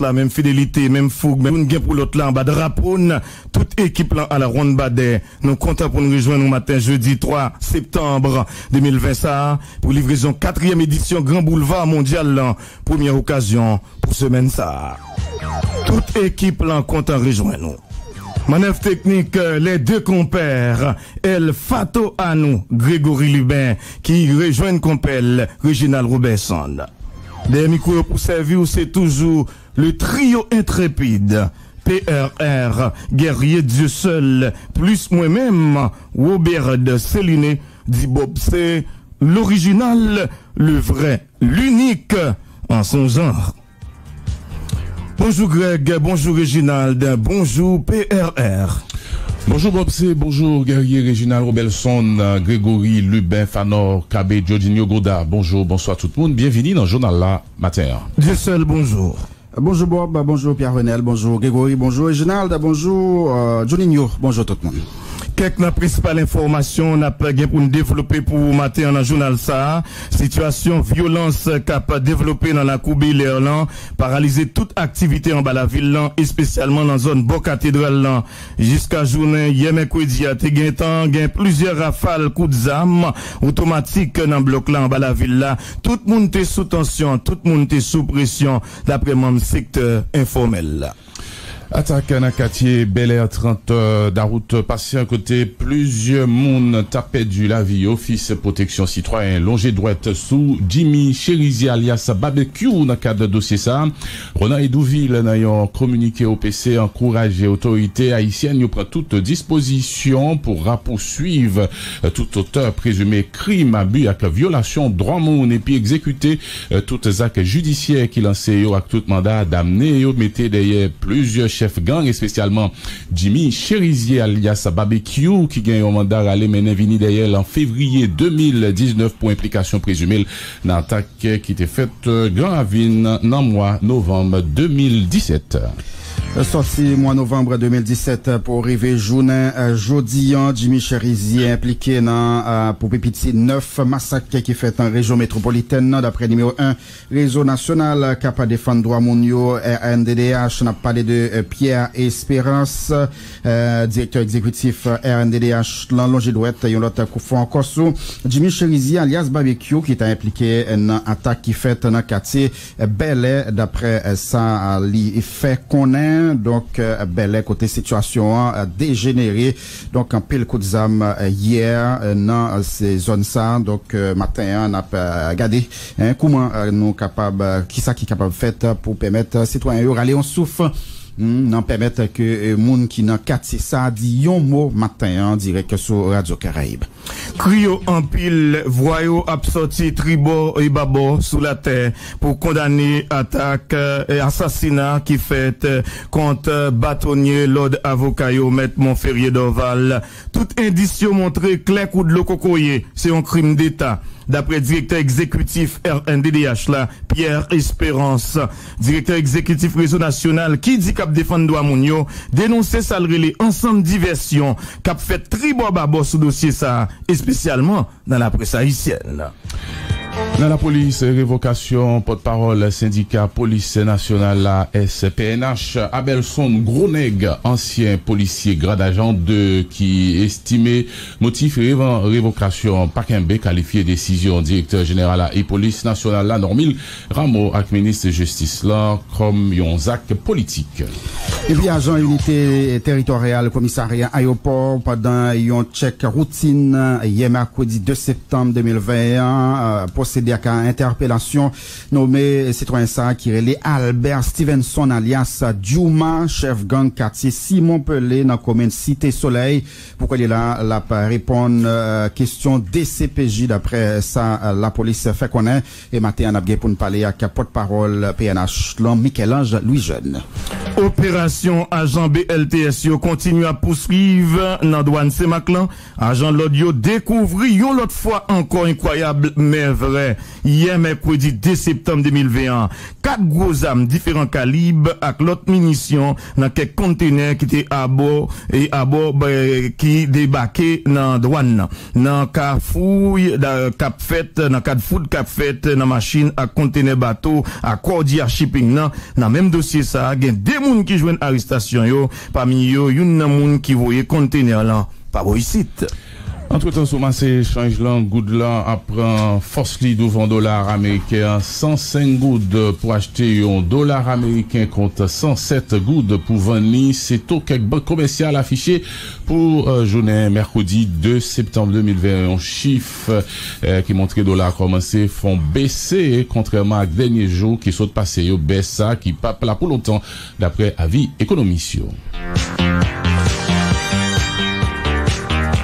La même fidélité, même fougue, même gain pour l'autre là en bas de Rapoun, toute équipe là à la ronde Badet. Nous comptons pour nous rejoindre matin jeudi 3 septembre 2020 ça pour livraison 4e édition Grand Boulevard Mondial là, première occasion pour semaine ça. Toute équipe là compte en rejoindre nous. Manœuvre technique, les deux compères, El Fato Anou, Grégory Lubin, qui rejoignent compère Reginald Robertson. Des micros pour servir, c'est toujours le trio intrépide, PRR, Guerrier Dieu seul, plus moi-même, Robert de Céline, dit Bob C, l'original, le vrai, l'unique en son genre. Bonjour Greg, bonjour Reginald, bonjour PRR. Bonjour Bob C, bonjour Guerrier, Reginald Robelson, Grégory, Lubin, Fanor, Kabé, Jorginho Goda. Bonjour, bonsoir tout le monde, bienvenue dans le journal là, matin. Dieu seul, bonjour. Bonjour Bob, bonjour Pierre Renel, bonjour Grégory, bonjour Reginald, bonjour Jorginho, bonjour tout le monde. Quelques principales informations n'a pas pour nous développer pour matin dans le journal ça. Situation violence capable développée dans la Coupe l'Irlande, paralyser toute activité en bas la ville là, et spécialement dans la zone Beau Cathédrale. Jusqu'à journée hier mercredi à Téguintan, gain plusieurs rafales coups de zame automatiques dans le bloc là en bas la ville là. Tout le monde est sous tension, tout le monde est sous pression d'après mon secteur informel là. Attaque dans le quartier Bel Air 30 route passée à côté, plusieurs monde tapé du la vie. Office protection citoyen longé droite sous Jimmy Chérizier alias Barbecue dans le cadre de dossier ça. Ronan et Douville n'ayant communiqué au OPC encourager autorité haïtienne prend toute disposition pour poursuivre tout auteur présumé crime, abus avec violation droit monde et puis exécuter toutes actes judiciaires qui lancé avec tout mandat d'amener et mettez derrière plusieurs chef gang et spécialement Jimmy Chérizier alias Barbecue qui gagne un mandat à l'émener vini d'ailleurs en février 2019 pour implication présumée dans l'attaque qui était faite Grand Avine dans le mois novembre 2017. Sorti mois novembre 2017 pour arriver journée jeudi, Jimmy Chérizier impliqué dans pour Pépiti 9 massacres qui fait en région métropolitaine d'après numéro 1 réseau national capable de défendre droit mondiaux RNDDH. On a parlé de Pierre Espérance directeur exécutif RNDDH l'enlongé douette et l'autre coup encore sous Jimmy Chérizier alias Barbecue qui est impliqué dans attaque qui fait dans quartier Bellet d'après ça il fait qu'on est. Donc, Bellet, côté situation dégénérée. Donc, un pile coup de zame hier dans ces zones-là. Donc, matin, on a regardé comment nous capable qui capable faire pour permettre aux citoyens d'aller en souffle. Non permettre que moun qui nan quartier ça dit yon mot matin en direct sur Radio Caraïbes. Crio en pile voyo absorti tribo et babo sous la terre pour condamner attaque et assassinat qui fait contre bâtonnier Lord avocat yo maître Monferrier Dorval. Tout indice montré clair coup de lococoyer, c'est un crime d'état. D'après directeur exécutif RNDDH, là, Pierre Espérance, directeur exécutif réseau national, qui dit cap défendre droit mounio, dénoncer ça relais ensemble diversion, cap fait tribo babo sous dossier ça, et spécialement dans la presse haïtienne. Dans la police, révocation, porte-parole, syndicat, police nationale, la SPNH, Abelson Groneg, ancien policier grade agent 2, qui estimait motif révocation, Pakembe, qualifié décision, directeur général la, et police nationale, la Normil, Rameau, avec ministre de justice, là, comme Yonzak politique. Et puis, agent unité territoriale, commissariat, aéroport, pendant yon check routine, hier mercredi 2 septembre 2021, procédé à interpellation nommé citoyen ça qui relève Albert Stevenson alias Djouma chef gang quartier Simon Pelé dans la commune Cité Soleil pourquoi il est là la répondre question DCPJ d'après ça la police fait connaître et matin on a bien pour nous parler à porte-parole PNH Michel Soukar Louis Jeune Opération agent BLTSIO continue à poursuivre dans douane Semaklan. Agent Lodio découvrit une autre fois encore incroyable mais vrai. Hier mercredi 10 septembre 2021, 4 gros armes différents calibres avec l'autre munition dans quelques conteneurs qui étaient à bord qui débarquaient dans douane. Dans cafouille, cap fête, dans cadre cap fête, dans machine à conteneur bateau, à Cordia Shipping. Dans même dossier ça, il y a des gens qui jouent arrestation yo, parmi eux, il y a des gens qui voyaient conteneur là, pas ici. Entre-temps, Soumassé change l'an, Goudlan apprend force li devant dollar américain, 105 goudes pour acheter un dollar américain contre 107 goudes pour vendre. C'est tout quelques banques commerciales affichées pour journée mercredi 2 septembre 2021. Chiffre qui montre que dollar commencé font baisser, contrairement à dernier jour qui saute passer au baisse qui pape là pour longtemps, d'après avis économistes.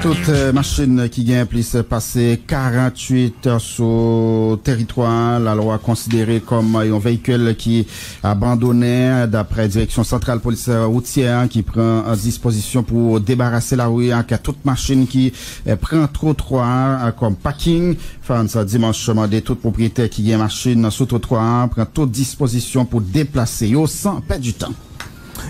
Toute machine qui gagne plus passer 48 heures sur territoire, la loi considérée comme un véhicule qui abandonné d'après direction centrale police routière qui prend disposition pour débarrasser la rue à toute machine qui prend trop trottoir comme parking. France dimanche demandé toute propriétaire qui gagne machine sur trottoir prend toute disposition pour déplacer au sans perdre du temps.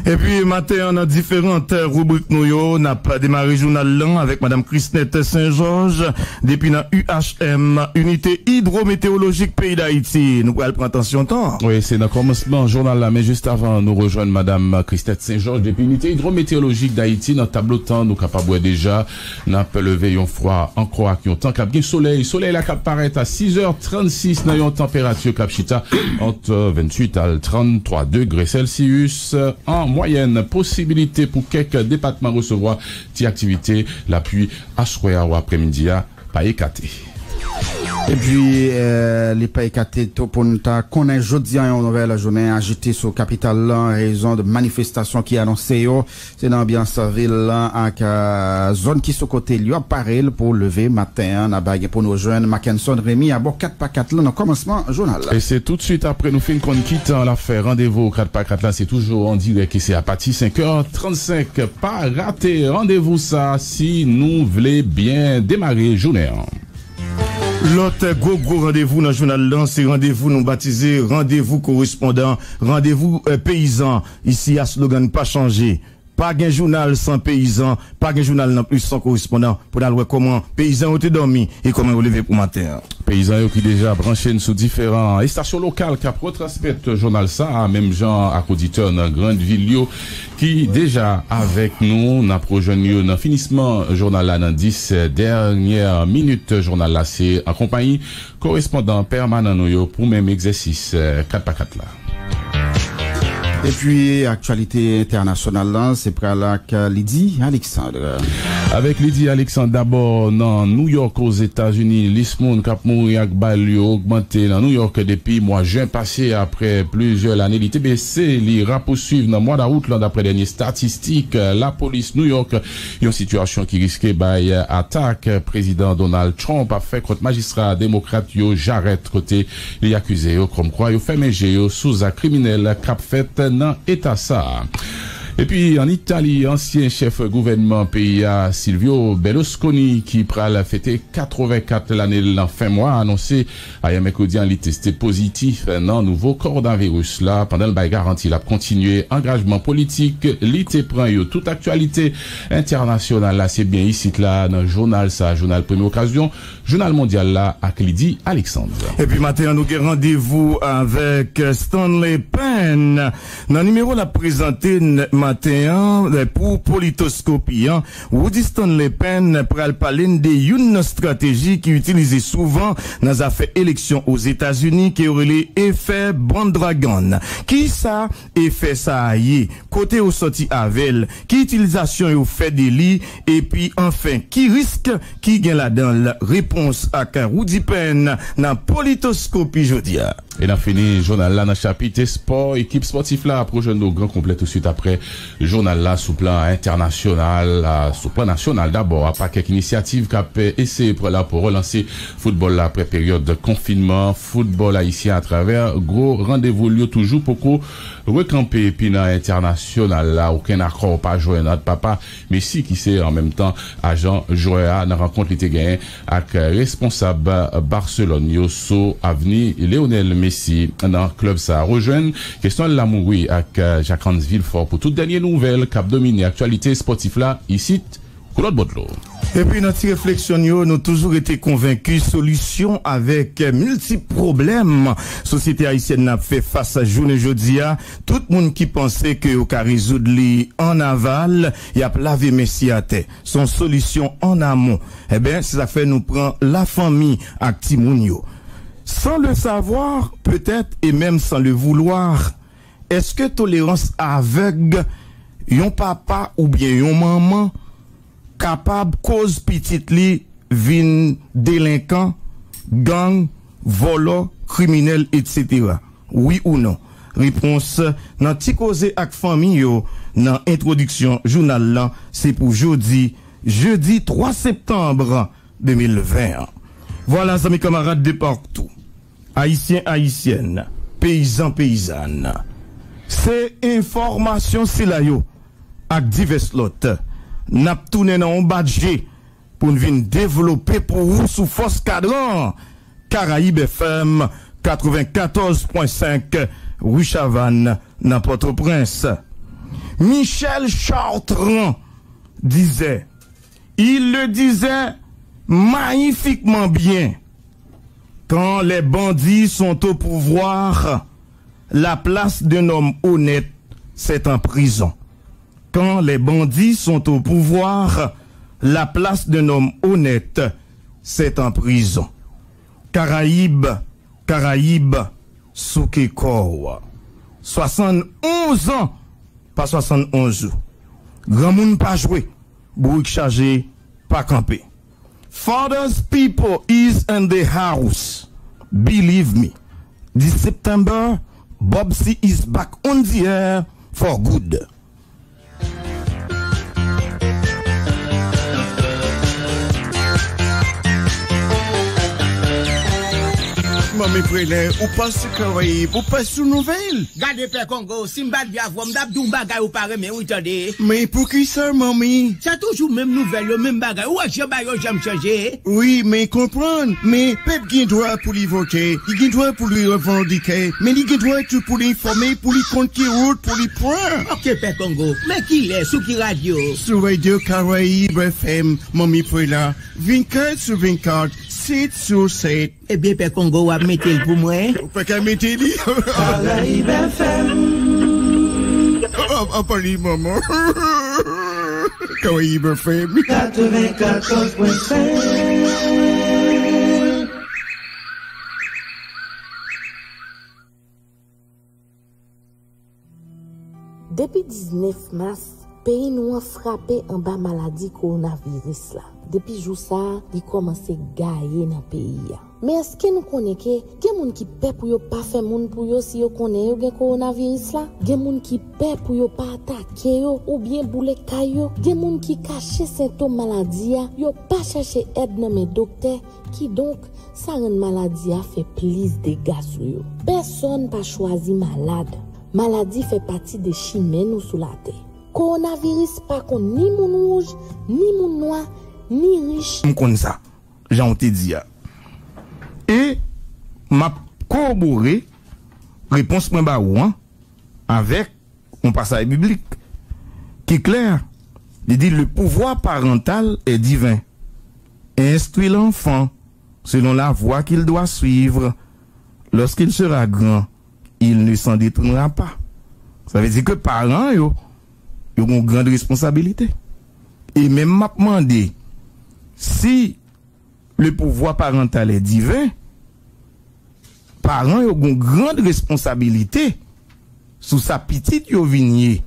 Et puis, matin, on a différentes rubriques nous, n'a pas démarré journal l'an avec madame Christinette Saint-Georges, depuis la UHM, unité hydrométéorologique pays d'Haïti. Nous, elle prend attention temps. Oui, c'est dans le commencement journal là, mais juste avant, nous rejoindre madame Christinette Saint-Georges, depuis unité hydrométéorologique d'Haïti, dans le tableau de temps, nous, capables déjà, n'a pas levé, yon froid, encore, qui ont temps, cap, bien soleil, soleil là, cap, paraît à 6h36, n'a yon température, cap, chita, entre 28 à 33 degrés Celsius, en moyenne, possibilité pour quelques départements recevoir des activités, l'appui à Soya ou après-midi à Païkaté. Et puis, les Païkaté Toponta connaît jeudi en nouvelle journée agitée sur capitale en raison de manifestations qui annoncées. C'est l'ambiance ville avec zone qui se côté lui apparaît pour lever matin. On a pour nos jeunes Mackenson Rémi à bord 4x4 là dans le commencement journal. Et c'est tout de suite après nous finissons qu'on quitte l'affaire. Rendez-vous 4x4 là, c'est toujours en direct et c'est à partir 5h35. Pas rater rendez-vous ça si nous voulons bien démarrer journée. L'autre gros rendez-vous dans le journal là, c'est rendez-vous nous baptisé, rendez-vous correspondant, rendez-vous paysan. Ici, à slogan pas changé. Pas un journal sans paysan, pas un journal non plus sans correspondant. Pour aller voir comment paysans ont été dormi et comment vous levez pour matin. Paysans qui déjà branché sur différents stations locales qui retransmettent journal ça, même gens à auditeurs dans grande ville qui déjà avec nous n'a projeté dans finissement journal là dans 10 dernières minutes journal là c'est en compagnie correspondant permanent nous pour même exercice 4x4 là. Et puis, actualité internationale, c'est prêt à Lydie Alexandre. Avec Lydie Alexandre, d'abord, dans New York, aux États-Unis, l'Ismoun Kapmouri Akbalio augmenté dans New York depuis mois juin passé après plusieurs années. Les TBC, les poursuivent dans le mois d'août, d'après les dernières statistiques, la police New York, une situation qui risquait par attaque. Président Donald Trump a fait contre magistrat démocrate, j'arrête côté les accusés, comme quoi, ils ferment sous un criminel cap fait dans l'état ça. Et puis, en Italie, ancien chef gouvernement PIA, Silvio Berlusconi, qui pral fêter 84 l'année l'an fin mois, a annoncé, hier mercredi, en li testé positif, non, nouveau coronavirus là, pendant le bail garanti, l'a continué, engagement politique, li te prend, yo, toute actualité internationale là, c'est bien ici, là, dans le journal, ça, journal première occasion, journal mondial là, à Lydie Alexandre. Et puis, matin, nous avons rendez-vous avec Stanley Penn. Dans le numéro, la présenté, pour politoscopie, Woody Stanley Penn pral parler de une stratégie qui est utilisée souvent dans les affaires élections aux États-Unis qui aurait l'effet Bondragon. Qui ça effet ça y côté au sorti avel, qui utilisation au fait des lits et puis enfin qui risque qui gagne là dans la réponse à Woody Penn dans politoscopie jeudi. Et là, fini, journal là, dans le chapitre sport, équipe sportive là, prochain nos grands complets tout de suite après. Journal là, sous plan international, là, sous plan national d'abord, à part quelques initiatives qui essayer pour relancer football là, après période de confinement, football haïtien à travers, gros rendez-vous lieu toujours pour qu'on recamper, puis dans international là, aucun accord, pas jouer notre papa, mais si qui c'est en même temps agent joueur dans rencontre était gagné avec responsable Barcelone, sur avenue Léonel Messi dans le club ça rejoigne question de l'amour avec Jacques-Hans Villefort pour toutes dernières nouvelles cap dominé actualité sportive là ici Claude Botlo. Et puis notre réflexion, nous avons toujours été convaincus, solution avec multiples problèmes. Société haïtienne n'a fait face à jour et jeudi. Tout le monde qui pensait que au cas résoudre en aval, il a lavé Messi à terre. Son solution en amont. Eh bien, ça fait nous prend la famille à Timounio. Sans le savoir, peut-être, et même sans le vouloir, est-ce que tolérance aveugle, yon papa ou bien yon maman, capable cause petite li vin délinquant, gang, volant, criminel, etc. Oui ou non? Réponse dans ti cause ak famille yo dans introduction journal là, c'est pour jeudi 3 septembre 2020. Voilà amis camarades de partout. Haïtiens, haïtiennes, paysans, paysannes. C'est information si la yo ak divers lot. N'a pas tourné dans un budget pour nous développer pour vous sous force cadran. Caraïbes FM 94.5 Rue Chavannes, dans Port-au-Prince. Michel Chartrand disait, il le disait magnifiquement bien, quand les bandits sont au pouvoir, la place d'un homme honnête, c'est en prison. Quand les bandits sont au pouvoir, la place d'un homme honnête, c'est en prison. Caraïbes, Caraïbes, Soukekor. 71 ans, pas 71 jours. Grand monde pas joué, bouc chargé, pas campé. Father's people is in the house. Believe me. 10 September, Bobsy is back on the air for good. Mes frères, ou pas sur Caraïbes, ou pas sur Nouvelle. Gardez Père Congo, Simba de Yavou, Mdabdou Bagay ou Paré, mais oui, attendez. Mais pour qui ça, mamie? C'est toujours même nouvelle, le même bagay. Ou est-ce que j'aime changer? Oui, mais comprendre. Mais, Pep qui doit pour lui voter, il qui doit pour lui revendiquer, mais il qui doit pour lui informer, pour lui compter route, pour lui prendre. Ok, Père Congo, mais qui est sous qui radio? Sur Radio Caraïbes FM, mes frères, 24 sur 24, 7 sur 7. Eh bien, Père Congo, mettez-le pour moi. Pas qu'à mettez-le. Caraïbes FM. Oh, pas lui, maman. Caraïbes FM. 94.5. Depuis 19 mars, pays nous a frappé en bas maladie coronavirus là. Depuis jour ça, il commence à gagner dans le pays. Mais est-ce que nous connaissons que les gens qui paient pour ne pas faire monde pour eux si ils connaissent le coronavirus là? Les gens qui paient pour ne pas attaquer ou bien bouler caillou. Les gens qui cachent symptômes maladie, ils ne pas chercher aide dans mes docteurs qui donc ça rend maladie fait plus de dégâts sur eux. Personne pas choisi malade. Maladie fait partie des chimères nous sous la terre. Coronavirus pas qu'on ni mon rouge, ni mon noir. Ni riche. Comme ça, j'ai entendu dire. Et m'a corroboré réponse moi ba ou avec un passage biblique qui est clair. Il dit le pouvoir parental est divin. Instruit l'enfant selon la voie qu'il doit suivre. Lorsqu'il sera grand, il ne s'en détournera pas. Ça veut dire que parents yo ont une grande responsabilité. Et même m'a demandé si le pouvoir parental est divin, parents ont une grande responsabilité sous sa petite yo vigné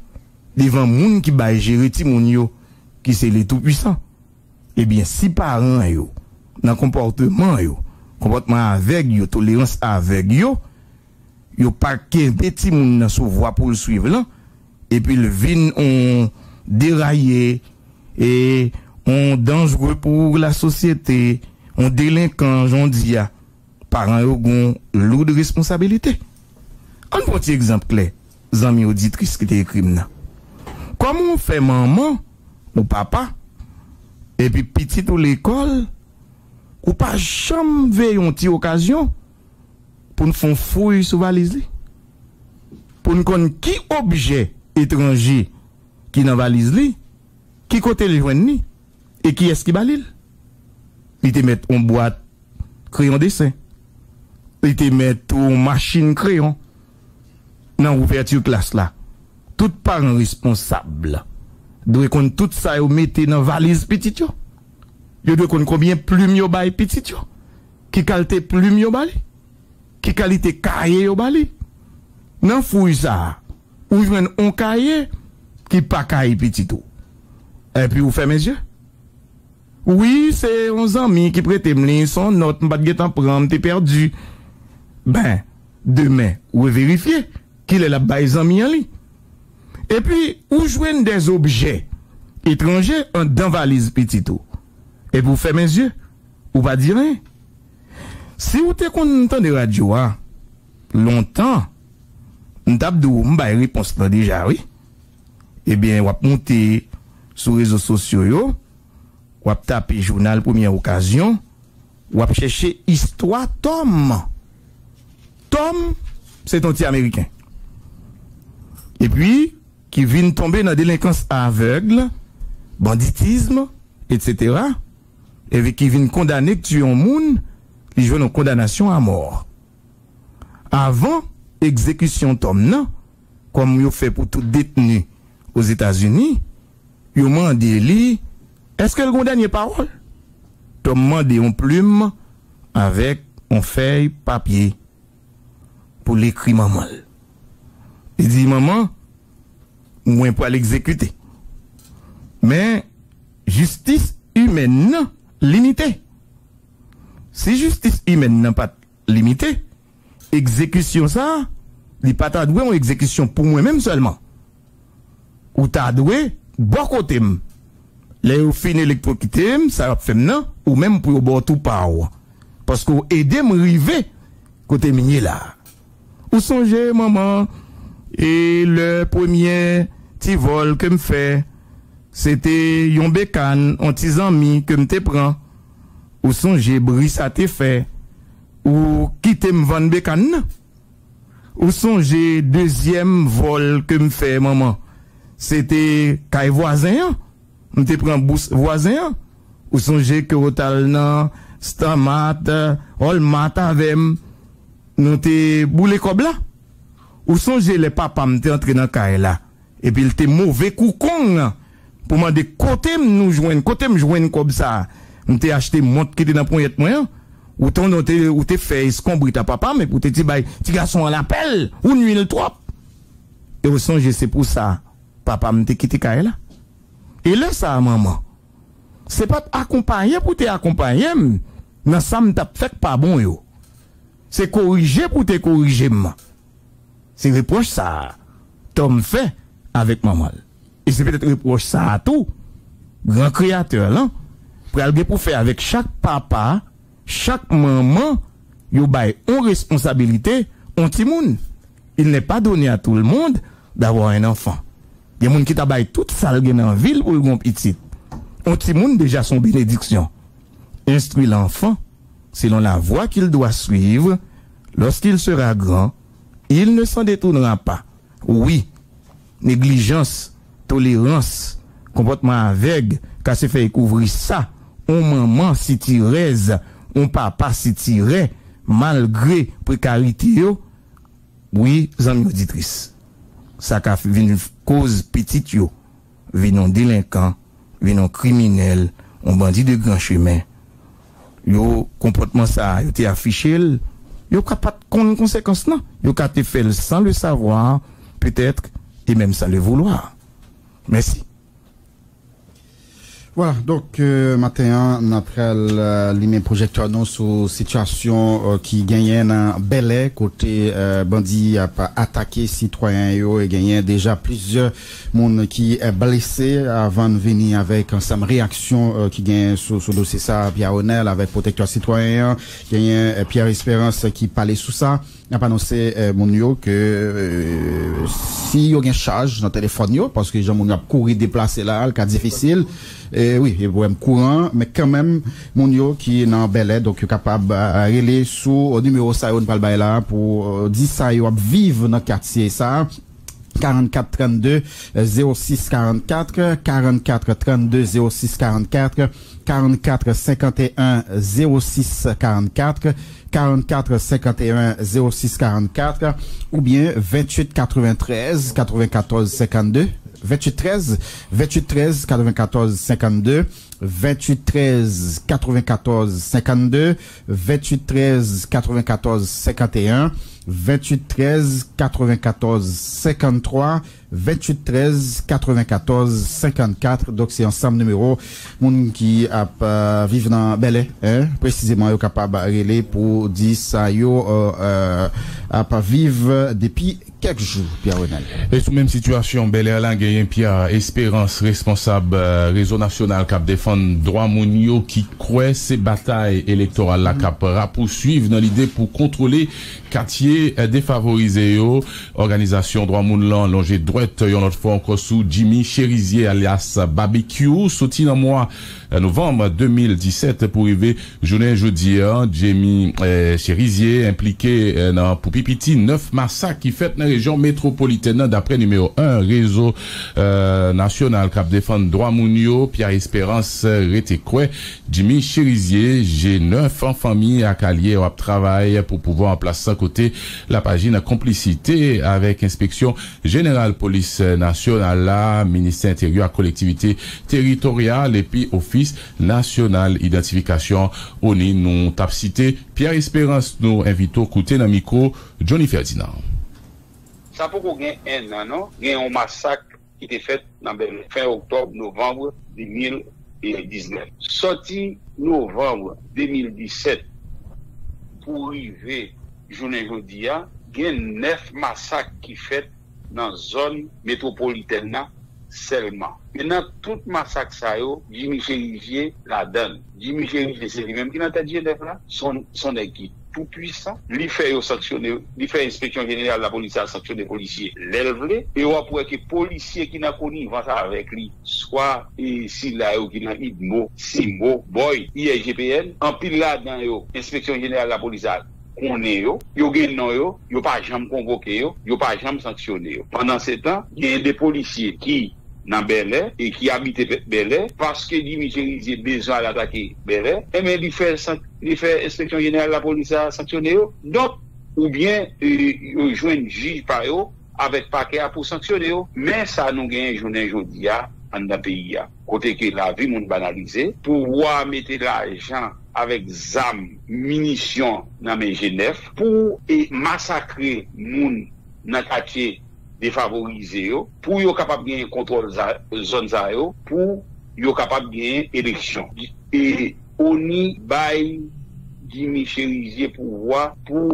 devant moun qui ba gérer ti moun yo qui c'est le tout-puissant. Eh bien si parents yo dans comportement yo, comportement avec yo, tolérance avec yo, il pas qu'un petit monde sous voie pour le suivre là et puis le vin on déraillé et on dangereux pour la société, on délinquant, j'en dis à parents ont lourde responsabilité. Un petit exemple clair, amis auditrices qui étaient criminels. Comment on fait maman ou papa et puis petit ou l'école ou pas jamais veille une petite occasion pour nous faire fouiller sur valise pour nous connaître qui objet étranger qui dans valise li qui côté le joindre et qui est-ce qui balil il te met en boîte crayon dessin il te met en machine crayon dans l'ouverture classe là tout parent responsable doit connaître tout ça et mettre dans valise petit yo yo doit connaître combien plume yo bay petit yo qui qualité plume yo bay qui qualité cahier yo bay nan fouille ça ou joindre un cahier qui pas cahier petit tout et puis vous faites mes yeux. Oui, c'est 11 amis qui prêtent me son note, m'bat guet en prendre, t'es perdu. Ben, demain, ou vérifier qu'il est la baise amis en li. Et puis, ou joignent des objets étrangers en dans valise petit tout. Et pour faire mes yeux, ou pas dire rien. Si vous t'es content de radio, longtemps, m'tabdou m'ba réponse là déjà, oui. Eh bien, ou monter sur les réseaux sociaux, ou ap tape journal première occasion, ou ap chercher histoire Tom. Tom, c'est un petit américain. Et puis, qui vient tomber dans délinquance aveugle, banditisme, etc. Et puis qui vient condamner que tu es un monde, qui joue une condamnation à mort. Avant exécution Tom, non, comme il fait pour tout détenu aux États-Unis, il m'a dit, est-ce que le dernier parole? Tom mandé en plume avec une feuille papier pour l'écrire maman. Il dit maman, moins pour l'exécuter. Mais justice humaine non limitée. Si justice humaine n'est pas limitée, exécution ça, il pas ta doué en exécution pour moi-même seulement. Ou ta doué bon côté. Les ou fin électrocuté, ça va faire non, ou même pour boire tout par. Parce que vous aidez me river côté minier là. Ou songez, maman, et le premier petit vol que me fait, c'était yon bécane, un petit ami que me te prend. Ou songez, brise à te fait, ou quitte me vendre bécane. Ou songez, deuxième vol que me fait, maman, c'était caille voisin. On te prend bousse voisin ou songez que au talent stamat all mat avec nous te boule comme là ou songez les papa me entrer dans caille là et puis il te mauvais coucon pour me de côté nous joindre côté me joindre comme ça on te acheté montre qui était dans poignette moi ou ton ou te fait escombrer ta papa mais pour te dire bay petit garçon à l'appel ou nuit le trop et ou songez c'est pour ça papa me te quitter caille là. Et là, ça, maman, c'est pas accompagner pour te accompagner, mais ça me tape fait pas bon, yo. C'est corriger pour te corriger, maman. C'est reproche ça, Tom fait avec maman. Et c'est peut-être reproche ça à tout, grand créateur, là, pour faire avec chaque papa, chaque maman, yo bail on responsabilité, on timoun. Il n'est pas donné à tout le monde d'avoir un enfant. Il y a des gens qui travaillent toute salle dans la ville pour les petits. On petit monde déjà son bénédiction. Instruit l'enfant selon la voie qu'il doit suivre. Lorsqu'il sera grand, il ne s'en détournera pas. Oui, négligence, tolérance, comportement aveugle, quand se fait couvrir ça, on maman si tirez, on papa si tirez, malgré précarité. Oui, amis auditrices. Ça qu'a fait une cause petite yo, venant délinquant, venant criminel, on bandit de grand chemin. Yo comportement ça, yo t'es affiché, yo qu'a pas de conséquences non, yo qu'a te fait sans le savoir, peut-être et même sans le vouloir. Merci. Voilà, donc matin, après l'immense projecteur non sur situation qui gagnait dans Bel Air, côté bandit a attaqué citoyens et gagné déjà plusieurs monde qui est blessé avant de venir avec ensemble réaction qui gagne sur ce dossier ça Pierre Honnel avec protecteur citoyen, gagné Pierre Espérance qui parlait sous ça. Il a annoncé mon que si il y a une charge dans le téléphone yo, parce que les gens ont couru déplacer là, le cas difficile. Et oui, il y a un courant, mais quand même, mon yo qui est dans Bellet, donc il est capable de relayer sous le numéro ça là pour dire ça, il vivre dans le quartier ça. 44 32 06 44 44 32 06 44 44 51 06 44 44 51 06 44 ou bien 28 93 94 52 28 13 28 13 94 52 28 13 94 52 28 13 94 51 28 13 94 53 28 13 94 54 donc c'est ensemble numéro moun qui a vivre dans Bellet hein précisément yo capable reler pour dire ça yo a pas vivre depuis quelques jours Pierre Ronald. Et sous même situation Bel Air là gagne Pierre Espérance responsable réseau national cap défendre droit moun yo qui croit ces batailles électorales la cap poursuivre dans l'idée pour contrôler quartier défavorisé yo organisation droit moun là longer droit yon autre fois encore sous Jimmy Chérizier alias Barbecue sorti dans mois novembre 2017 pour arriver journée jeudi Jimmy Chérizier impliqué dans pour pipiti 9 massacres qui fait dans la région métropolitaine d'après numéro 1 réseau national cap défendre droit mounio Pierre Espérance Retekwe Jimmy Chérizier G9 en famille à Calier au travail pour pouvoir en placer côté la pagine complicité avec inspection générale police nationale là, ministère intérieur, collectivité territoriale et puis office national identification ONI nous tap cité Pierre Espérance nous invitons côté dans micro Johnny Ferdinand. Ça pour qu'on gagne un an, non? Gagne un massacre qui était fait dans le fin octobre novembre 2019. Sorti novembre 2017 pour arriver journée aujourd'hui, gagne 9 massacres qui fait dans la zone métropolitaine seulement. Maintenant, tout massacre, ça Jimmy Chérizier la donne. Jimmy Chérizier, c'est lui-même qui n'a pas dit là. Son équipe tout puissant. Lui fait sanctionner, lui fait inspection générale, la police a sanctionné les policiers. L'élève, et on pourrait que les policiers qui n'a connivence avec lui, soit ici là, qui n'a Idmo, Simo, Boy, IGPN, en pile là, dans l'inspection générale, la police a. On est yo, yo gen non yo, yo pas jamais convoqué yo, yo pas jamais sanctionné yo. Pendant ce temps, il y a des policiers qui dans Bel Air et qui habitent Bel Air parce que Jimmy Chérizier besoin d'attaquer Bel Air. Et mais il fait inspection générale la police a sanctionné yo. Donc ou bien joindre juge par yo avec paquet pour sanctionner yo. Mais ça nous gagne journée aujourd'hui en dans pays a. Côté que la vie monde banalisé pour mettre l'argent avec ZAM, munitions dans mes G9 pour massacrer moun dans quartier défavorisé pour yo capable gagner contrôle zone za yo pour yo capable gagner élection et oni bay Jimmy Chérizier pour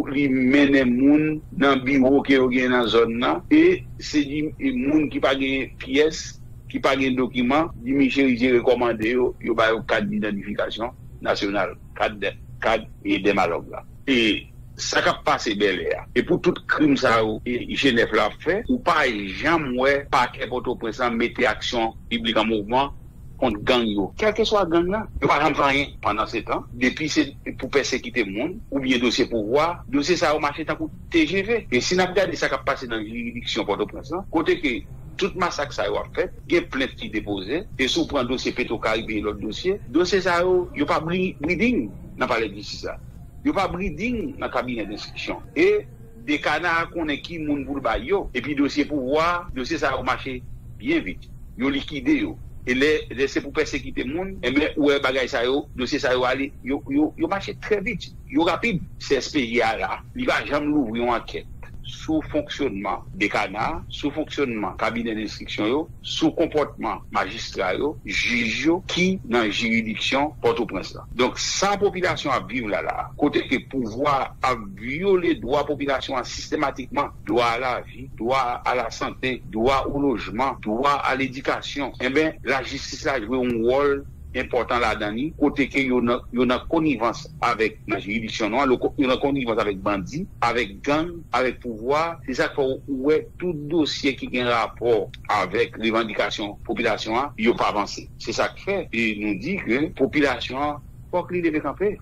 lui mener moun dans bureau qui yo gen dans zone là et c'est moun qui pas gagner pièce qui pas gagner document Jimmy Chérizier recommandé yo bay au cadre d'identification national, cadre et démalogue là. Et ça qui a passé Bel Air. Et pour tout crime ça, Genève l'a fait, ou pas jamais paquet Port-au-Prince mettre action publique en mouvement contre gang yo. Quel que soit gang là, il n'y a pas rien pendant ce temps. Depuis c'est pour persécuter le monde, ou bien dossier pour voir, dossier ça a marché tant pour TGV. Et si on a regardé ça qui a passé dans la juridiction Port-au-Prince, côté que tout massacre ça a fait, il y a plainte qui déposé, et si on prend le dossier Pétro-Caribe et l'autre dossier ça il n'y a pas breeding dans le palais de justice. Il n'y a pas breeding dans le cabinet d'instruction. Et des canards qu'on est qui moun boulbayo, et puis dossier pour voir, dossier ça a marché bien vite. Ils ont liquidé. Et laissé pour persécuter le monde, et bien, ouais, bagay ça yo, dossier ça yo allé, yo marché très vite, yo rapide. Ces SPIA là, il va jamais l'ouvrir en enquête. sous fonctionnement des canards, sous fonctionnement cabinet d'instruction, sous comportement magistrat, juge qui dans la juridiction Port-au-Prince. Donc, sans population à vivre là, côté que pouvoir à violer droit population systématiquement, droit à la vie, droit à la santé, droit au logement, droit à l'éducation, eh bien, la justice a joué un rôle important là-dedans, côté que y a connivence avec la juridiction noire, y a connivence avec bandits, avec gang, avec pouvoir. C'est ça qu'on ouais tout dossier qui a un rapport avec revendication population, il n'y a pas avancé. C'est ça qui fait. Et nous dit que population, faut qu'il devait camper,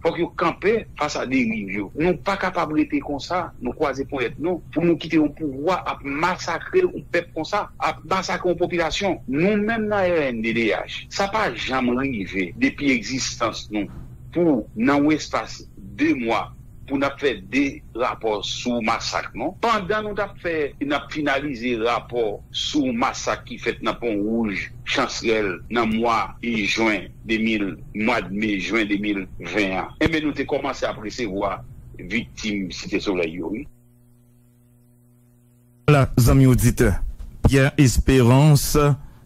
faut qu'il camper face à des rivaux. Nous pas capable d'être comme ça, nous croiser pour être non, pour nous quitter au pouvoir, à massacrer un peuple comme ça, à massacrer une population. Nous-mêmes dans RNDDH, ça pas jamais arrivé depuis existence nous, pour dans l'espace 2 mois. Pour nous faire des rapports sous massacre, non? Pendant nous avons fait, nous avons finalisé le rapport sous massacre qui fait dans Pont Rouge, Chancerelle, dans le mois et juin 2000, mois de mai, juin 2021. Et bien, nous avons commencé à recevoir victimes Cité Soleil. Voilà, amis auditeurs. Pierre Espérance,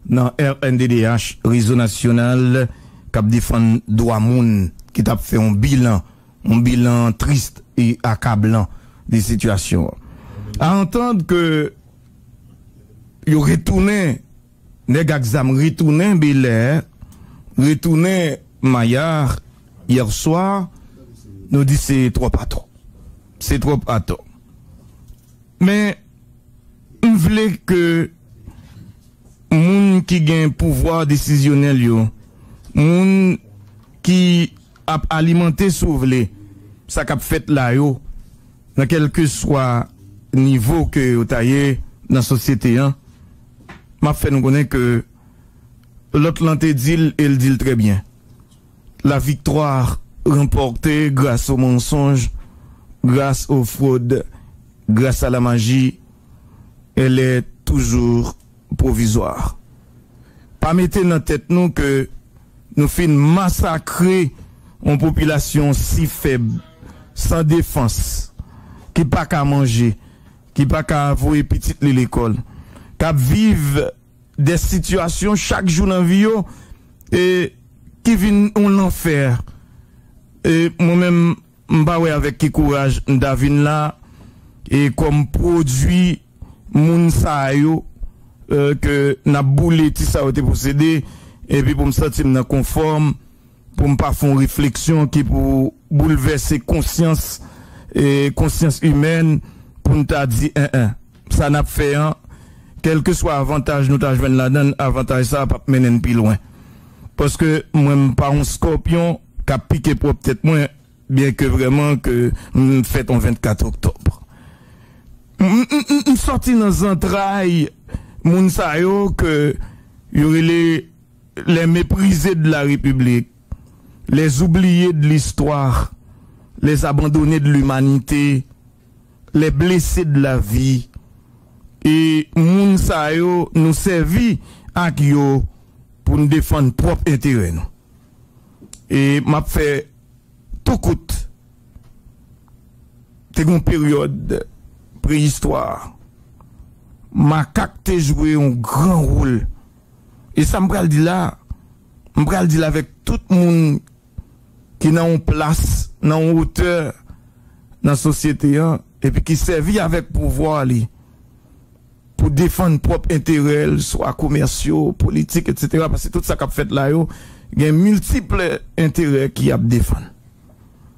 dans RNDDH, réseau national, cap défend droit moun, qui a fait un bilan. Un bilan triste et accablant des situations. À entendre que ils retournaient, les gars retournaient Bel Air, retournaient Maillard hier soir, nous dit c'est trop pas trop. C'est trop pas trop. Mais on voulait que moun qui gagne pouvoir décisionnel yo, moun qui alimenter souvelé ça qu'a fait là yo dans quel que soit niveau que vous taillez dans société hein m'a fait nous connaître que l'autre lanté dit et le dit très bien la victoire remportée grâce au mensonge grâce aux fraudes grâce à la magie elle est toujours provisoire pas mettez dans tête nous que nous fin massacrer une population si faible, sans défense, qui pas qu'à manger, qui pas qu'à avoir petite l'école, qui vivent des situations chaque jour dans la vie, et qui viennent en enfer. Et moi-même, m'bawe avec qui courage, m'davine là, et comme produit, moun sa yo, que n'a boulé, ti sa yo te possédé, et puis pour me sentir conforme, pour ne pas faire une réflexion qui pour bouleverser conscience et conscience humaine pour nous dire ça n'a pas fait un quel que soit avantage nous t'as joué la donne avantage ça pas mener plus loin parce que moi pas un scorpion qui a piqué pour peut-être moins bien que vraiment que nous fêtons 24 octobre nous sorti dans un trail moun sa yo que les méprisés de la République les oubliés de l'histoire, les abandonnés de l'humanité, les blessés de la vie. Et moun sa yo nous servi à qui yo pour nous défendre propre intérêt. Et m'a fait tout coûte. C'est une période préhistoire. Ma kakte joué un grand rôle. Et ça m'bral dit là avec tout le monde qui n'a une place, n'a une hauteur dans la société, hein, et puis qui servit avec pouvoir li, pour défendre propre intérêt, soit commerciaux, politiques, etc. Parce que tout ça qu'a fait là, il y a multiples intérêts qui a défendre.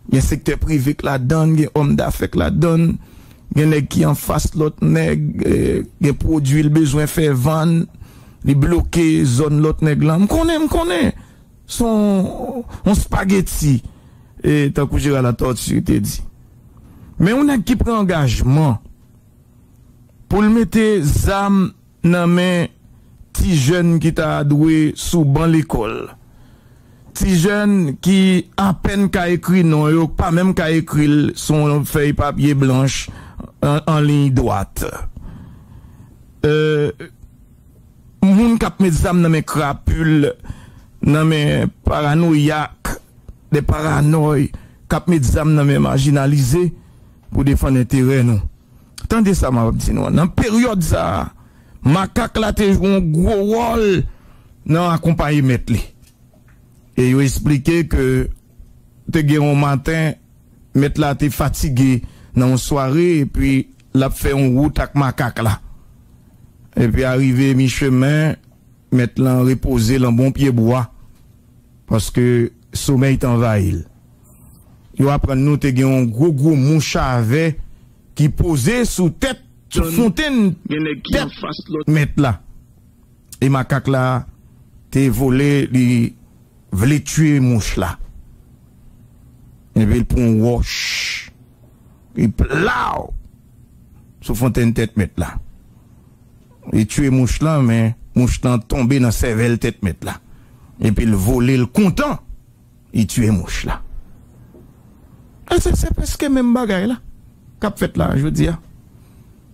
Il y a secteur privé qui la donne, il y a homme d'affaires qui la donne, il y a nèg qui en face l'autre nèg, il y a produit le besoin faire vendre, les bloquer zone l'autre nèg là. On connaît. Son spaghetti et tant que j'ai la tortue te dit mais on a qui prend engagement pour le mettre zam nan men ti jeune qui t'a adoué sous ban l'école ti jeune qui à peine qu'a écrit non yo pas même qu'a écrit son feuille papier blanche en ligne droite moun k'ap met zam nan men crapule nan men paranoïaque, des paranoïes, cap met zam nan men marginalisé, pour défendre l'intérêt, non. Attendez ça, ma petite, non. Dans la période, ça, macaque là, te joue un gros rôle dans l'accompagnement maître. Et il expliqué que, te gué un matin, maître là, te fatigué dans une soirée, et puis, l'a fait une route avec macaque là. Et puis, arrivé mi-chemin, maître là, reposé, dans bon pied bois. Parce que, sommeil t'envahit. Yo apprend nous te gen un gros mouche avec qui posait sous tête fontaine mettre là et macaque là t'es volé li vle tuer mouche là et puis il prend un wash il plau sous fontaine tête mettre là il tuer mouche là mais mouche là tombé dans cervelle tête mettre là et puis il volé le content il tuer mouche là. C'est presque même bagaille là. Cap fait là, je veux dire.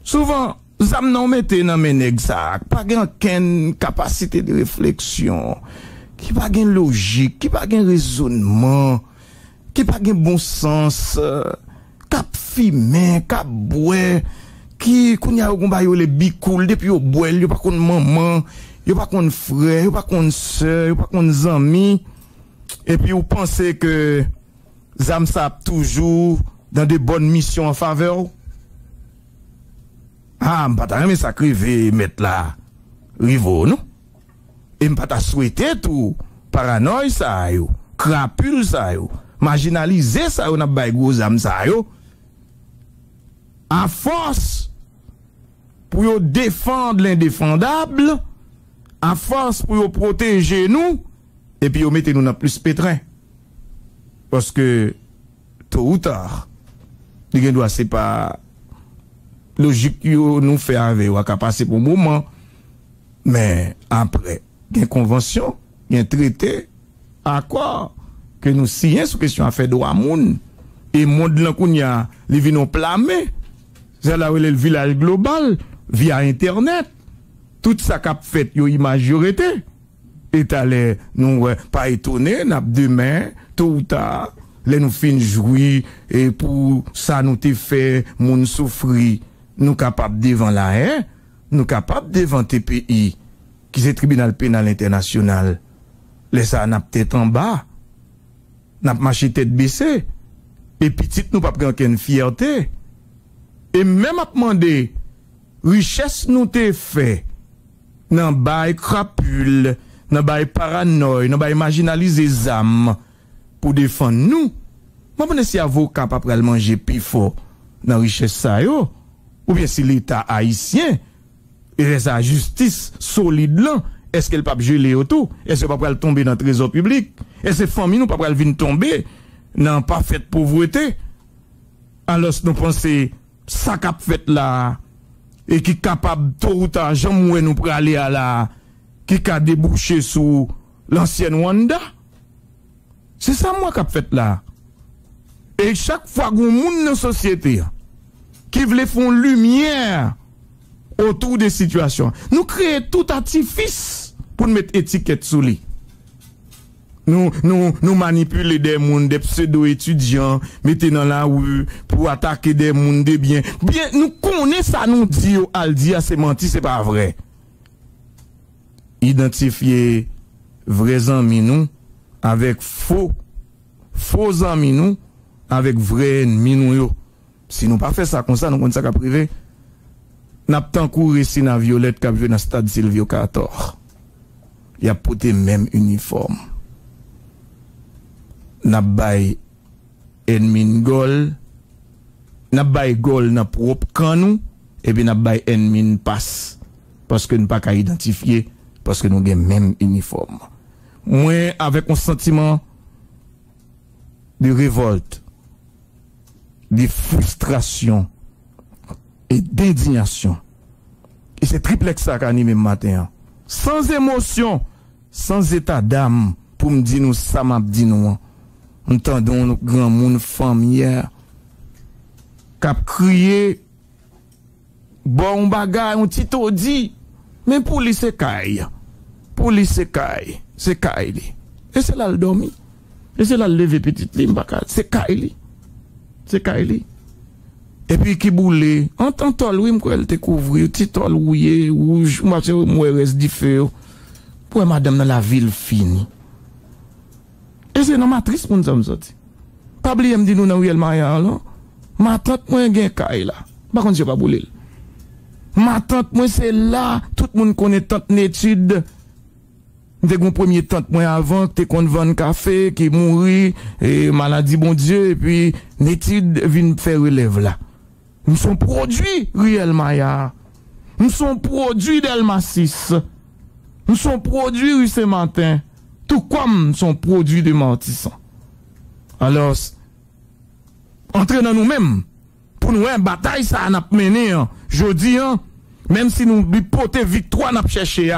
Souvent, zam non mettez dans mes nègres ça, pas gain capacité de réflexion, qui pas gain logique, qui pas gain raisonnement, qui pas gain bon sens, cap fimé, cap boue, qui kounya ou ba yo le bicoul depuis au boel, yo pas kon maman, yo pas kon frère, yo pas kon sœur, yo pas kon zami. Et puis vous pensez que Zamsap toujours dans de bonnes missions en faveur. Ah, m'pata mais ça crivé mettre là Rivo non. Et m'pata souhaiter tout paranoïa ça yo, crapule ça yo, marginaliser ça yo n'a bail gros zam ça yo. À force pour yo défendre l'indéfendable, à force pour yo protéger nous et puis yo mettez nous dans plus pétrin. Parce que, tôt ou tard, c'est pas logique que nous faisons avec, ou qu'à passer pour le moment. Mais après, il y a une convention, il y a un traité, à quoi que nous signons sur question à faire de la monde. Et le monde, il y a les villes plamées. C'est là où le village global, via Internet. Tout ça qu'a fait, il y a une majorité. Et t'allais, nous, pas étonner, n'a demain, tôt ou tard, les nous fin jouer, et pour ça nous te fait, moun souffrir, nous capables devant la haine, nous capables devant TPI, qui c'est tribunal pénal international. Les ça n'a peut-être en bas, n'a pas marché tête baissée, et petite nous pas prendre qu'une fierté, et même à demander, richesse nous te fait, n'en bas crapule, n'a pas paranoïa, n'a pas marginalisé les âmes pour défendre nous. Moi, je ne sais pas si l'avocat n'a pas mangé plus fort dans la richesse, ou bien si l'État haïtien, et sa justice solide là, est-ce qu'elle peut pas geler autour? Est-ce qu'elle ne peut pas tomber dans le trésor public? Est-ce que les familles ne peuvent pas tomber dans la parfaite pauvreté? Alors, nous pensons, ça qu'a fait là, et qui est capable, tôt ou tard, jamais nous pour aller à la. Qui a débouché sous l'ancienne Wanda. C'est ça moi qui a fait là. Et chaque fois que vous monde dans la société qui veut faire lumière autour des situations, nous créons tout artifice pour nous mettre étiquette sous lui. Nous manipuler des mondes, des pseudo-étudiants, mettez dans la rue pour attaquer des mondes, des biens. Bien, nous connaissons ça, nous disons, al dire, c'est menti, c'est pas vrai. Identifier vrais amis nous avec faux amis nous avec vrais ennemis nous. Si nous pas fait ça comme ça, nous compte ça qu'à privé. N'a pas tant couru si na Violette qu'a vu dans stade Silvio Cator. Il a porté même uniforme. N'a bail ennemi gol, n'a bail gol n'a propre camp nous et puis n'a bail ennemi passe parce que nous pas qu'à identifier. Parce que nous avons même uniforme. Moi, avec un sentiment de révolte, de frustration et d'indignation. Et c'est triplex ça qui anime matin. Sans émotion, sans état d'âme, pour me dire nous ça, m'a dit nous. Entendons nos grands monde, familles, qui a crié, bon bagage, on tito dit. Mais pour lui, c'est caille. Pour lui, c'est caille. C'est caille. Et c'est là le dormi. Et c'est là le lever petite limbe. C'est caille. C'est caille. Et puis qui boulait, en tant que lui, elle te couvre, petit tol rouillé, rouge, moi reste du feu. Pour madame dans la ville finie. Et c'est dans ma triste pour nous sommes sortis. Pas oublier me dit nous dans Riel Maya là. Ma tante moi gagne caille là. Par contre, je pas boulé. Ma tante moi c'est là, tout le monde connaît tante Nétude. Dès que mon premier tante moi avant que tu qu'on vende café, qui mourit et maladie bon Dieu et puis Nétude vient faire relève là. Nous sommes produits Riel Maya. Nous sommes produits Delma 6. Nous sommes produits rue Saint-Martin. Tout comme sont produits de Martissant. Alors, entrer dans nous-mêmes, pour nous, une bataille, ça n'a pas mené, jeudi, même si nous portons victoire, n'a pas cherché,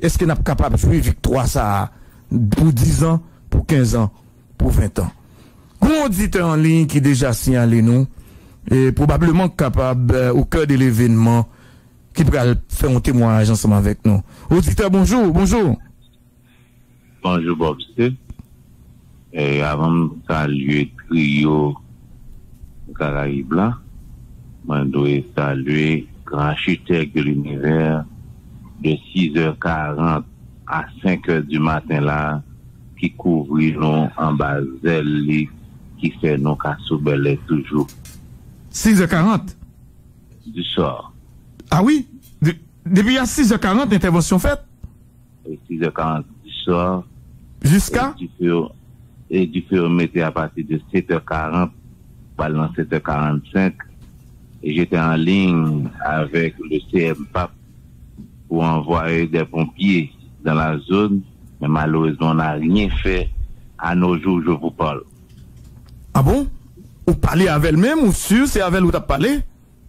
est-ce que nous sommes capables de jouer victoire, ça, pour 10 ans, pour 15 ans, pour 20 ans? Gros auditeur en ligne qui déjà signalé nous, et probablement capable, au cœur de l'événement, qui pourra faire un témoignage ensemble avec nous. Auditeur, bonjour, bonjour. Bonjour, Bob. Et avant de saluer Trio Caraïbes là, je dois saluer grand architecte de l'univers de 6h40 à 5h du matin là, qui couvrit nous en basel, qui fait nos cassoubelet toujours. 6h40? Du soir. Ah oui? Depuis à 6h40, intervention faite? Et 6h40 du soir. Jusqu'à? Et du feu remetté à partir de 7h40, pendant 7h45. Et j'étais en ligne avec le CMPAP pour envoyer des pompiers dans la zone. Mais malheureusement, on n'a rien fait. À nos jours, je vous parle. Ah bon? Vous parlez avec elle-même ou sûr c'est avec elle où tu as parlé?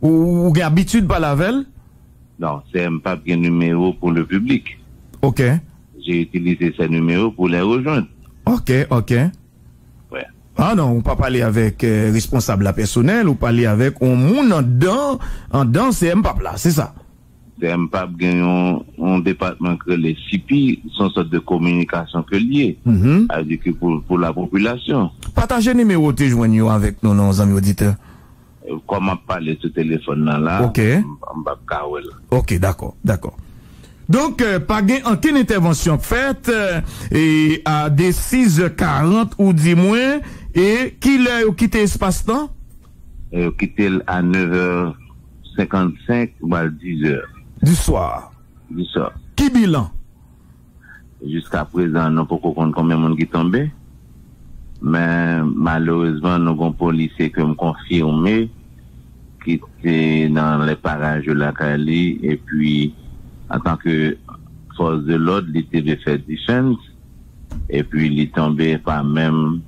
Ou vous avez l'habitude de parler avec elle? Non, CMPAP a un numéro pour le public. OK. J'ai utilisé ce numéro pour les rejoindre. Ok, ok. Ouais. Ah non, on pas parler avec responsable la personnel, ou parler avec on moun en dans CMPAP là, c'est ça. CMPAP gagne un département que les CIPI sont sortes de communication que lié, avec pour la population. Partagez numéro de joignez avec nous, nos amis auditeurs. Comment parler ce téléphone là? Ok. Ok, d'accord, d'accord. Donc, pas gain aucune intervention faite, et à des 6h40 ou 10 moins, et qui l'a quitté l'espace-temps? Quitté à 9h55 ou à 10h. Du soir. Du soir. Qui bilan? Jusqu'à présent, nous ne pouvons pas comprendre combien de monde qui est tombé. Mais malheureusement, nous avons un policier qui me confirme qui était dans les parages de la Cali, et puis en tant que force de l'ordre, il était fait défense et puis il est tombé par même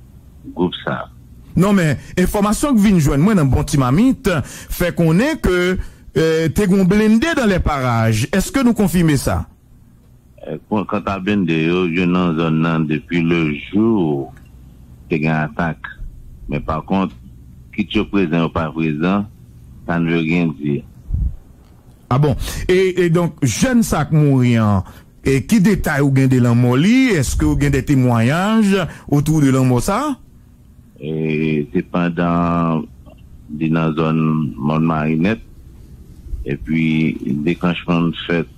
groupe ça. Non mais, information que vient joindre moi dans bon timamite, fait qu'on est que t'es gon blindé dans les parages. Est-ce que nous confirmez ça? Quand t'as blindé, je suis dans zone depuis le jour t'es gon attaque. Mais par contre, qui te présent ou pas présent, ça ne veut rien dire. Ah bon, et donc, jeune sac mourant, et qui détaille ou gain de l'anmoli, est-ce que ou gain des témoignages autour de l'anmoli ça? Et c'est pendant, dans zone Mont-Marinette, et puis, déclenchement de fête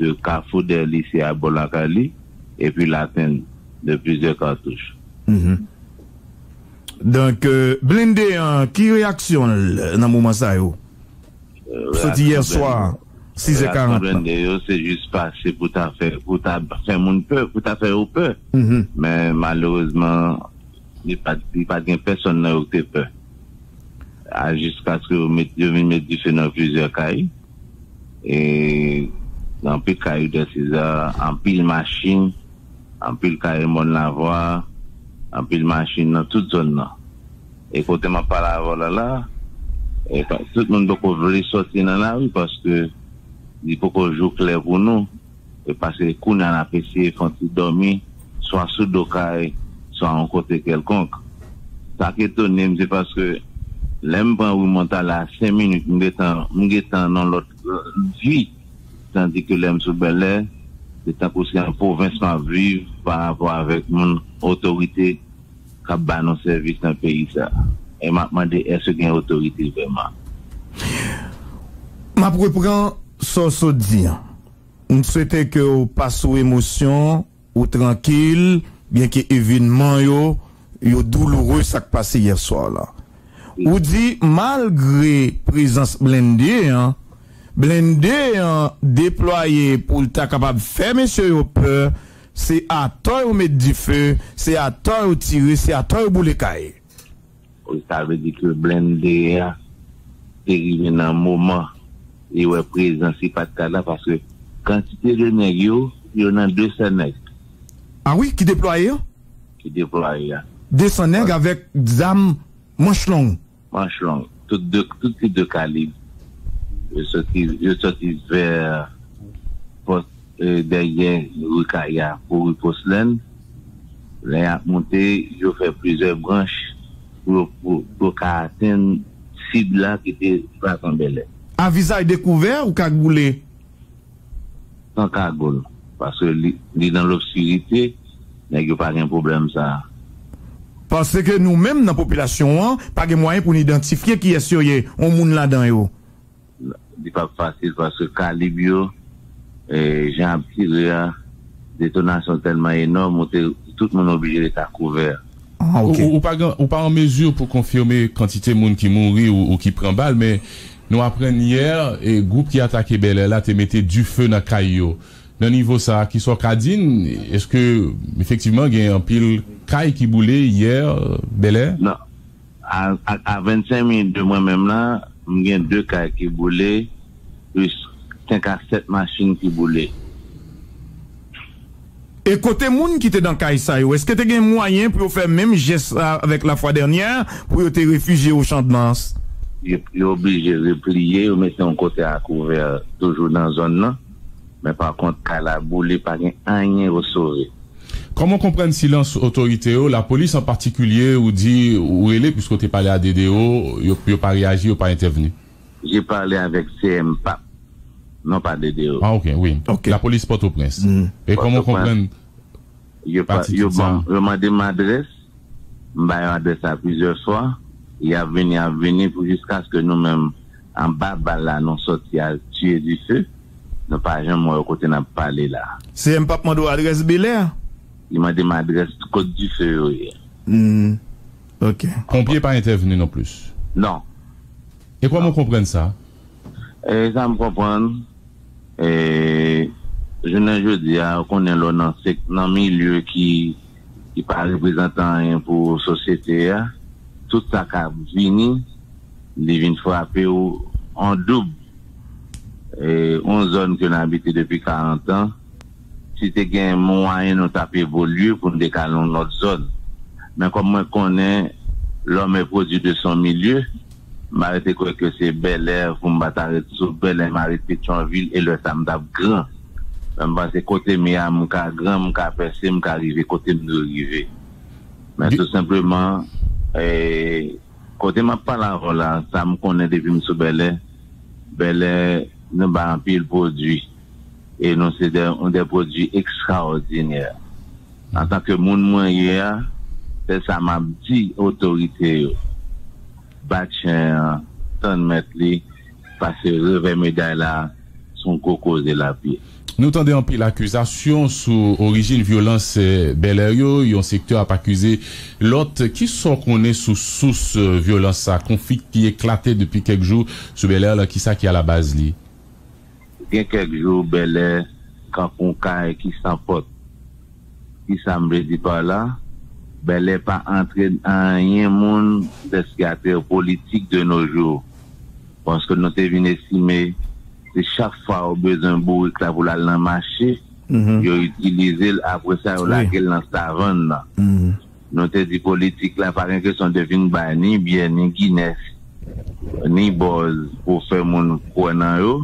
de Carrefour des lycées à Bolakali, et puis l'atteinte de plusieurs cartouches. Donc, blindé, qui réaction dans moment ça yo? C'était hier soir, 6h40. C'est juste passé pour ta faire mon peur, pour ta faire au peur. Mais malheureusement, il n'y a pas de personne qui a eu peur. Jusqu'à ce que vous mettez du feu dans plusieurs cailles. Et dans plus de cailles de César, en pile machine, en pile cailles de Mont-Lavoie, en pile machine dans toute zone. Et quand je parle avant là, et tout le monde veut sortir dans la rue parce que il faut qu'on joue clair pour nous. Et parce que les coups dans la PC, quand ils dorment, soit sous docaille, soit en côté quelconque. Ça qui est étonnant, c'est parce que l'aime pas où monte à la 5 minutes, m'étant dans l'autre vie. Tandis que l'aime sous Bel Air, c'est un peu en province à vivre par rapport avec mon autorité qui a banni nos services dans le pays. Et m'a demandé, est-ce qu'il y a une autorité vraiment? m'a reprend sans se dire. On souhaitait que vous passez aux émotions, ou tranquille, bien que événement yo douloureux ça qui passé hier soir là. Ou dit malgré présence blindée hein, blindé hein, déployé pour le ta capable faire monsieur yo peur, c'est à toi ou mettre du feu, c'est à toi ou tirer, c'est à toi ou bouler caille. Ça veut dire que blindé c'est arrivé dans un moment et ouais présence c'est pas de là parce que quantité de nèg yo, il y en a 200 nèg. Ah oui, qui déployé? Qui déployé. 200 nèg avec des armes manche longue. Manche longue. Tout type de calibre. Je sortis vers derrière Rukaya pour Porcelaine. Là, monté, je fais plusieurs branches pour atteindre cible là qui était pas en Bellet. À visage découvert ou cagoulé? Sans cagoule. Parce que dans l'obscurité, il n'y a pas de problème ça. Parce que nous-mêmes, dans la population, pas de moyen pour identifier qui est sur on moun là-dedans. C'est pas facile parce que Calibio, j'ai un petit détonation tellement énorme, tout le monde est obligé d'être couvert. Ah, okay. Ou pas en mesure pour confirmer quantité de monde qui mourit ou qui prend balle, mais nous apprenons hier, et groupe qui attaquait Bel Air, là, te mettait du feu dans le caillou. Dans niveau ça, qui soit Cadine, est-ce que, effectivement, il y a un pile caille qui boulait hier, Bel Air? Non. À 25 minutes de moi-même là, il y a 2 cailles qui boulaient, plus 5 à 7 machines qui boulaient. Et côté moun qui était dans caille ça, est-ce que tu as moyen pour faire même geste avec la fois dernière, pour te réfugier au champ de lance? Il est obligé de replier, ou mettre un côté à couvert, toujours dans la zone là. Mais par contre, la boule pas rien au sauver. Comment comprendre silence autorité, la police en particulier, ou dit, où elle est, puisque tu parlé à DDO, il n'a pas réagi, il n'a pas intervenu? J'ai parlé avec CMPAP, non pas DDO. Ah, ok, oui. Okay. La police Port-au-Prince. Mmh. Et comment comprendre? Je m'a dit ma adresse, je m'a adresse à plusieurs fois, il a venu jusqu'à ce que nous-mêmes, en bas, là, nous sortions à tuer du feu. Non, pas jamais, moi, au côté, n'a pas parlé là. C'est un pape, m'a dit adresse Bel Air? Il m'a dit ma adresse Côte du Feu, oui. Mm. Ok. Pompier pas intervenu non plus? Non. Et comment comprendre ça? Ça me comprend. Je ne dis pas qu'on est là dans un milieu qui n'est pas représentant pour la société. Tout ça qui a venu, il vient frapper en double. Et on zone que nous habitons depuis 40 ans, si tu as un moyen, nous avons évolué pour nous décaler dans notre zone. Mais comme moi connais l'homme est produit de son milieu, je m'arrête que c'est Bel Air, pour m'arrêter sur Bel Air, m'arrêter Thionville et le Samdab grand. Je pense que côté Mia, je suis grand, je suis percé, je suis arrivé, côté de arrivé. Mais tout simplement, côté ma parole là, ça me connaît depuis M. Bel Air. Bel Air, nous avons un pile produit et nous avons des produits extraordinaires. En tant que monde moyen, c'est ça m'a dit autorité. Bachin, tant de mètres, parce que revêt médaille là, son coco de la vie. Nous tendons en pile l'accusation sous origine violence Bel Air, il y a un secteur à accuser l'autre qui sont qu'on est sous source violence, à conflit qui éclatait depuis quelques jours sous Bel Air, là, qui ça qui à la base li? Il y a quelques jours, Bel Air, quand on caille qui s'emporte, qui semble dire par là, Bel Air pas entré dans un monde d'escalateur politique de nos jours. Parce que nous devons estimer, c'est chaque fois au besoin bourré que la boule a dans marché, ils ont utilisé après ça, la gueule dans sa vente. Nous te dit politique là, par exemple, sont devenus ni bien, ni Guinness, ni Boz pour faire mon coin eux.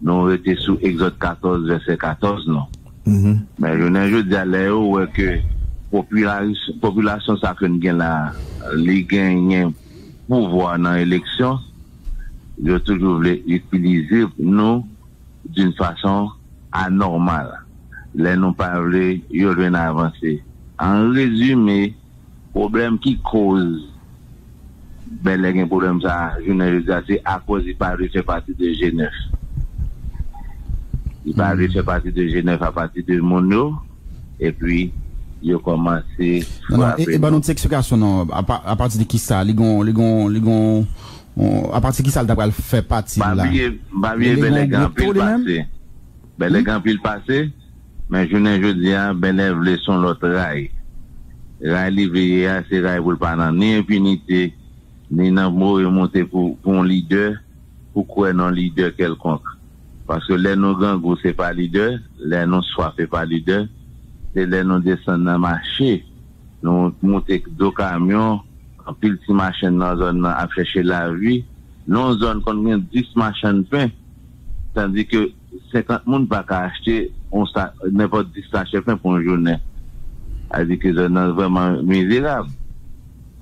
Nous avons été sous Exode 14, verset 14, non. Mais je ne dis pas que la population a un pouvoir dans l'élection. Je toujours voulais utiliser nous d'une façon anormale. Les non-parlés, ils veulent avancer. En résumé, problème qui cause Bel Air, problème ça, je ne dis pas, c'est à cause du fait partie de G9. Il parlait de partir de G9 à partir de Mono. Et puis, il a commencé. Et bien, notre explication, à partir de qui ça? À partir de qui ça, le fait partie là? Bellet, mais je ne dis pas, Bellet voulait son l'autre rail. Rail livré, c'est rail pour le parler, ni impunité, ni n'amour monté pour un leader, pour quoi non leader quelconque. Parce que les nos gangs, c'est pas leader, les nos soif, c'est pas leader, c'est les nos descendants dans le marché. Nous montons deux camions, en pile de machines dans la zone à chercher la vie. Nous avons combien 10 machines de pain, tandis que 50 personnes ne peuvent pas acheter n'importe 10 sachets de pain pour une journée. C'est-à-dire que c'est vraiment misérable.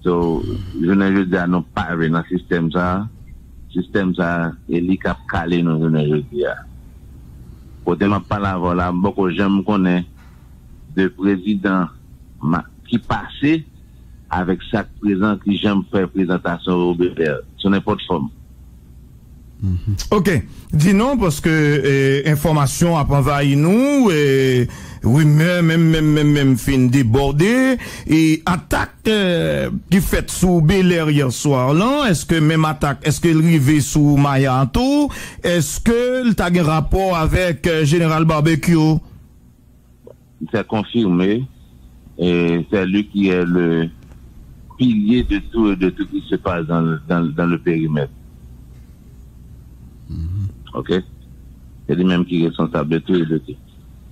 Donc, je ne dis pas non pas dans le système ça. Système ça est l'icap calé dans le système. Pour tellement pas la voilà, beaucoup de gens me connaissent de présidents qui passaient avec chaque président qui j'aime faire présentation au BPR. Ce n'est pas de forme. Ok. Dis non parce que information a envahi nous et oui même fin débordé et attaque qui fait sous Bel Air hier soir là, est-ce que même attaque est-ce que rivé sous Mayanto, est-ce que t'as un rapport avec général Barbecue? C'est confirmé et c'est lui qui est le pilier de tout qui se passe dans le périmètre. Ok, c'est lui-même qui est responsable de tout et de tout.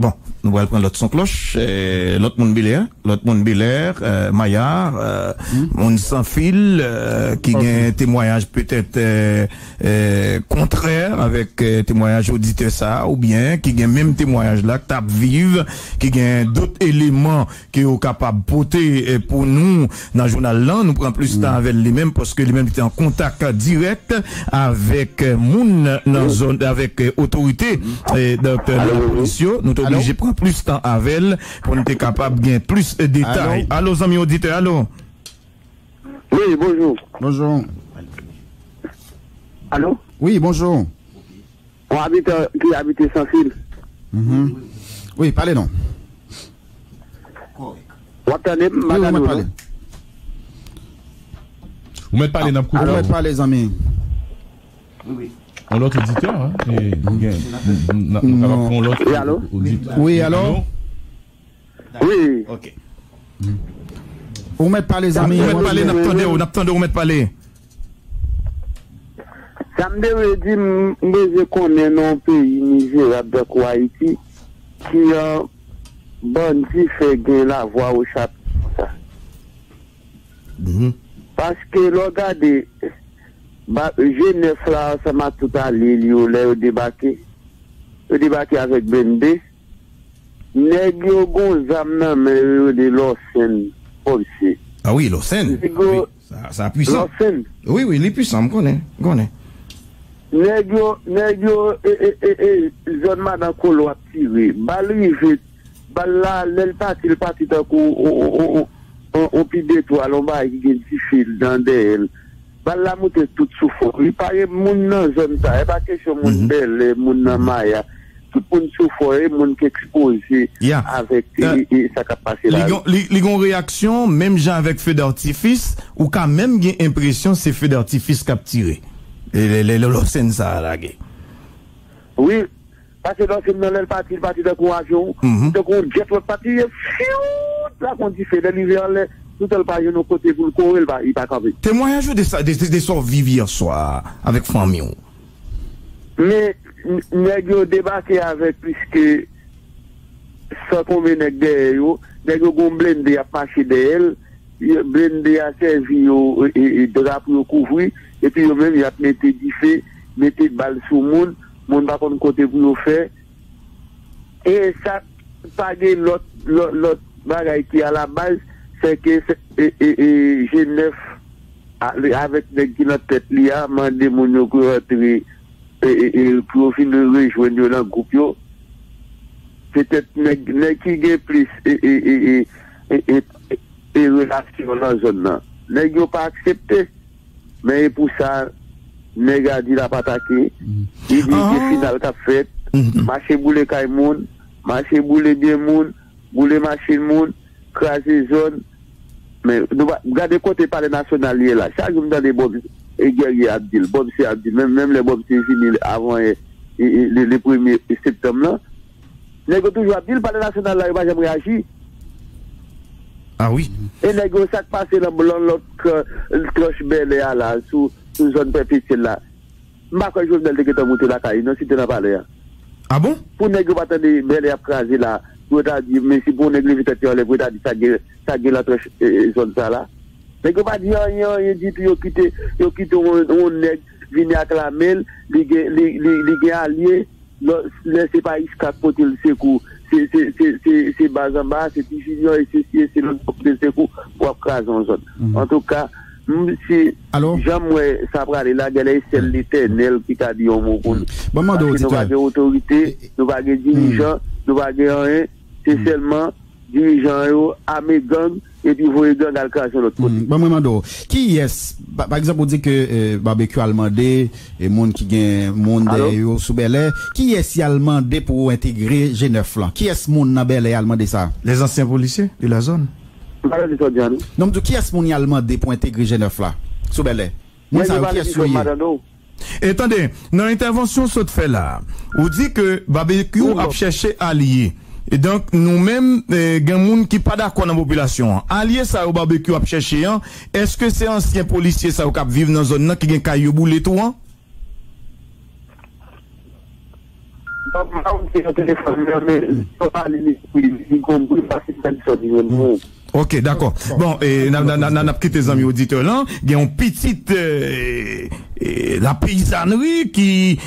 Bon, nous allons prendre l'autre son cloche, l'autre monde Bel Air, Maillard, on sans fil, qui a un témoignage peut-être contraire avec témoignage auditeur ça, ou bien qui a même témoignage là, que tape vive, qui a d'autres éléments qui est capable de porter pour nous dans le journal là, nous prenons plus de temps avec lui-même parce que lui-même était en contact direct avec Moun dans zone, avec autorité de la police. Nous obligé de prendre plus de temps avec elle pour nous être capable de gagner plus de détails. Allô, amis auditeurs, allô? Oui, bonjour. Bonjour. Allô? Oui, bonjour. On habite, qui habite sans fil? Oui, parlez non. Vous mettez parler dans le coup. Vous mettez parler, amis. Oui. On l'autre auditeur, hein? Oui, allô? Oui, allô? Oui. Ok. On met pas les amis. On met pas les n'attendez, on attendez, on met pas les. Ça me dit, mais je connais un pays misérable de Haïti qui a bon qui fait gagner la voix au chapitre. Parce que regardez. G9 là, ça m'a tout à l'île, il débarqué avec BND. Négio Gonzam, mais il est l'Ocène, policier. Ah oui, l'Ocène. Ça a puissant. Oui, il est puissant, je connais. Négio, zone madame Colo a tiré. Bah, lui, il partit d'un coup, au pied des toits, on va y gagner du fil dans des ailes. Bah la moute est toute souffrante. Il paraît moun nan zone ta, et pas question moun Bel, moun nan Maya. Tout moun souffre et moun qui expose avec sa capacité là. Ils ont réaction, même gens avec feu d'artifice, ou quand même gen impression c'est feu d'artifice capturé. L'océan ça a lagué. Oui, parce que l'océan dans le parti de courageon, donc on jette le parti, et fiou, là qu'on dit fait de l'hiver, tout le pays de côté pour le courir, il va pas capable. Témoignage des sorts vivir soir avec famille. Mais nègre débarqué avec puisque sans combien nègre derrière, nègre blindé a marché d'elle, blindé a servi au drap pour couvrir et puis même il a metté du feu, metté balle sur monde pas prendre côté pour le faire et ça pas de l'autre bagaille qui à la base c'est que G9 avec les gens qui ont tête liée, mandé mon couronné et pour finir rejoindre le groupe. Peut-être les qui gagnent plus et relations dans la zone. Les gens n'ont pas accepté, mais pour ça, les gars disent la pataque. Ils disent que finalement, tu as fait. marcher boule caille moun, marcher boule bien moun, boule machine moun, craser zone. Mais nous regardez côté par les nationaliers là, chaque jour dans des bob et guerrier Abdil, bob c'est Abdil, même les bob c'est fini avant le 1er septembre là. Les gars toujours Abdil par les nationales là, ils va jamais réagir. Ah oui. Et les gars ça passe dans l'autre cloche Bel Air là sous zone perpétuelle là. Marquage journal de qui t'a monté la caille, non si tu n'as pas l'air. Ah bon? Pour ne pas attendre Bel Air craser là. Mais si pour l'église, ça gueule l'autre zone là. Mais que pas dire, il dit, il quitte, on est venu acclamer, il est allié, c'est pas Iska pour le secours, c'est bas en bas, c'est diffusion, c'est le secours pour craser en zone. En tout cas, si jamais ça va aller là, c'est l'éternel qui a dit au mot. Nous avons des autorités, nous avons des dirigeants, nous avons des gens. C'est seulement dirigeants, armés gangs, et puis vous gang à l'occasion de l'autre côté. Bon, Mando, qui est, par exemple, on dit que Barbecue allemandé, et monde qui gagne, monde sous Bel Air, qui est-ce allemandé pour intégrer G9 là? Qui est-ce monde dans Bel Air allemandé ça? Les anciens policiers de la zone. Non, mais qui est-ce monde allemandé pour intégrer G9 là? Sous Bel Air? Et attendez, dans l'intervention, ce fait là, on dit que Barbecue a cherché alliés. Et donc, nous-mêmes, gens qui pas d'accord dans la population. Allié ça au Barbecue à chercher, est-ce que c'est ancien policier ça au cap vivre dans zone là qui gagne caillou boule tout hein? OK, d'accord. Bon, et n'a quitté les amis auditeurs là, il y a une petite la paysannerie qui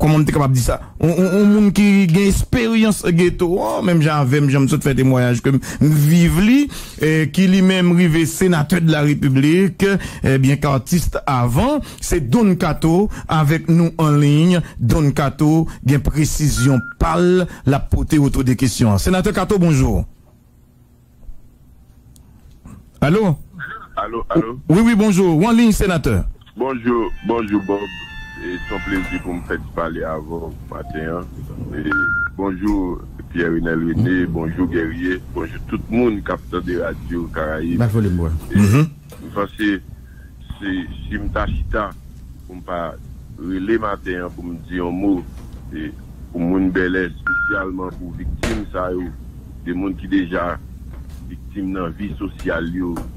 comment on est capable de dire ça, on monde qui gagne expérience ghetto, même j'aime tout faire témoignage que vive lui qui lui-même rivé sénateur de la République, bien qu'artiste avant, c'est Don Kato avec nous en ligne. Don Kato, bien précision pâle la potée autour des questions. Sénateur Kato, bonjour. Allô? Allô, allô? Oui, oui, bonjour. En ligne, sénateur. Bonjour, bonjour, Bob. C'est un plaisir pour me faire parler avant matin. Et bonjour, Pierre-Renel René. Bonjour, Guerrier. Bonjour, tout le monde, capteur de Radio Caraïbes. Bah, moi. Enfin, c'est Mtachita pour me pas relais matin, pour me dire un mot. Et pour mon Bel Air, spécialement pour victimes, ça, des monde qui déjà. Victime dans la vie sociale,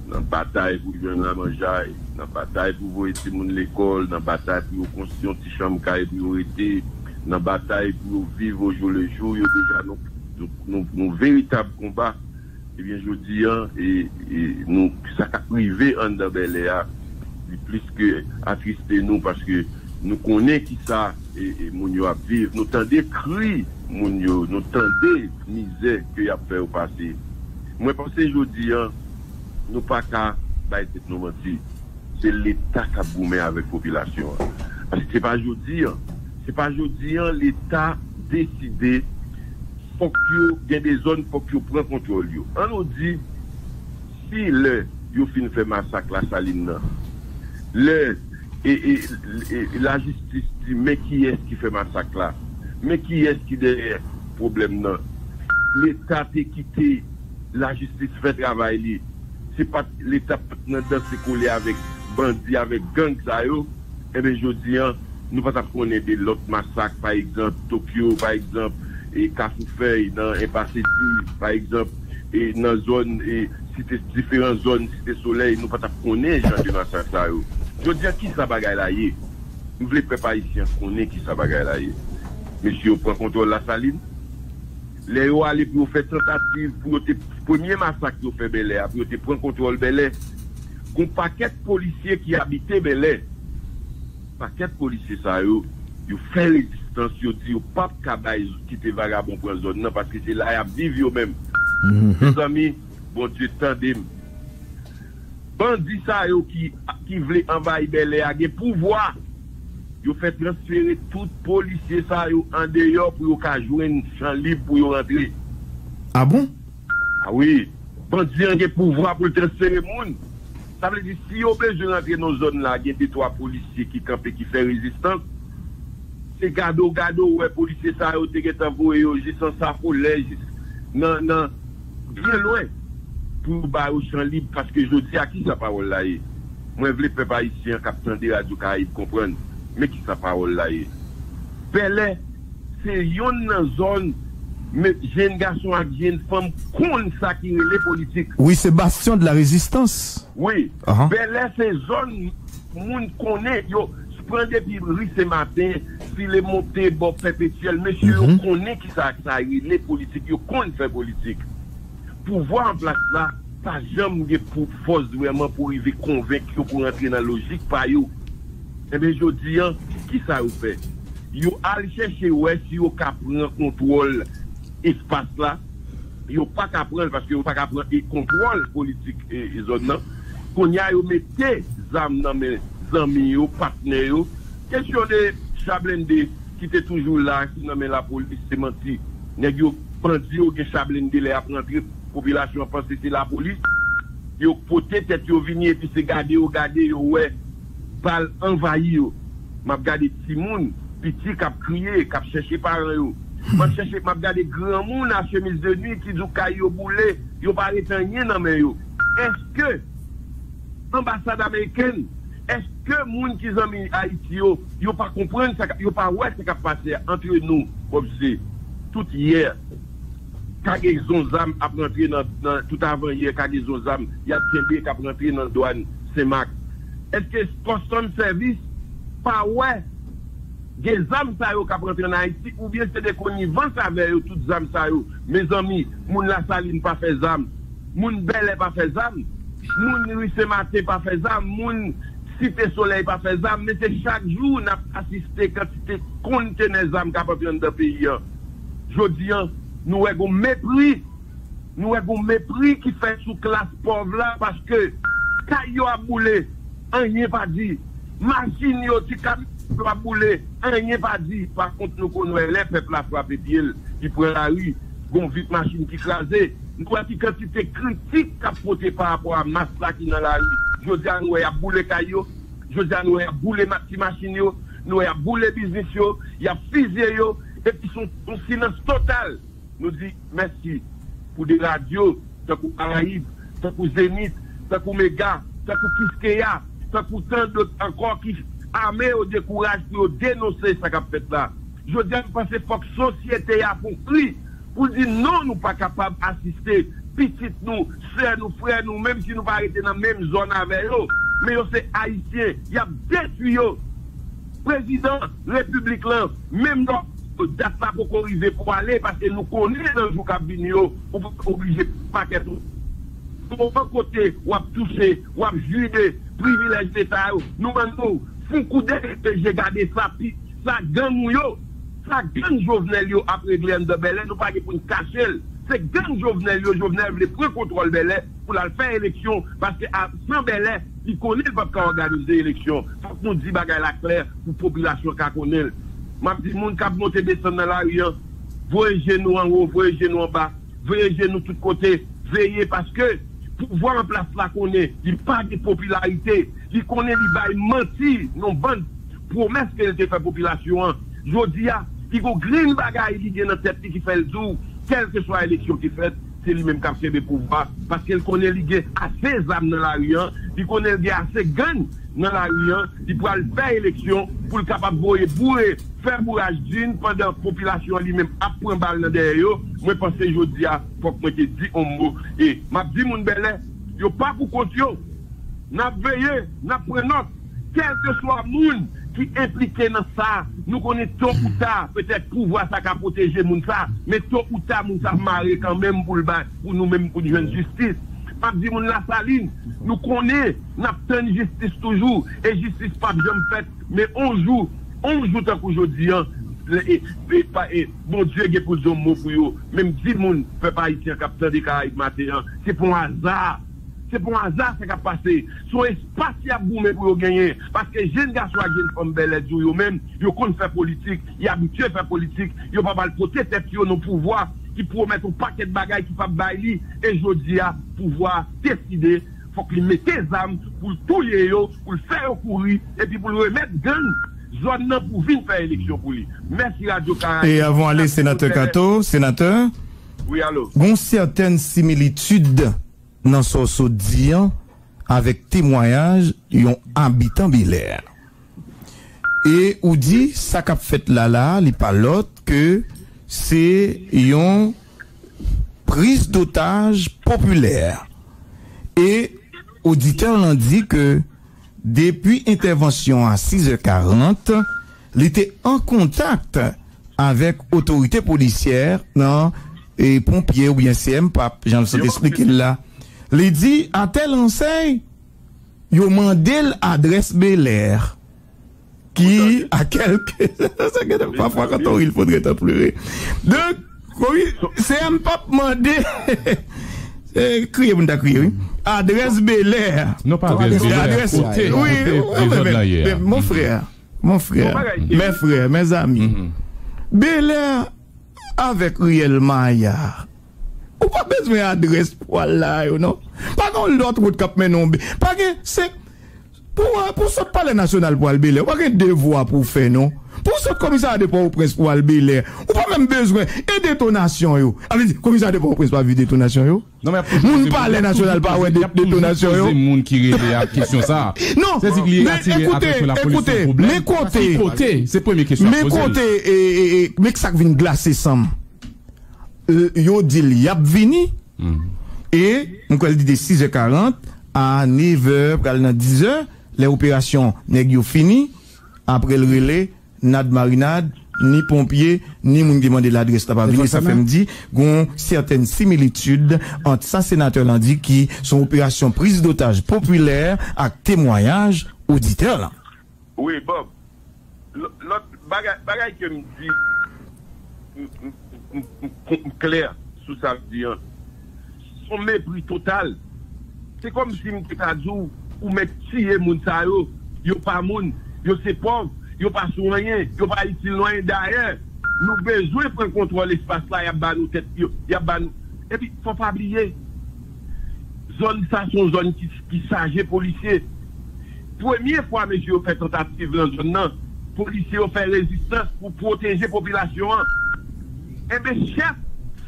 dans la bataille pour les la mangeaille, dans la bataille pour voir les gens à l'école, dans la bataille pour construire une chambre qui a priorité, dans la bataille pour vivre au jour le jour, déjà nos véritables combats. Et bien, je dis, nous, ça a privé en Bel Air, plus que attrister nous, parce que nous connaissons qui ça, et nous a vivre, nous tendons des cris, nous tendons misère qu'il a fait au passé. Moi, je pense que je dis, nous pas qu'à être nous mentir. C'est l'État qui a boumé avec la population. Parce que ce n'est pas aujourd'hui. Ce n'est pas aujourd'hui, l'État décide pour qu'il y ait des zones pour qu'il prenne contrôle. On nous dit, si le Yofin fait massacre à la saline, la justice dit, mais qui est-ce qui fait massacre là? Mais qui est-ce qui derrière le problème là? L'État est quitté. La justice fait travail. C'est pas l'État qui s'est collé avec bandits, avec gangs. Et bien, je dis, nous ne pouvons pas de l'autre massacre, par exemple, Tokyo, par exemple, et Kafoufei, dans Impaceti, par exemple, et dans zone, et cité, différentes zones, Cité Soleil, nous ne pouvons pas connaître les gens de massacre. Je dis, qui ça bagaille là? Nous voulons préparer ici, on connaît qui ça bagaille là. Monsieur, on prend contrôle de la saline. Les gens allaient pour faire tentative, pour le premier massacre qui a fait Bel Air, pour prendre contrôle Bel Air. Un paquet de policiers qui habitaient Bel Air, un paquet de policiers, ça, ils font l'existence, ils disent, pas de cabaye qui te vagabond pour la zone, non, parce que c'est là qu'ils vivent eux-mêmes. Mes amis, bon Dieu, tendez. Bandits, ça, qui voulaient envahir Bel Air, ils ont pouvoir. Vous faites transférer tout policier ça en dehors pour qu'ils jouent une champ libre pour rentrer. Ah bon? Ah oui. Bandit a un pouvoir pour transférer les gens. Ça veut dire si vous voulez rentrer dans nos zones là, il y a des trois policiers qui campent et qui font résistance. c'est gado, ouais, policier, ça, yo, te get envoyé, juste sans sa foulée, juste, non, bien loin, pour bah, au champ libre, parce que je dis à qui sa parole là est. Moi, je veux les haïtiens, capitaine de Radio Caraïbes, comprendre, mais qui sa parole là est. Bellet, c'est une zone, mais jeunes garçons et jeunes femmes, qu'on ça qui est les politiques. Oui, c'est bastion de la résistance. Oui, Bellet, c'est zone, moun connaît, yo, prend des pibris ce matin, si les montées bon perpétuel, monsieur, on connaît qui ça les politiques, on connaît faire politique. Pouvoir en place là, ça jamais pour force vraiment pour y convaincre, pour entrer dans la logique, pas yo. Eh bien, je dis, qui ça vous fait? Yo allez chercher ouais si yo ka prendre contrôle espace là, yo pas ka prendre parce que yo pas ka prendre contrôle politique et zone là. Qu'on y a yo mettez zam dans mes amis, partenaires, question de Chablende qui était toujours là, qui nomme la police, c'est menti. Nèg yo prandi yo gen Chablende les a prendre population pense c'est la police. Yo poté tête yo venir et puis c'est garder yo ouais bal envahi yo. M'a regarder ti moun petit qui a crié, qui a cherché par eux. Je m'a regardé grand monde à chemise de nuit qui dit qu'il y a boulé, il n'y a pas rien dans mes yeux. Est-ce que l'ambassade américaine, est-ce que les gens qui ont mis Haïti, ils n'ont pas compris, ils n'ont pas ouais ce qui a passé entre nous, comme c'est tout hier, quand ils ont rentré dans tout avant hier, quand ils ont il y a des gens qui ont rentré dans la douane, c'est Mac. Est-ce que Customs Service, pas ouais, des âmes ça yo ka prendre en Haïti ou bien c'est des connivences avec eux toutes âmes ça yo mes amis moun la saline pas fait âme moun Bellet pas fait âme moun Riel Maya pas fait âme moun Cité Soleil pas fait âme mais c'est chaque jour n'a assisté quantité conteneur âme ka prendre dans pays jodi nous avons mépris qui fait sous classe pauvre là parce que kayo a boulé rien pas dit machine yo ti ka pas bouler, rien pas dit. Par contre, nous connaissons les peuples à frapper pied, qui prennent la rue, gon vite machine qui crasé. Nous voyons une quantité critique capotée par rapport à masse qui dans la rue. Je dis à nous, il y a boulé caillou, je dis à nous, il y a boulé machine, nous, il y a boulé business, il y a fusé, et puis sont en silence total. Nous disons merci pour des radios, tant pour Caraïbes, tant pour Zénith, tant pour Méga, tant pour Kiskeya, tant pour tant d'autres encore qui. Armé au décourage pour dénoncer ça qu'a fait là. Je dis à nous penser que la société a compris pour dire non, nous ne sommes pas capables d'assister petite nous, soeurs nous, frères nous, même si nous ne sommes pas arrêtés dans la même zone avec eux. Mais c'est haïtien, il y a détruit eux. Président République là, même dans le date pas pour corriger pour aller parce que nous connaissons dans le jour cabinet, on peut obliger paquet tout. Pour un côté, on va toucher, on va juger, privilège d'État, nous maintenant. Fou coudé, j'ai gardé ça, puis ça gagne yo, ça gagne Jovenel yo après Glenn de Bellet, nous pas pour nous cacher. C'est gagne Jovenel yo, Jovenel veut prendre contrôle Bellet pour la faire élection, parce que sans Bellet, il connaît le peuple qui a organisé l'élection. Faut que nous disions bagaille la claire pour la population qui connaît. M'a dit, moun kap monte descendre dans la rue, voyez nous en haut, voyez nous en bas, voyez nous de tous côtés, veillez parce que pouvoir en place là qu'on est, il pas de popularité. Il connaît, il va mentir, non bonne promesse qu'elle fait à la population. Je dis, il faut green bagaille qui vient dans tête qui fait le jour, quelle que soit l'élection qui fait, c'est lui-même qui a fait le pouvoir. Parce qu'elle connaît, il y a assez d'âmes dans la rue, il connaît, il y a assez gangs dans la rue, il pourra faire l'élection pour le capable de bourrer, faire bourrage d'une pendant la population lui-même après un balle derrière. Moi, je pense que je dis, il faut que moi je dise un mot. Et je dis, mon bel, il n'y a pas pour continuer. N'a veillé, n'a pris note, quel que soit le monde qui impliqué dans ça, nous connaissons tôt ou tard, peut-être pouvoir ça protéger moun ça, mais tôt ou tard, nous sommes marrés quand même pour nous-mêmes pour une jeune justice. Pas dit moun la saline, nous connaissons, n'a pas de justice toujours, et justice pas de jamais faite, mais on joue tant qu'aujourd'hui, et bon Dieu, il y a pour un mot pour eux, même 10 moun, peuple haïtien, capitaine des Caraïbes, c'est pour un hasard. C'est pour un hasard ce qui a passé. Son espace qui a boumé pour gagner. Parce que les jeunes garçons et jeunes femmes belles, eux-mêmes, ils connaissent faire politique, ils habitués à faire politique, ils ne peuvent pas porter tête sur nos pouvoirs, qui promettent un paquet de bagailles qui ne peuvent pas bailler. Et je dis à pouvoir décider, il faut qu'ils mettent des armes pour tout les pour le faire courir, et puis pour le remettre gang zone nan pour venir faire élection pour lui. Merci Radio Caraïbes. Et avant d'aller, sénateur Kato, sénateur, oui, allô. Bon, certaines similitudes dans ce sodian avec témoignage yon habitant Bel Air. Et ou dit ça qu'a fait là li pas l'autre que c'est yon prise d'otage populaire. Et auditeur l'ont dit que depuis intervention à 6h40, il était en contact avec autorité policière, non, et pompiers ou bien CMPAP, j'en sais expliquer là. Il dit à tel enseigne, il a demandé l'adresse Bel Air, qui à quelques. Parfois, quand on il faudrait t'en pleurer. Donc, CMPAP demandé. Criez, vous n'avez crié, oui. Adresse Bel Air. Non, pas adresse Bel Air. Adresse, oui, mes frères, mes amis. Bel Air avec Riel Maya. Ou pas besoin d'adresse pour là, non? Pas qu'on l'autre route cap menon. Pas que c'est. Pour ce palais national pour Bel Air, pas qu'un devoir pour faire, non? Pour ce commissaire de Port-au-Prince pour Bel Air, ou pas même besoin et détonation yo. Allez, commissaire de Port-au-Prince pas vu détonation yo. Non mais moun palais national pas ouais détonation yo. C'est moun qui relève la question ça. Non, c'est écoutez, mes côtés, c'est première question. Mes côtés et mec ça vient glacer ensemble. Yo dit y a vini et on dit de 6h40 à 9h pour aller dans 10h, les opérations nèg yo fini après le relais. Nad marinade, ni pompier, ni moun demande l'adresse ta pa venir. Ça fait me dit gon certaines similitudes entre ça sénateur lundi qui son opération prise d'otage populaire ak témoignage auditeur là. Oui, Bob. L'autre bagay que me dit clair sous ça dire son mépris total. C'est comme si me ta dou ou me tirer moun sa yo, yo pa moun, yo c'est pauvre. Yo pas sous rien, yo pas ici loin d'ailleurs. Nous besoin prendre contrôle l'espace là, y a ba nous tête, y a ba nous. Et puis faut pas oublier zone ça son zone qui chargé policier. Première fois monsieur ont fait tentative dans zone là, policiers ont fait résistance pour protéger population. Et bien chef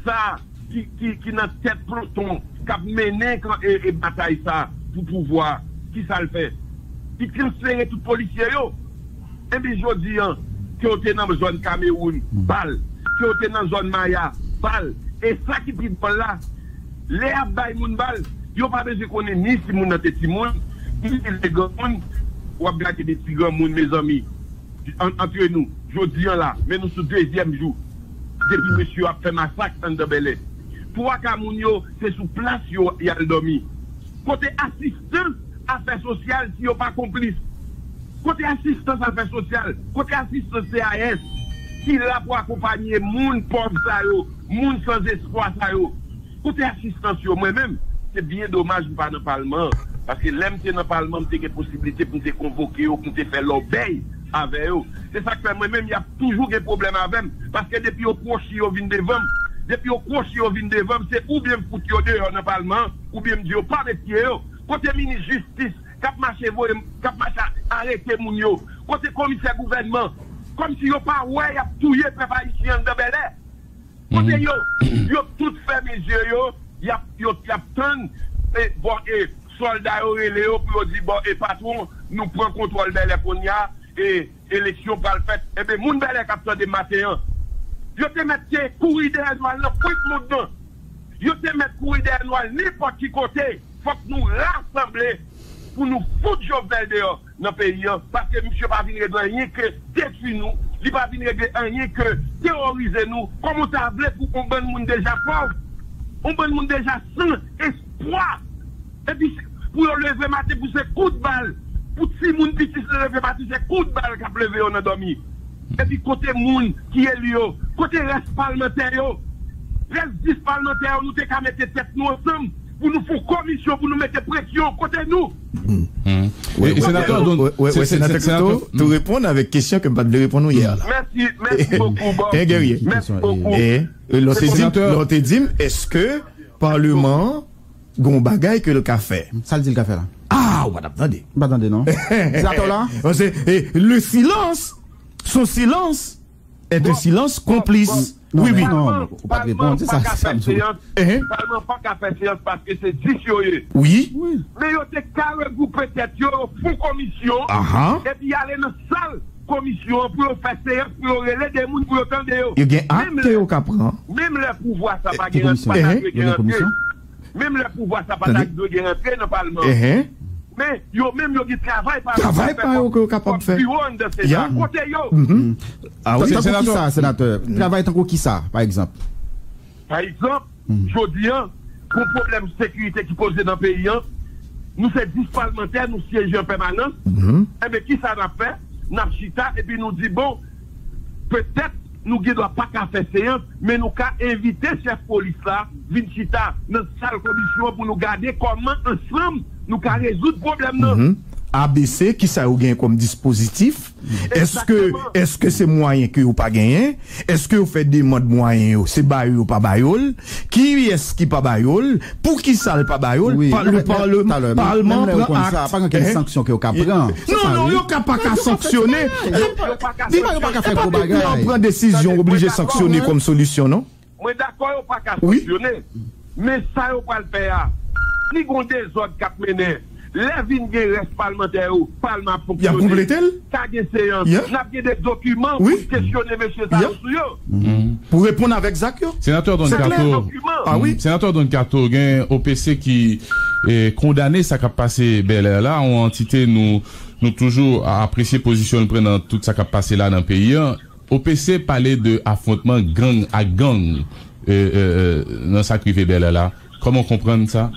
ça qui dans tête peloton qui a mené et bataille ça pour pouvoir qui ça le fait. Qui transférer tout policier yo. Et puis je dis, que vous êtes dans la zone Cameroun, balle. Que vous êtes dans la zone Maya, balle. Et ça qui prit pas là, les abbaye moun balle, ils n'ont pas besoin de connaître ni si moun dans tes petits moun, ni les grands moun, ou ablater des petits grands moun, mes amis. Entre nous, je dis là, mais nous sommes deuxième jour, depuis monsieur a fait massacre dans Bellet. Pour Cameroun, c'est sous place, il y a le dormi. Côté assistance, affaires sociales, si vous n'êtes pas complice. Côté assistance à l'affaire sociale, côté assistance CAS, qui est là pour accompagner les gens pauvres, les gens sans espoir. Côté assistance, moi-même, c'est bien dommage de ne pas dans le Parlement. Parce que l'homme qui est dans le Parlement, il y a des possibilités pour te convoquer, pour te faire l'obéir avec eux. C'est ça que moi-même, il y a toujours des problèmes avec eux. Parce que depuis au proche, ils viennent devant. Depuis au proche, ils viennent devant. C'est ou bien me foutre dans le Parlement, ou bien me dire, pas de pied. Côté ministre de la Justice, cap marché vous cap marché arrêter moun yo côté commissaire gouvernement comme si yo pas ouais y a touyer prépa ici en Bel Air côté yo tout fait mes yeux y a tant bon et soldats yo relé yo pour dire bon et patron nous prend contrôle Bel Air qu'on y a et élection pas le fait et ben moun Bel Air cap tant de matin yo te mettre courir derrière nous là pour tout monde yo te mettre courir derrière nous n'importe qui côté faut que nous rassembler pour nous foutre Jovenel dehors dans le pays, parce que monsieur pas venir régler rien que détruire nous, il pas venir régler rien que terroriser nous, comme on t'a voulu pour qu'on bonne monde déjà pauvre, on bonne monde déjà sans espoir, et puis pour lever matin pour ces coups de balle, pour si monde petit se lever matin ces coups de balle qui a levé on a dormi, et puis côté monde qui est lui, côté reste parlementaire, reste 10 parlementaires, nous t'es qu'à mettre tête nous ensemble. Pour nous faire commission, pour nous mettre pression côté nous. Oui, sénateur, tu réponds avec question que je ne réponds pas hier. Merci beaucoup, Bob. Merci beaucoup. Et l'on te dit, est-ce que le Parlement gon bagay que le café. Ça le dit le café là. Ah, on va attendre. On va attendre non. Le silence, son silence est un silence complice. Oui, oui, non. Pas de ça. Pas qu'à faire séance parce que c'est disjoyeux. Oui. Mais yo te carré groupe peut-être yo font commission. Et puis aller dans salle commission pour faire séance pour relayer des monde pour entendre yo. Il y a acte yo qu'apprend. Même le pouvoir ça pas guérir pas commission. Même le pouvoir ça pas guérir rentrer dans parlement. Mais yo même yo qui travaille pas capable de faire. Ah oui, sénateur. Sénateur. Travail tant qui ça, par exemple. Par exemple, je dis, pour le problème de sécurité qui pose dans le pays, nous sommes 10 parlementaires, nous siégeons en permanence. Eh bien, qui ça n'a fait? N'a chita, et puis nous dit, bon, peut-être nous ne doit pas faire séance, mais nous avons invité chef police là, Vinchita, dans la salle commission pour nous garder comment ensemble nous allons résoudre le problème. ABC, qui ça a gagné comme dispositif? Est-ce que c'est moyen que vous pas gagné? Est-ce que vous faites des modes moyens? C'est bayol ou pas bayol? Qui est-ce qui pas bayol? Pour qui ça le pas bayol? Le Parlement prend acte. Pas qu'il y a une sanction que vous avez pris. Non, non, vous n'avez pas qu'à sanctionner. Vous n'avez pas qu'à faire gros bagages. On prend décision obligée de sanctionner comme solution, non? Moi d'accord, vous n'avez pas qu'à sanctionner. Mais ça, vous pas le faire. Si vous avez des ordres qui mènent, les vignes restent parlementaires ou parlement fonctionnent. Il y a complété séance. On a bien des documents pour questionner M. Sarsouyot. Pour répondre avec Zach. Sénateur Don Kato. Sénateur Don Kato, il y a un OPC qui est condamné, ça qui a passé Bel Air là. En entité, nous toujours apprécier position prenant tout ça qui a passé là dans le pays. OPC parlait de affrontement gang à gang dans sa crivé Bel Air là. Comment comprendre ça?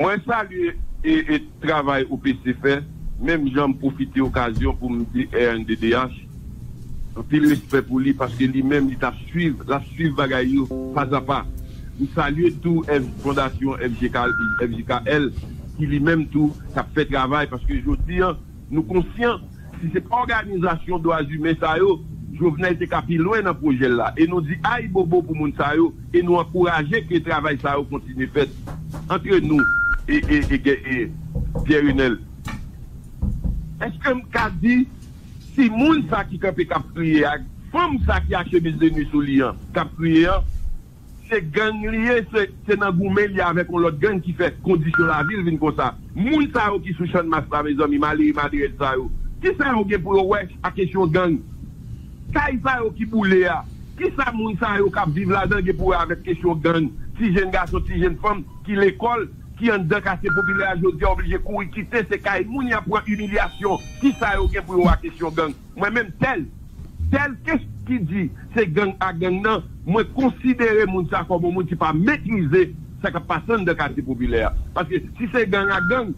Moi, salut et travail au PCF, même j'en profite l'occasion pour me dire RNDDH, un petit respect pour lui parce que lui-même, il t'a suivi, bagaille pas à pas. Nous saluons tout Fondation FJKL qui lui-même tout, ça fait travail parce que je dis, nous conscients, si cette organisation doit assumer ça, je venais de capi loin dans le projet là. Et nous dit aïe bobo pour moun sa yo, et nous encourager que le travail ça continue fait entre nous. Et Pierre Unel, est-ce que m'ka dit si moun sa qui kapé kap prier, femme sa qui a chemise de nuit sous lien, kap prier, c'est gang lié, c'est nan goumé lié avec l'autre gang qui fait condition la ville vin comme ça. Moun sa yo qui sou chan mas la mes amis, malé madré sa yo. Qui sa yo gen pour ouais à question gang? Qui sa yo qui boule a? Qui sa moun sa yo kap vive la dan gen pour avec question gang? Si jeune garçon, si jeune femme qui l'école qui en dedans cassé populaire aujourd'hui obligé courir quitter ces cailles moun y a pour humiliation qui ça y a pour la question gang moi même tel qu'est-ce qui dit c'est gang à gang non moi considérer moun ça comme moun qui pas maîtriser ça qui passe dans le quartier populaire parce que si c'est gang à gang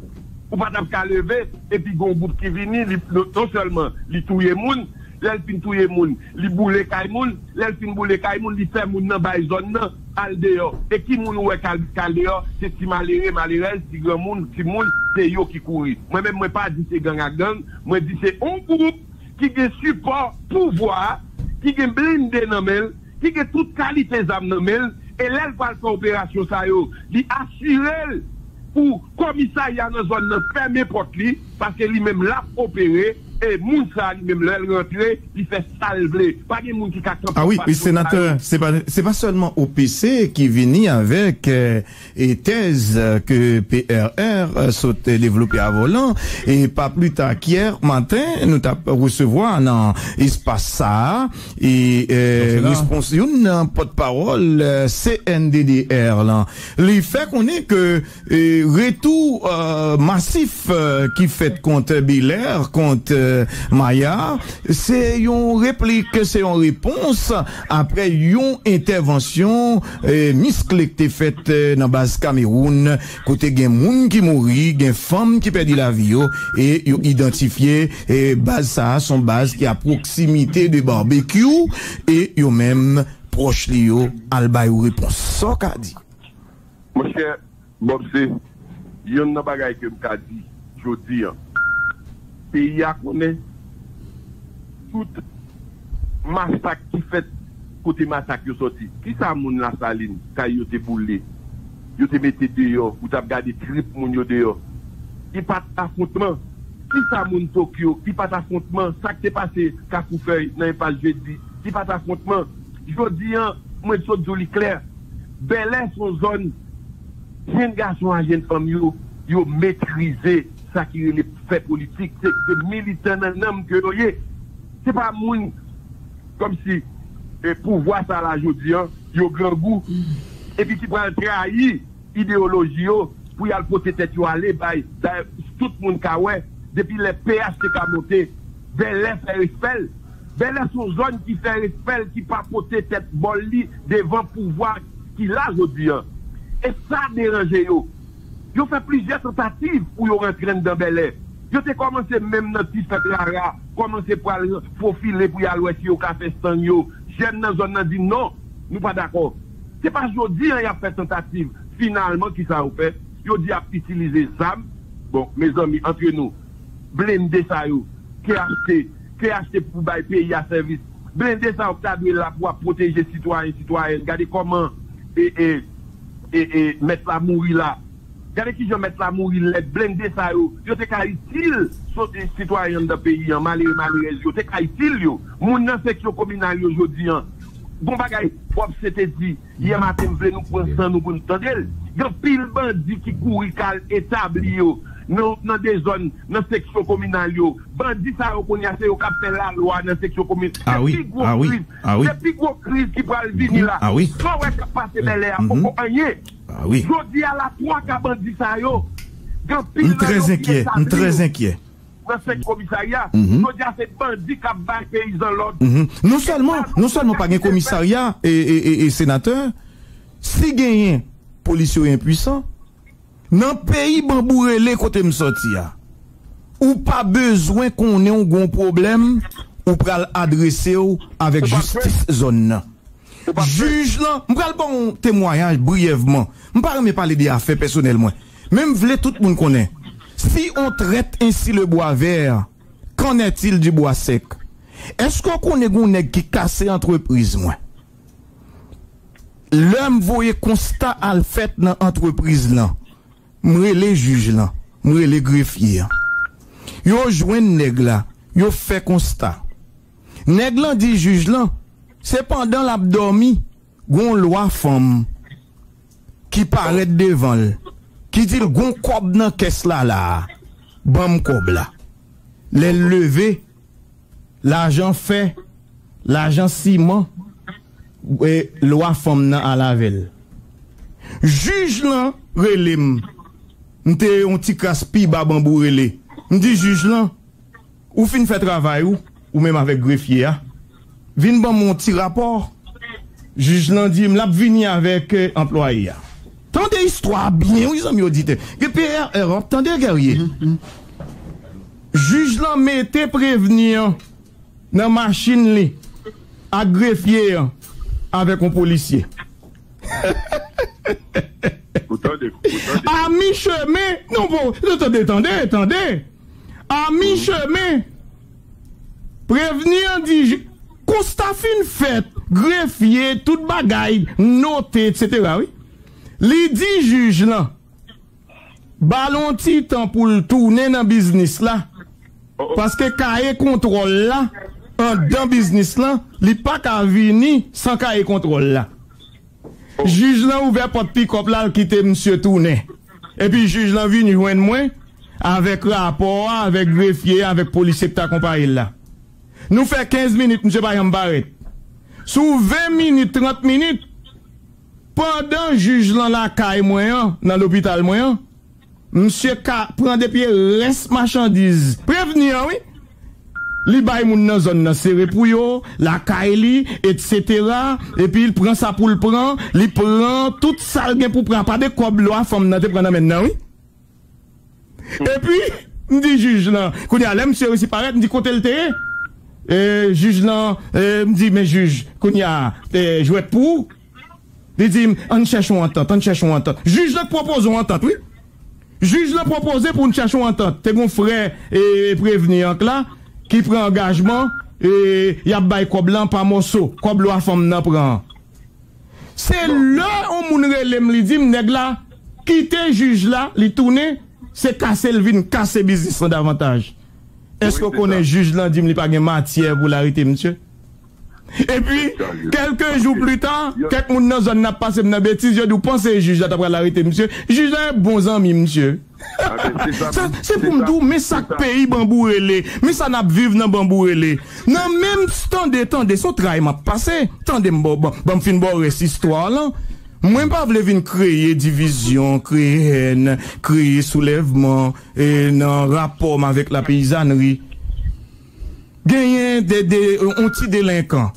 ou pas d'abord lever et puis gon groupe qui vient non seulement li touyer moun l'elfin touyer moun li bouler caille moun l'elfin bouler caille moun li faire moun nan bay zone nan Aldeo. Et qui moun ouè Aldeo, c'est si malheureux, malheureux, si grand moun, si moun, c'est yo qui courit. Moi-même, moi pas dit c'est gang à gang, moi dit c'est un groupe qui a support pouvoir, qui a blindé dans mel, qui a toute qualité d'âme dans mel, et l'elle parle de opération ça yo, li assure pour commissariat dans zone de fermer porte li, parce que lui-même l'a opéré. Et moun sa même le rentrer, il fait salver. Pas de moun qui capte. Ah oui, mais sénateur, c'est pas seulement OPC qui vient avec thèse que PRR saute développé à volant et pas plus tard qu'hier matin nous recevoir dans espace ça et réponse une porte-parole CNDDR là. Le fait qu'on est que retour massif qui fait contre Bel Air contre Maya, c'est une réplique, c'est une réponse après une intervention musclée qui était faite dans la base Cameroun, côté des gens qui mourit, des femmes qui perdent la vie, et identifié base ça, son base qui est à proximité de barbecue, et ils même proche de yo alba une réponse. Ça qu'a dit. Mon cher Bobsé, il y a une bagaille que m'a dit, je dis. Pays a connaît tout massacre qui fait côté massacre qui sorti qui ça moun la saline cailloté boulé vous te mettez dehors, vous avez gardé trip moun yo dehors. Il n'y a pas d'affrontement. Qui ça moun Tokyo, qui pas d'affrontement, ça qui est passé, Carrefour Feuille, non, pas jeudi, qui pas d'affrontement. Je dis, moi, je suis clair. Bel Air, son zone, jeunes garçons et jeunes femmes, ils ont maîtrisé ça qui est les faits politiques, c'est des militants dans l'homme que vous voyez. Ce n'est pas moun comme si, pour voir ça là, je dis, ils ont grand goût. Et puis, qui prend trahir l'idéologie pour y aller porter tête, aller, tout le monde qui depuis les PHTK montés, Bellet fait respect. Bellet sont zone qui fait respect, qui pas porter tête, bolli devant pouvoir qui l'a aujourd'hui. Et ça dérange yo. Yo fait plusieurs tentatives pour yo rentrer dans Bellet. Yo te commencé même dans petit Clara, commencé pour profiler pour y aller si au café stan yo. J'aime dans zone nan dit non, nous pas d'accord. C'est pas aujourd'hui y a fait tentative. Finalement, qui ça vous fait? Yo dit a utiliser ça. Bon, mes amis, entre nous, blender ça, qui acheté pour payer à service, blender ça, pour protéger les citoyens et citoyennes. Regardez comment et mettre la mourir là. Regardez qui je mettre la mourir là, blender ça, yo te ka utile, sont les citoyens de pays, malheureux, yo te ka utile, yo. Mon section communale aujourd'hui, bon bagay, propre c'était dit, hier matin, vous voulez nous prendre ça, nous pour nous tendre. Il y a pile bandit qui courent, établi, dans des zones, dans la section communale. Bandit, ça, on connaît, c'est au cap de la loi, dans la section communale. Ah oui, ah oui, ah oui. C'est plus gros crise qui va venir là. Ah oui. Quand on va passer Bel Air, on va gagner. Ah oui. Je dis à la trois qu'à bandit, ça, il y a très inquiet, très inquiet. Dans ce commissariat, je dis à ces bandits qui ont battu les paysans. Non seulement pas un commissariat et sénateur, si gagnent. Policiers impuissants, dans le pays bambourelé côté me sortir, ou pas besoin qu'on ait un gros problème, ou pral adresser avec justice zone. Juge là, m'pral bon témoignage brièvement. M'pare me parler des affaires personnellement. Même vle tout le monde connaît. Si on traite ainsi le bois vert, qu'en est-il du bois sec? Est-ce qu'on connaît un nèg qui casse entreprise moi? L'homme voyait constat à fait dans l'entreprise là. Mre les juges là, mre les greffiers. Yo joine nèg là, yo fait constat. Nèg là dit juge là, cependant l'abdomi, gon loi femme qui paraît devant l, qui dit gon kob dans caisse là là. Bam kob là. Les lever, l'argent fait, l'argent ciment. Et loi femme à la ville. Juge là, relèm. M'te on ti caspi babambou relé. M'di juge là, ou fin fait travail ou même avec greffier. Vin ban mon ti rapport. Juge là dit m'lap vini avec employé. Tendez histoire bien, ils ont mis audite. GPR Europe, tendez guerrier. Juge là mettez prévenir dans machine li à greffier. Avec un policier. À mi-chemin, non, attendez. À mi-chemin, prévenir, dit, constat fin fête, greffier, toute bagaille, noter, etc. Oui. Les 10 juges là, ballon titan pour le tourner dans le business là, parce que cahier contrôle là, dans business là, li pa ka vini sans ka e contrôle là. Juge là ouvert porte pick-up là qui était monsieur tourné. Et puis juge là vini joindre moi avec rapport avec greffier avec policier qui t'accompagne là. Nous fait 15 minutes monsieur Bayam Barret. Sous 20 minutes 30 minutes pendant juge là la caille moyen dans l'hôpital moyen monsieur ka prend des pieds reste marchandise. Prévenir oui. Li bay moun nan zone nan serré pou yo, la kaili, etc. Et puis il prend ça pour le prendre, il prend tout ça le gen pour prendre, pas de kob loi femme nan te prend maintenant, oui. Et puis, m'di juge nan, kounya lè monsieur aussi paraît, m'di kote le té. Et juge nan, m'di mais juge, kounya, jouet pour. Il dit, on cherche une entente, on cherche une entente. Juge le propose une entente, oui. Juge le propose pour nous chercher une entente. T'es mon frère et prévenir là. Qui prend engagement et y a bail quoi blanc par morceau, quoi blanc femme n'en prend. C'est là où on a dit, nèg là, quitter juge là, les tourner, c'est casser le vin, casser le business davantage. Est-ce qu'on connaît juge là, dit, il n'y a pas de matière pour l'arrêter, monsieur? Et puis, quelques jours plus tard, quelques monde dans la zone n'a pas passé une bêtise, je vous pense que juge là, t'as pas l'arrêté, monsieur. Juge là, un bon ami, monsieur. C'est pour me dire, mais ça pays bambourelé, mais ça n'a pas vivre dans bambourelé. Non, même temps de son travail m'a passé, tant de bon fin de cette histoire là. Moi, pas voulu créer division, créer haine, créer soulèvement, et non, rapport avec la paysannerie. Gagner des anti-délinquants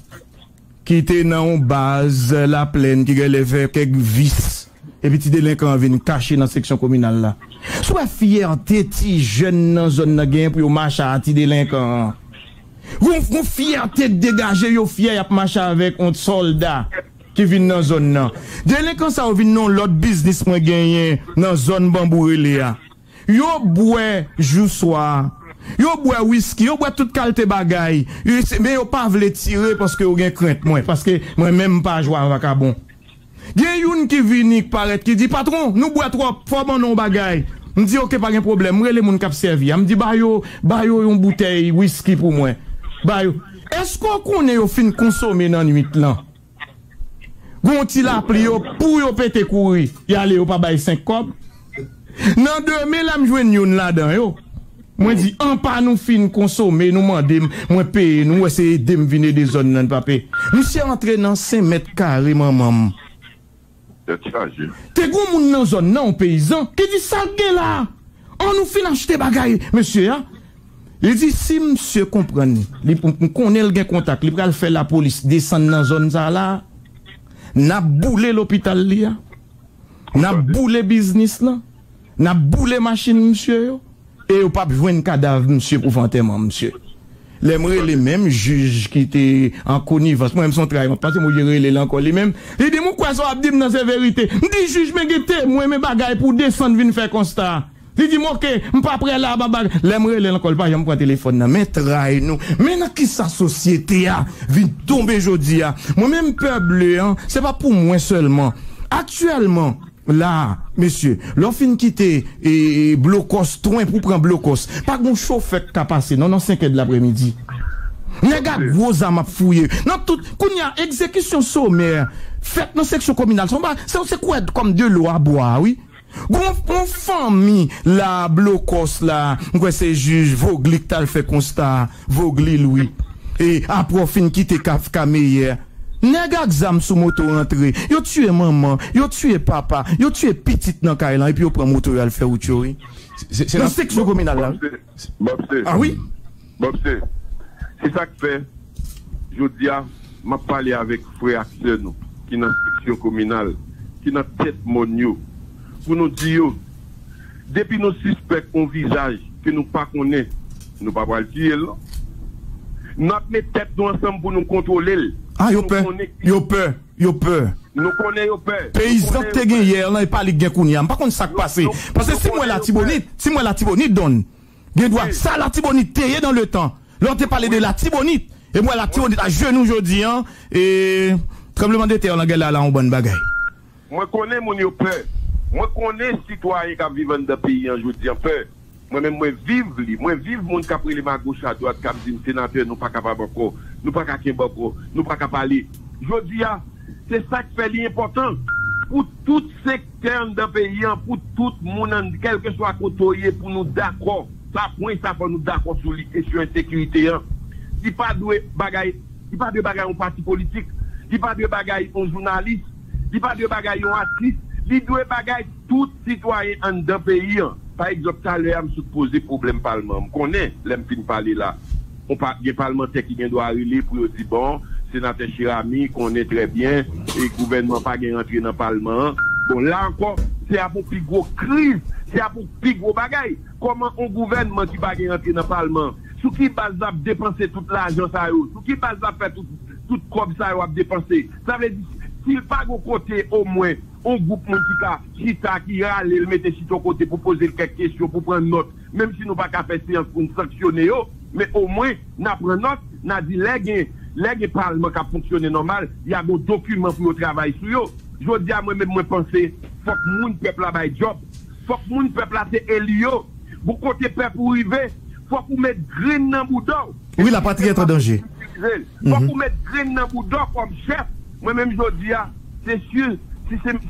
qui étaient dans une base, la plaine, qui relèvent quelques vices. Et puis, les délinquants viennent cacher dans la section communale là. Sois fierté, ti jeune dans la zone pour marcher à ti délinquants. Vous fierté de dégager, vous fier à marcher avec un soldat qui vient dans la zone là. Délinquants, ça vient dans l'autre business pour gagner dans la zone bambourelé. Yo boue jour soir. Yo boue whisky, yo boue toute qualité bagaille. Mais yo pas vle tirer parce que yo gen crainte moi. Parce que moi même pas jouer à vacabon. Il y a une qui vient paraître qui dit patron, nous boit trois fois bon non bagaille. Me dit OK pas de problème, relé moun cap servi. Me dit ba yo une bouteille whisky pour moi. Ba yo. Est-ce qu'on connaît au fin consommer dans nuit là? Gonti la pli yo pour yo pété courir. Y aller pas bail 5 cob. Nan 2000 là me joine une là-dedans yo. Moi dit en pas nous fin consommer, nous mandé moi payer, nous essayer de venir des zones nan papé. Monsieur entré dans 5 mètres carrés maman. T'es gros moun nan zone nan paysan qui dit ça gen là on nous fin acheter bagaille monsieur hein? Il dit si monsieur comprend li connaît le gen contact li pral faire la police descendre dans zone ça là n'a boulé l'hôpital li n'a boulé business là n'a boulé machine monsieur yo. Et ou pas joindre cadavre monsieur pour enterrement monsieur les mêmes juges qui étaient en connivence moi même son travail parce que moi j'ai relé là encore les mêmes il dit moi quoi ça abdi dans sa vérité dit juge mais gueté moi mes bagaille pour descendre venir faire constat il dit moi OK on pas prêt là bagaille l'aime relé encore pas j'aime prendre téléphone là mais trahi nous mais dans qui sa société a vient tomber jodi a moi même peuple hein c'est pas pour moi seulement actuellement là monsieur l'offin quitter et blocos trop pour prendre blocos pas bon chauffeur qui a passé non non 5h de l'après-midi nèga gros a m'a fouillé non tout kounya exécution sommaire fête dans section communale c'est quoi comme de l'eau à boire oui gon famille la blocos là quoi c'est juge Vogli t'al fait constat Vogli Louis et après fin quitter Kafka meilleur nèg exam sous moto rentré yo tué maman yo tué papa yo tué petite nan kay lan et puis yo prend moto yo al faire ou tuer c'est la section communale là ah oui Bobse c'est ça que fait jodi a m'a parlé avec frère acteur nous qui dans section communale qui dans tête monio pour nous dire depuis nous suspects on visage que nous pas connaît nous pas pas le tuer là notre met tête nous ensemble pour nous contrôler. Ah, yo peur. Nous connaissons yo peur. Paysan te gen hier là et pas li gen kounya. Par contre ça passé parce que si moi la Tibonite donne. Gen doit ça la Tibonite tayé dans le temps. L'on te parlé de la Tibonite et moi la Tibonite à genoux aujourd'hui hein et tremblement de terre là en bonne bagaille. Moi connais mon yo peur. Moi connais citoyen qui vivent dans pays aujourd'hui en peur. Moi-même, moi vivre mon capri les ma gauche à droite, cap dit sénateur, nous pas capable encore, nous pas capable encore, nous pas capable aller. Je dis, c'est ça qui fait l'important pour tout secteur d'un pays, pour tout le monde, quel que soit côté, pour nous d'accord. Ça point, ça pour nous d'accord sur les questions de sécurité. Il n'y a pas de bagaille, en parti politique, il n'y a pas de bagaille en journaliste, il n'y a pas de bagaille en artiste, il n'y a pas de bagaille tout citoyen d'un pays. Par exemple, tout à l'heure, je me suis posé problème parlement. Je connais l'aime fin parler là. Il y a parlementaire qui doit arriver pour dire bon, sénateur Jérémie, qu'on est très bien, et le gouvernement pas rentré dans le Parlement. Bon, là encore, c'est à pour plus gros crise, c'est à pour plus gros bagaille. Comment un gouvernement qui va rentrer dans le Parlement, sous qui base à dépenser tout l'argent, sous qui base à faire tout comme ça, à dépenser. Ça veut dire, s'il pas au côté, au moins, un groupe mondial qui râle, il mettait sur ton côté pour poser quelques questions, pour prendre note. Même si nous ne pouvons pas faire séance pour nous sanctionner, mais au moins, nous prenons note, nous disons, les parlements qui fonctionnent normal, il y a des documents pour travailler sur eux. Je dis à moi-même, je pense, il faut que mon peuple a un job, il faut que mon peuple a un élu, pour côté peuple arriver, il faut que vous mettez grain dans le boudon. Oui, la patrie est en danger. Il faut que vous mettez grain dans le boudon comme chef. Moi-même, je dis, c'est sûr,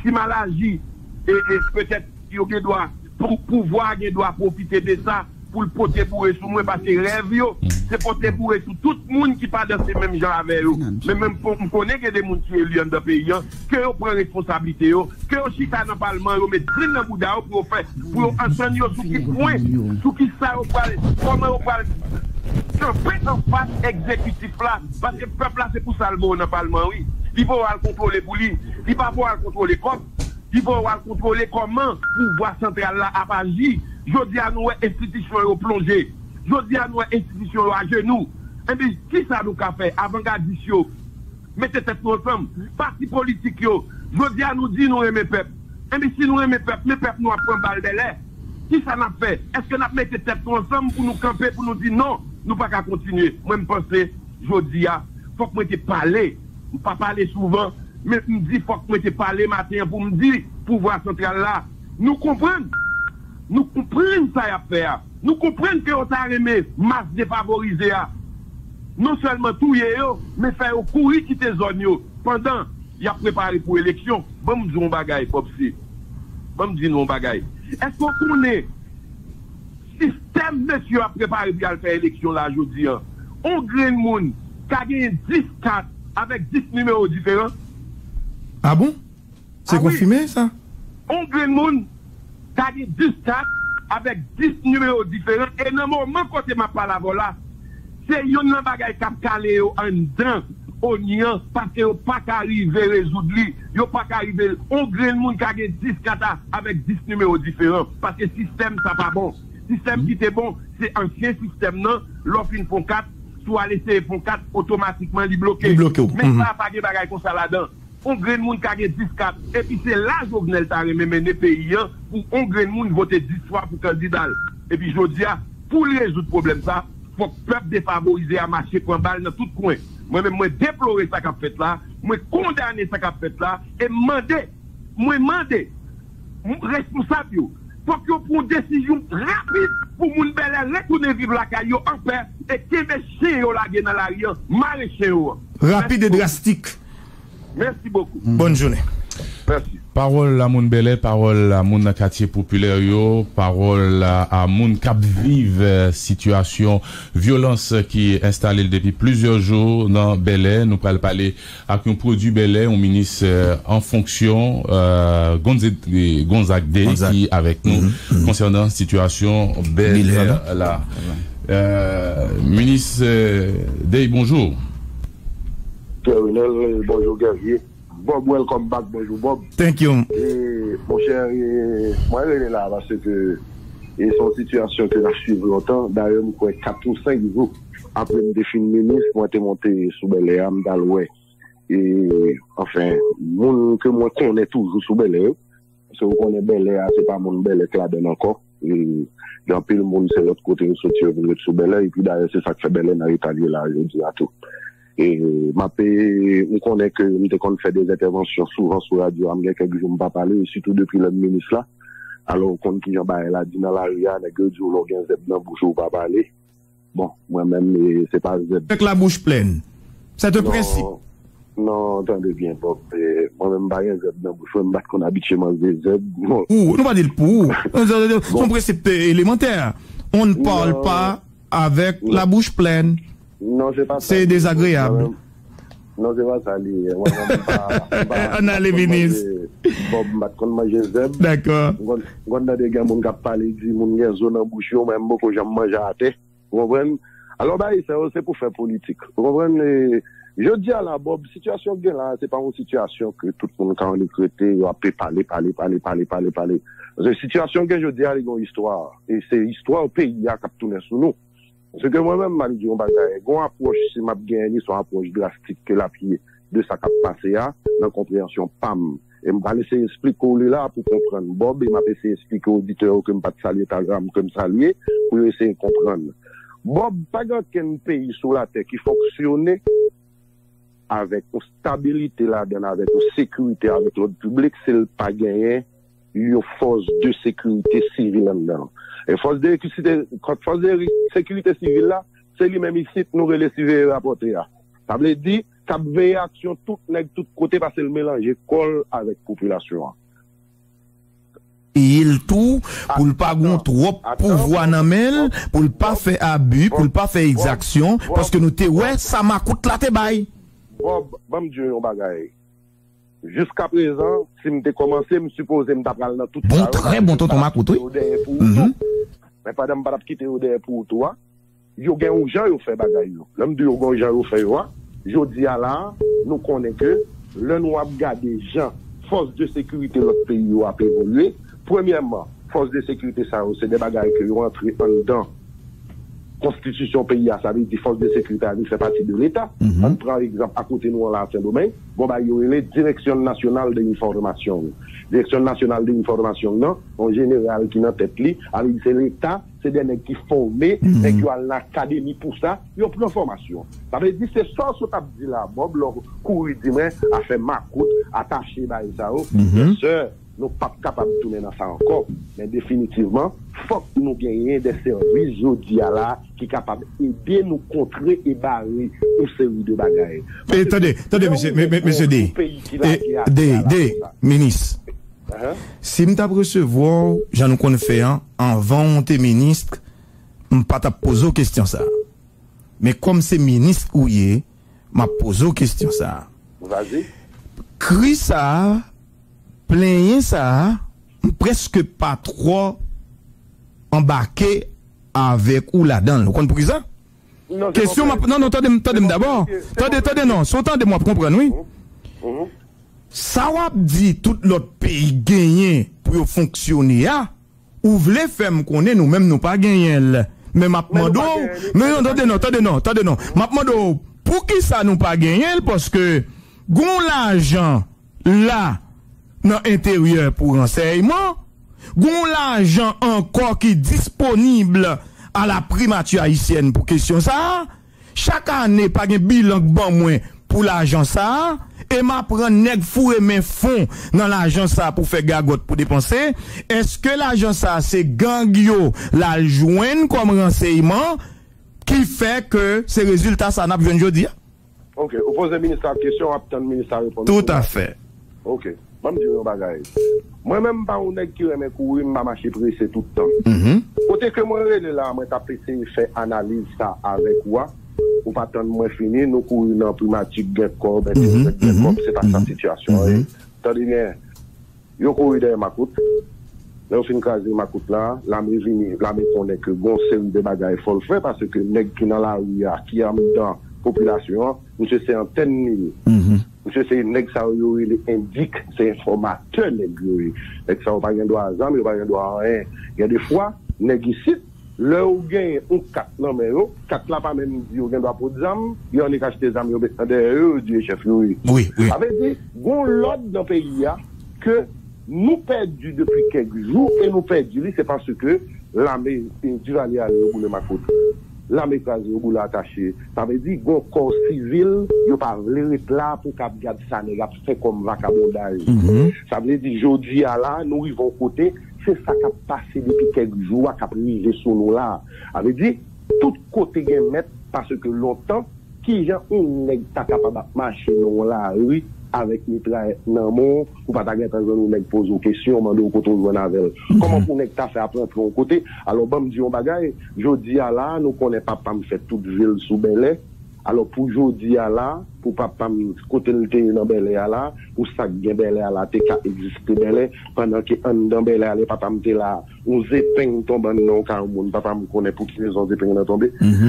si mal agi, et peut-être qu'il y a droit pour pouvoir profiter de ça, pour le porter pour eux sur moi, parce que rêve, c'est porter pour eux sur tout le monde qui parle de ces mêmes gens avec eux. Mais même pour me connaître que des gens qui sont élus dans le pays, que vous prenez responsabilité, que vous chita dans le Parlement, vous mettez dans le Bouddha pour faire, pour entendre sur qui point, sur qui ça, comment vous parlez. Je prête en face exécutif là, parce que le peuple là, c'est pour ça le bon dans le Parlement, oui. Il faut contrôler pour lui, il faut pouvoir contrôler comme. Il faut contrôler comment le pouvoir central là a agi. Je dis à nous, institutions au plongé. Je dis à nous, institutions à genoux. Et puis, qui ça nous a fait avant Gadisio? Mettez tête ensemble. Parti politique, je dis à nous, dis nous aimons peuple. Et puis, si nous aimons peuple, les peuples nous apprennent balle de l'air. Qui ça n'a fait? Est-ce que nous mettons tête ensemble pour nous camper, pour nous dire non, nous ne pouvons pas continuer? Moi, je pense, je dis à, il faut que nous parler. Je ne pas parler souvent. Mais je me dis, il faut que je parle matin pour me dire, pouvoir central là, nous comprenons ça à faire. Nous comprenons que on a aimé masse défavorisée. Non seulement tout mais faire courir quitter zone yo. Pendant, il a préparé pour l'élection. Bon, je dis un bagay, Popsi. Bon, je dis un bagay. Est-ce qu'on connaît système, monsieur, a préparé pour faire l'élection là, aujourd'hui? On green moon, qui a gagné 10 cartes avec 10 numéros différents. Ah bon? C'est confirmé ça? On green moon, t'as dit 10 stats avec 10 numéros différents. Et dans le moment côté ma parole là, c'est une bagaille qui a calé en dedans, au niant, parce que pas qu'arriver à résoudre lui. Yo pas qu'arriver. On green moon, t'as dit 10 stats avec 10 numéros différents. Parce que le système, ça pas bon. Le système qui était bon, c'est ancien système, non? L'offre pour 4, soit laisser pour 4, automatiquement, il bloqué. Mais ça, pas de bagaille comme ça là-dedans. On green moun ka gen 10 4 et puis c'est là Jovenel ta remène pays pour on green moun voter 10 fois pour candidat et puis je dis pour résoudre problème ça faut que peuple défavorisé à marcher point balle dans tout coin. Moi même moi déplorer ça qu'a fait là, moi condamner ça qu'a fait là et demander responsable yo faut que prend décision rapide pour moun Bel Air retourner vivre la caille en paix et qu'aimer chien yo la dans la rien marcher rapide et drastique. Merci beaucoup. Bonne journée. Merci. Parole à moun Bellet, parole à moun quartier populaire yo, parole à moun cap vive situation violence qui est installée depuis plusieurs jours dans Bellet. Nous parlons avec un produit Bellet, un ministre en fonction Gonzague Day qui avec nous concernant la situation Bellet là. Ministre Day, bonjour. Bonjour Gabriel. Bob, welcome back. Bonjour Bob. Thank you. Et, mon cher, moi je suis là parce que c'est une situation que je suis longtemps. D'ailleurs, nous avons 4 ou 5 jours après le défi de ministre, moi je suis monté sous Bel Air, dans l'Ouest. Et enfin, nous connaissons toujours sous Bel Air. Parce que vous connaissez Bel Air, ce n'est pas mon Bel Air qui l'a donné encore. Dans le monde, c'est l'autre côté, nous sommes sous Bel Air. Et puis d'ailleurs, c'est ça que fait Bel Air dans l'Italie, là, je dis à tout. Et ma paix, on connaît que nous fait des interventions souvent sur la radio, on a quelques jours pas parler, surtout depuis le ministre là. Alors, on qui a dit dans la rue, on a quelques jours, on a dans la bouche ou pas parler. Bon, moi-même, c'est pas... Avec la bouche pleine, c'est un principe. Non, attendez bien, Bob. Moi-même, je ne sais pas qu'on habite chez moi. Ouh, on va dire le pour. C'est un principe élémentaire. On ne parle pas avec la bouche pleine. Non, c'est pas ça. C'est désagréable. Non, c'est pas ça. On a les ministres. D'accord. On a des gens qui parlent, qui ont des bouchons, même beaucoup de gens mangent à terre. Vous comprenez? Alors, c'est pour faire politique. Vous comprenez? Je dis à la Bob, situation que là, c'est pas une situation que tout le monde, quand on est traité, on peut parler. La situation que je dis à une histoire. Et c'est l'histoire au pays qui a tourné sur nous. Parce que moi-même, je dis, on approche, si ma gagne, son approche drastique que la fille de sa cap passé à, dans la compréhension PAM. Et je vais essayer d'expliquer au là pour comprendre Bob, et je vais essayer d'expliquer aux auditeurs que je ne vais pas saluer ta gamme, que je saluer, pour essayer de comprendre. Bob, pas grand-chose pays sur la terre qui fonctionne avec une stabilité là-dedans, avec une sécurité, avec l'autre public, c'est le pas gagné, une force de sécurité civile là-dedans. Et force de sécurité civile là, c'est lui-même ici que nous relèvons et rapporter là. Ça veut dire, ça veille à action tout, tout côté, parce que le mélange colle avec la population. Il tout pour ne pas avoir trop pouvoir dans mêle, pour ne pas faire abus, pour ne pas faire exaction, parce que nous te ouais, ça m'a coûté la te baille. Bob, bon Dieu, on bagaille. Jusqu'à présent, si je commencé, je me supposais que je t'apprends dans tout le monde. Bon, très bon temps, on m'a coûté. Mais pas d'âme, pas quitter au derrière pour toi. Yo gen ou jan yo fè bagay yo. L'homme de yo gen ou fè yo. Jodi a la, nous connaissons que le nous avons gardé gens, force de sécurité notre pays a évolué. Premièrement, force de sécurité ça c'est des bagages qui rentrent dans constitution pays ça veut dire force de sécurité fait partie de l'État. On prend exemple à côté nous là c'est domaine. Bon bah yo les direction nationale de l'information. Direction nationale de l'information non, en général qui n'a tête li, alors c'est l'État, c'est des nèg qui formé, et qui à l'académie pour ça, yo prend formation. Ça veut dire c'est ça ce t'a dit là, Bob leur courir demain à faire macoute, attacher bah ça. Sœur nous pas capable de tourner dans ça encore, mais définitivement, faut que nous gagnions des services là qui sont capables d'aider nous contrer et barrer une série de bagages. Attendez, monsieur D, ministre, si nous t'avons recevoir, j'en ai connu en vente ministre, je ne pas poser aux questions ça. Mais comme c'est ministre ou je m'a posé aux questions ça. Vas-y. Cri ça. Plein ça, presque pas trop embarqué avec ou là-dedans. Vous comprenez ça? Non, question, non, attendez d'abord. Attendez, attendez-moi pour comprendre, oui. Ça va dire tout l'autre pays gagné pour fonctionner, ou voulez faire connaître nous-mêmes, nous pas gagner. Mais maintenant, attendez, non. Maintenant, pour qui ça nous pas gagner? Parce que, gon l'argent, là, dans l'intérieur pour renseignement, gon l'argent encore qui est disponible à la primature haïtienne pour question ça, chaque année pas un bilan bon moins pour l'argent ça, et m'a prend nèg fourré mes fonds dans l'argent ça pour faire gagote pour dépenser, est-ce que l'argent ça c'est gang yo la joindre comme renseignement qui fait que ces résultats ça n'a pas besoin de dire? OK, on pose le ministre la question, attend le ministre répondre. Tout à fait. OK. Moi-même, je ne suis pas qui aime courir, je marche pressé tout le temps. Côté que moi, je suis là, je vais faire analyse ça avec moi. Ou pas tant de finir, nous courir dans la primatique, c'est pas sa situation. Tandis que, je cours derrière ma coupe. Là, je finis de ma coupe là, la me connaît que bon, c'est une des bagailles, il faut le faire parce que les gens qui sont dans la rue, qui sont dans la population, monsieur, c'est un tennis. Monsieur, c'est un ex-saouri, il indique, c'est informateur, nègre. Ex-saouri, pas rien droit à zam, il pas rien droit à rien. Il y a des fois, nègre ici, là où gagne un 4 numéro, 4 là pas même dit, il gagne droit pour zam, il en est acheté zam, il est derrière du chef, oui. Oui. Avec dit, bon l'ordre dans le pays, que nous perdons depuis quelques jours, et nous perdons, c'est parce que l'armée, du valier à l'eau, le macoute. La mécanique ou l'attaché. Ça veut dire que le corps civil, il n'y a pas de là pour qu'il garde ça, il a fait comme vagabondage. Ça veut dire qu'aujourd'hui, nous arrivons côté, c'est ça qui a passé depuis quelques jours, qui a pris sur nous là. Ça veut dire tout côté est mettre parce que longtemps, qui a un capable de marcher dans la rue avec les traits dans le monde, ou pas d'agresser nous poser aux questions, demander au côté de Bonavel. Comment vous n'êtes pas fait apprendre de côté? Alors, bon, dis on bagaille, jodi à là, nous connaissons papa me fait toute ville sous Bellet. Alors, pour jodi à là, pour papa me côté le thé dans Bellet à là, pour ça que Bellet à la, t'es qu'à exister Bellet, pendant que dans Bellet à papa me t'es là, on épingle tombant dans le Cameroun, papa me connaît pour qui les épingles tombent.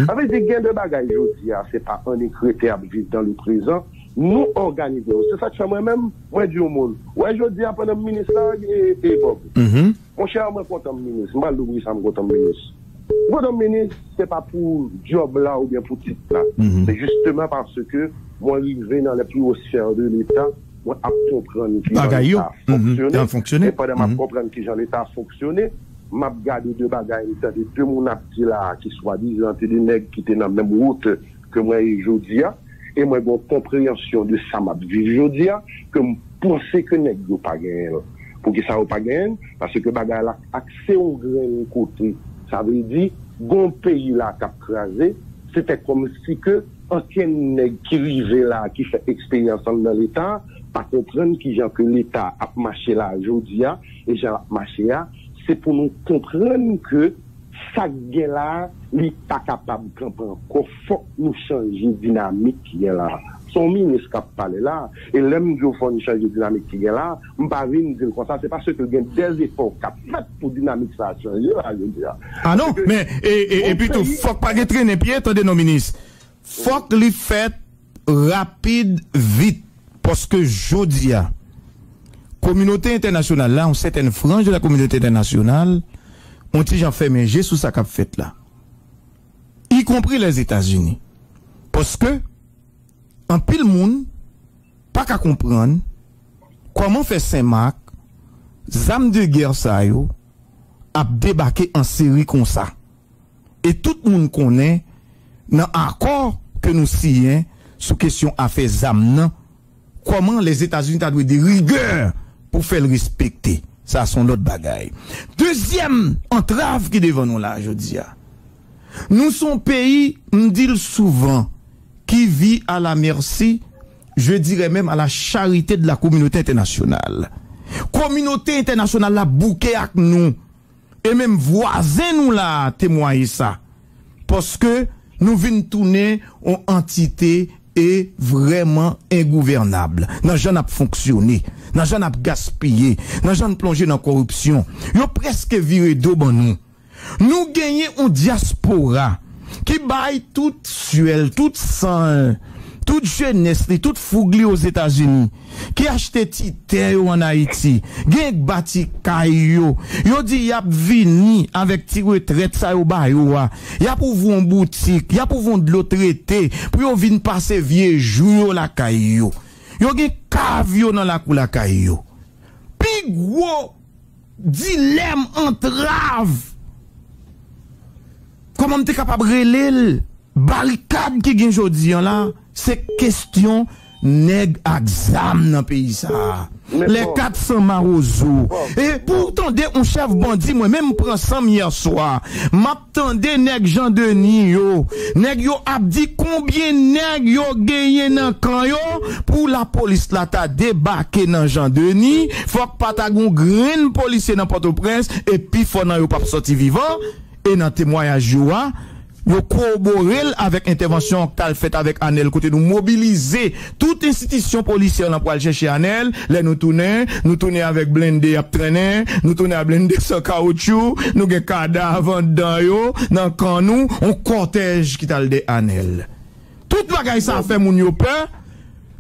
Avec des gains de bagaille, jodi à, c'est pas un écrété à vivre dans le présent. Nous organiser. C'est ça que je fais moi-même, moi du monde. Ouais, je dis après le ministre et Bob. Mon cher, moi content ministre. Moi, l'oubli, ça me content ministre. Content ministre, c'est pas pour job là ou bien pour titre là. C'est justement parce que moi, je vais dans les plus hautes sphères de l'État, moi, à comprendre qui l'État a fonctionné. Et pendant que je comprends qui l'État a fonctionné, je regarde deux bagages, c'est-à-dire deux mon petit là, qui soit disant, des nègres qui étaient dans la même route que moi et Jodia. et moi une compréhension de ça m'a vécu aujourd'hui que penser que nèg yo pas gagner pour que ça ou pas gagner parce que bagay la accès au grain côté ça veut dire gon pays là qui a crasé c'était comme si que ancien nèg qui vivait là qui fait expérience dans l'état pas comprendre qui gens que l'état a marché là aujourd'hui et gens marché là c'est pour nous comprendre que ça gagne là n'est pas capable de comprendre qu'il faut nous changer dynamique qui est là. Son ministre qui parle là, et l'homme qui faut nous changer dynamique qui est là, je ne vais pas dire comme ça, c'est parce qu'il y a des efforts qui fait pour dynamique ça changer là, je dis. Ah non, mais, et plutôt, il ne faut pas traîner pied, attendez nos ministres. Il faut que les fêtes rapide, vite, parce que je dis, la communauté internationale, là, on certaines franges de la communauté internationale, on t'y j'en fait manger sous sa cap fête là. Y compris les États-Unis. Parce que, en pile monde, pas qu'à comprendre, comment fait Saint-Marc, zame de guerre ça yo, a débarqué en série comme ça. Et tout le monde connaît, dans l'accord que nous signons, sous question à faire zame, comment les États-Unis t'ont des rigueurs pour faire le respecter. Ça, sont l'autre bagaille. Deuxième entrave qui devant nous là, je dis. Nous sommes pays, on dit souvent, qui vit à la merci, je dirais même à la charité de la communauté internationale. Communauté internationale la bouquet avec nous. Et même voisin nous là, témoigner ça. Parce que nous venons tourner en entité est vraiment ingouvernable. Nan jan ap fonctionné, nan jan ap gaspillé, nan jan plongé dans corruption. Yo presque viré d'eau ban nous. Nous gagnons une diaspora qui baille toute suelle, toute sang, toute jeunesse, toute fougli aux États-Unis, qui achète titre en Haïti, qui bâti caillou, yo dit y a vini avec ti retraite ça yo ba yo, y a pour vous en boutique, y a pour vous de l'eau traité, pour yo vinn passer vieux jour la caillou. Yo gen cavio dans la cou la caillou. Pi gros dilemme entrave. Comment on est capable de reler barricade qui gagne aujourd'hui là? C'est question nèg exam dans le pays ça. Les 400 marozo. Et pourtant, on chef bandit, moi-même, prends 100 hier soir. M'attendais nèg Jean-Denis yo. Nèg yo abdi combien nèg yo gagné dans camp yo? Pour la police là, t'as débarqué dans Jean-Denis. Faut que Patagon green policier dans Port-au-Prince. Et puis, faut nan yo pas sorti vivant. Et dans témoignage joie. Vous corroborez avec intervention que t'as faite avec Anel, côté nous mobiliser toute institution policière là pour aller chercher Anel, là nous tourner avec blindé à traîner, nous tourner à blindé sans caoutchouc, nous gagne cadavre dans yo, dans quand nous, on cortège qui t'a le Anel. Toute bagaille ça fait moun yo peur.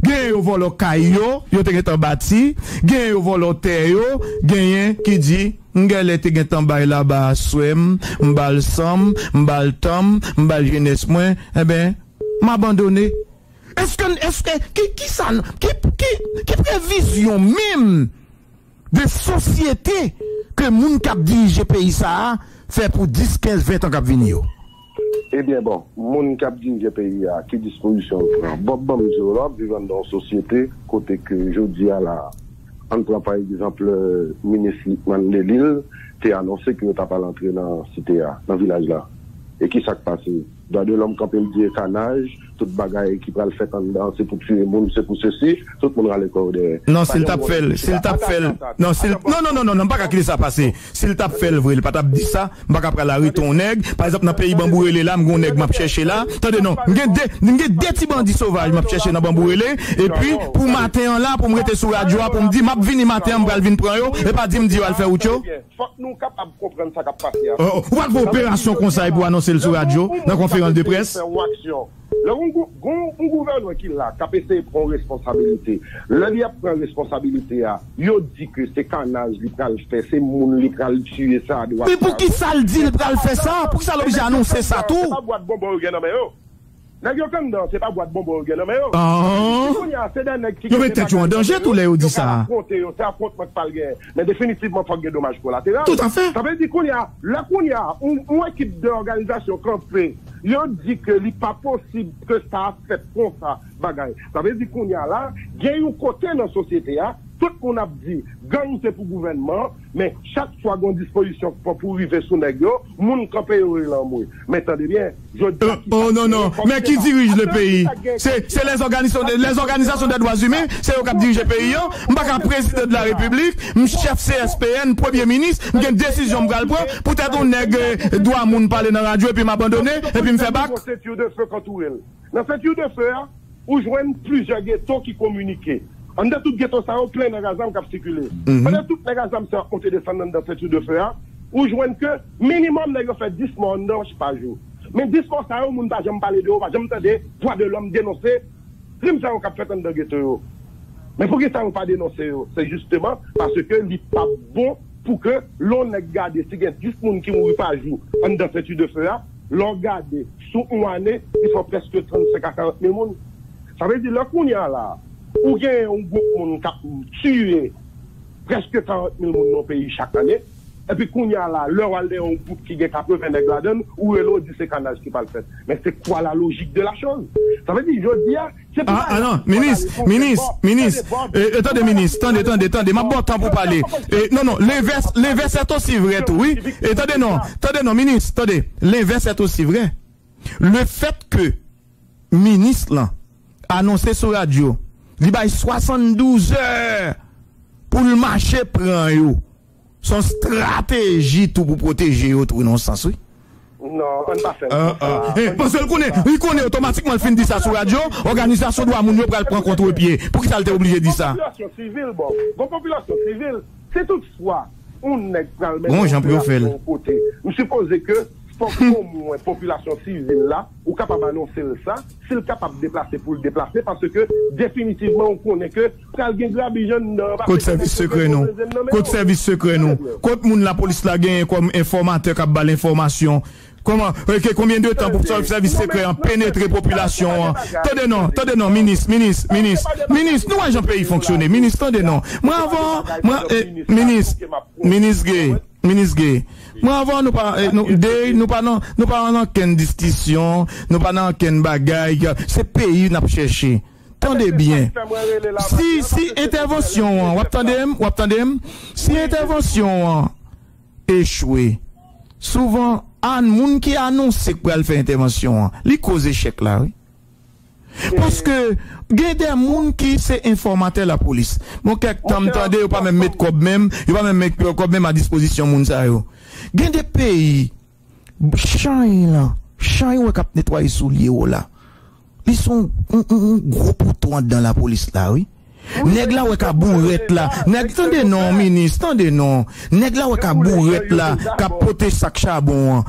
Gagne au volo caillou, yo te gagne en bâti, gagne au volo terre yo, gagne qui dit Ngel était gen tan bay là-bas swem, m'bal sam, m'bal tom, m'bal jeunesse moins, eh ben m'abandonner. Est-ce que qui prévision même de société que moun k'ap dirige pays ça fait pour 10 15 20 ans k'ap vini yo. Eh bien bon, moun k'ap dirige pays a qui disposition prend. Bon Europe vivant dans société côté que jodi a la. On prend par exemple le ministre de l'île qui a annoncé que nous n'avons pas l'entrée dans la cité, dans le village là. Et qui s'est passé? Dans de l'homme quand il dit écanage, toute bagaille qui va le faire en dedans, c'est pour tuer les gens, c'est pour ceci, tout le monde va le corder. Non, s'il tape fait, s'il tape fait. Non, non, pas qu'il ça passé. S'il tape fait, le vrai, il pas tape dit ça, pas qu'après la rue ton nègre, par exemple, dans le pays Bambourélé, là, mon nègre m'a cherché là. Attendez, non, m'gè deux petits bandits sauvages m'a cherché dans Bambourélé, et puis, pour matin là, pour me rester sur la radio, pour me dire, m'a vini matin, m'a vini prendre, et pas dire, m'a faire autre chose. Faut que nous capables de comprendre ça qui a passé. Ou à l'opération conseil pour annoncer sur la radio, de presse. Le gouvernement qui l'a, KPC prend responsabilité. Le liap prend responsabilité. Il dit que c'est canage qui va le faire, c'est moun qui va le tuer ça. Mais pour qui ça le dit, il va le faire ça? Pour qui ça l'objet annoncer ça tout? C'est pas boîte bombe au gain, mais oh. C'est pas boîte bombe au gain, mais oh. Ah. Vous mettez tout en danger, tous les autres disent ça. Mais définitivement, il faut que dommage collatéral. Tout à fait. Ça veut dire qu'on y a, là qu'on y a, une équipe d'organisation campée. Ils ont dit que ce n'est pas possible que ça fait comme ça. Ça veut dire qu'on y a là, il y a un côté dans la société, hein, tout le monde a dit, gang c'est pour le gouvernement, mais chaque fois qu'on a une disposition pour arriver sous les gens, les gens ne peuvent pas y. Mais attendez bien, je dis... Oh non, non, mais qui dirige le pays? C'est les organisations des droits humains, c'est eux qui dirigent le pays. Je ne suis pas président de la République, je suis chef CSPN, premier ministre, je suis une décision pour le peut-être on a droit à parler dans la radio et puis m'abandonner, et puis me faire bac. Dans cette tuyau de feu, quand tu es. Dans cette tuyau de feu, où je vois plusieurs ghettos qui communiquent. On a tout ghetto ça en plein de gazam qui a circulé. On a tout les gazam qui ont été descendus dans cette rue de feu, où je vois que minimum, on a fait 10 morts par jour. Mais 10 morts, ça, on ne va jamais parler de haut, on ne va jamais entendre voix de l'homme dénoncer. Crime ça, on a fait dans le ghetto. Mais pour que ça, on ne va pas dénoncer, c'est justement parce que il n'est pas bon pour que l'on ait gardé. Si il y a 10 personnes qui mourent par jour dans cette rue de feu, l'on garde sous une année, il faut presque 35 à 40 000 personnes. Ça veut dire qu'on y a là. Ou bien un groupe qui tue presque 40 000 personnes dans le pays chaque année, et puis qu'on y a là, leur a un groupe qui a 80 nègres ou l'autre dit c'est canage qui va le faire. Mais c'est quoi la logique de la chose? Ça veut dire, je dis, c'est pas. Ah non, ministre, attendez, ma bonne temps pour parler. Non, non, l'inverse est aussi vrai, oui. Attendez, ministre, l'inverse est aussi vrai. Le fait que, ministre, là, annoncé sur radio, il y a 72 heures pour le marché prendre son stratégie tout pour protéger tout non sens oui. Non, on ne pas faire ça. Parce qu'il connaît automatiquement le fin de ça sur la radio, organisation doit moun yo pral prendre contre pied. Pour qui ça l'était obligé de dire ça? Population civile, bon. Bon population civile, c'est toutefois on est calme. Bon, j'en préfère. Je suppose que pour que population civile là, ou capable d'annoncer ça, c'est capable de déplacer pour le déplacer, parce que définitivement on connaît que quelqu'un de la bijeune côté service secret non, côté service secret non, côté moun la police la gagne comme informateur qui a bal information. Comment, combien de temps pour que le service secret pénétrer population? Tenez non, ministre, nous un pays fonctionner, ministre, tenez non. Moi avant, ministre Gay. Moi avant nous pas dans aucune discussion, nous pas dans aucune bagaille, c'est pays n'a pas cherché. Attendez bien. Si intervention, ou attendez, si intervention échoué, souvent un monde qui annonce pour elle faire intervention, il cause échec là, oui. Parce que, il y a des gens qui sont informateurs de la police. Bon, quelques temps, ils ne pas même mettre quoi même, ils ne pas même mettre quoi même à disposition de ça. Il y a des pays, chien ou cap nettoyer soulier ou là. Ils sont un gros pouton dans la police là, oui. Nèg la ou ka bourrette là. Attendez non, ministre. Nèg la ou ka bourrette là, ka pote sac charbon.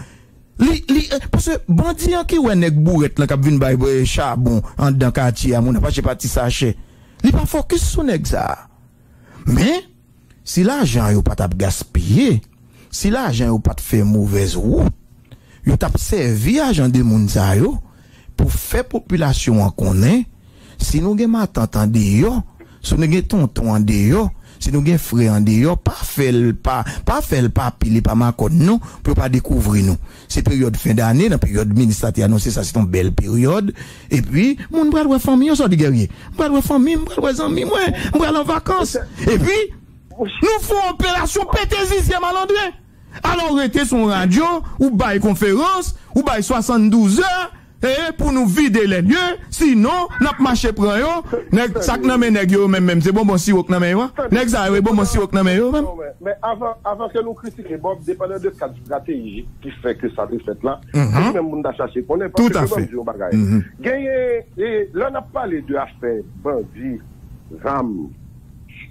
Parce que bandit qui ou nèg bourrette là qui vinn bay charbon en dans quartier a mon pas chez parti sachet. Li pas focus sur nèg ça. Mais si l'argent yo pas t'a gaspiller, si l'argent yo pas fait mauvaise route, yo t'a servi agent de moun ça yo pour faire population en connaît. Si nous gen matant en dehors, si nous gen tonton en dehors, si nous gen frère en dehors, pas faire le pas pile pas ma code nous pour pas découvrir nous. C'est période fin d'année, la période ministère annoncé ça c'est une belle période et puis mon bras de famille on sort du guerrier. Bras de famille, bras de amis, moi, bras en vacances et puis nous faisons opération pétésis malandré. Alors arrêtez son radio ou bail conférence ou bail 72 heures. Et pour nous vider les lieux, sinon, n'a pas marché pour eux, ça n'a même, c'est bon, si vous n'avez bon, si vous n'avez même. Mais avant que nous critiquions, Bob, dépendant de cette stratégie qui fait que ça s'est fait là, nous même monde a cherché pour les tout à fait. Là, on a parlé de affaires, bandits, rames,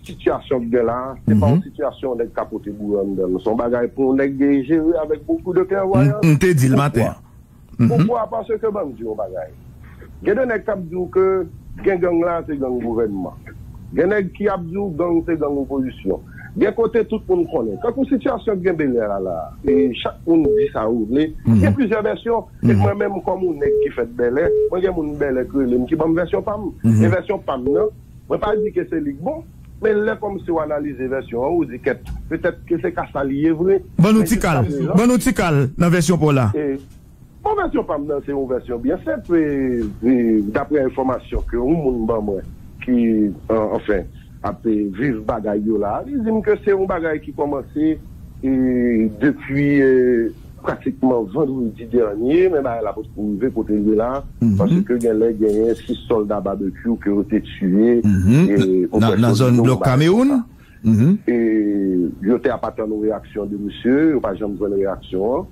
situation de là, c'est pas une situation de capoter bourrande, son bagage pour les gérer avec beaucoup de clairvoyance. On te dit le matin. Pourquoi? Parce que, bon, je dis, il y a des gens qui disent que les gangs là, c'est gang gouvernement. Il y a des gens qui disent que c'est gang opposition. Il y a côté tout le monde connaît. Quand une situation de Bel Air là, et chaque monde dit ça, il y a plusieurs versions. Et moi-même, comme on est qui fait Bel Air, moi, j'ai mon Bel Air qui est une version PAM. Et version PAM, non. Je ne vais pas dire que c'est bon. Mais là, comme si on analyse les versions, on dit que peut-être que c'est qu'à ça lié, vrai. Bon outil cal. Dans la version pour là. Conversion PAM, c'est une version bien simple. D'après l'information que nous avons, qui, enfin, après vivre bagaille là, ils disent que c'est un bagaille qui commençait depuis pratiquement vendredi dernier, mais bah, la poste pouvait continuer là, parce que il y a 6 soldats barbecue qui ont été tués. Dans la zone de Cameroun? Et je n'ai pas attendu une réaction de monsieur, je n'ai pas jamais une réaction.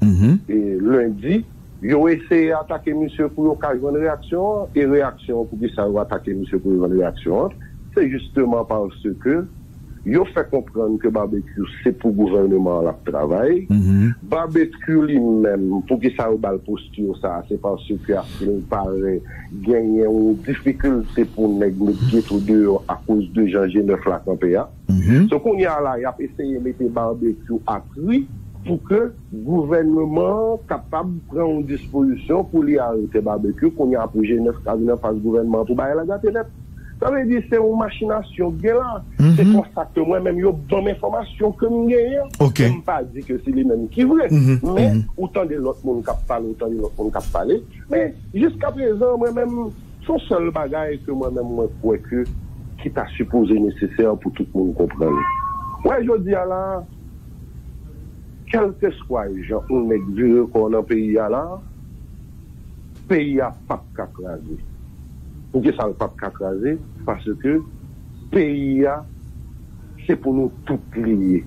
Et lundi, ils ont essayé d'attaquer monsieur pour qu'il y ait une réaction, et réaction pour qu'il soit attaqué monsieur pour qu'il y ait une réaction. C'est justement parce que ils ont fait comprendre que barbecue, c'est pour le gouvernement là qui travaille. Barbecue lui-même, pour qu'il soit dans la posture, c'est parce qu'il paraît gagner une difficulté pour négocier tout dehors à cause de Jean G9 là en PA. Ce qu'on y a là, il a essayé de mettre barbecue à prix pour que le gouvernement soit capable de prendre une disposition pour lui arrêter barbecue, qu'on y a pour G9 cabinet par le gouvernement pour bailler la gâtinette. Ça veut dire que c'est une machination là. C'est pour ça que moi-même, j'ai bonne information que je gagne. Je ne pas dire que c'est lui-même qui veut. Mais autant de l'autre monde qui parle, autant de l'autre monde qui parle. Mais jusqu'à présent, moi-même, son seul bagage que moi-même, moi, crois que, qui t'a supposé nécessaire pour tout le monde comprendre. Ouais, je dis à la, quel que soit les gens, on est vieux qu'on a un pays à la, pays à pas qu'à craser. Nous ne pas craser parce que pays c'est pour nous tous liés.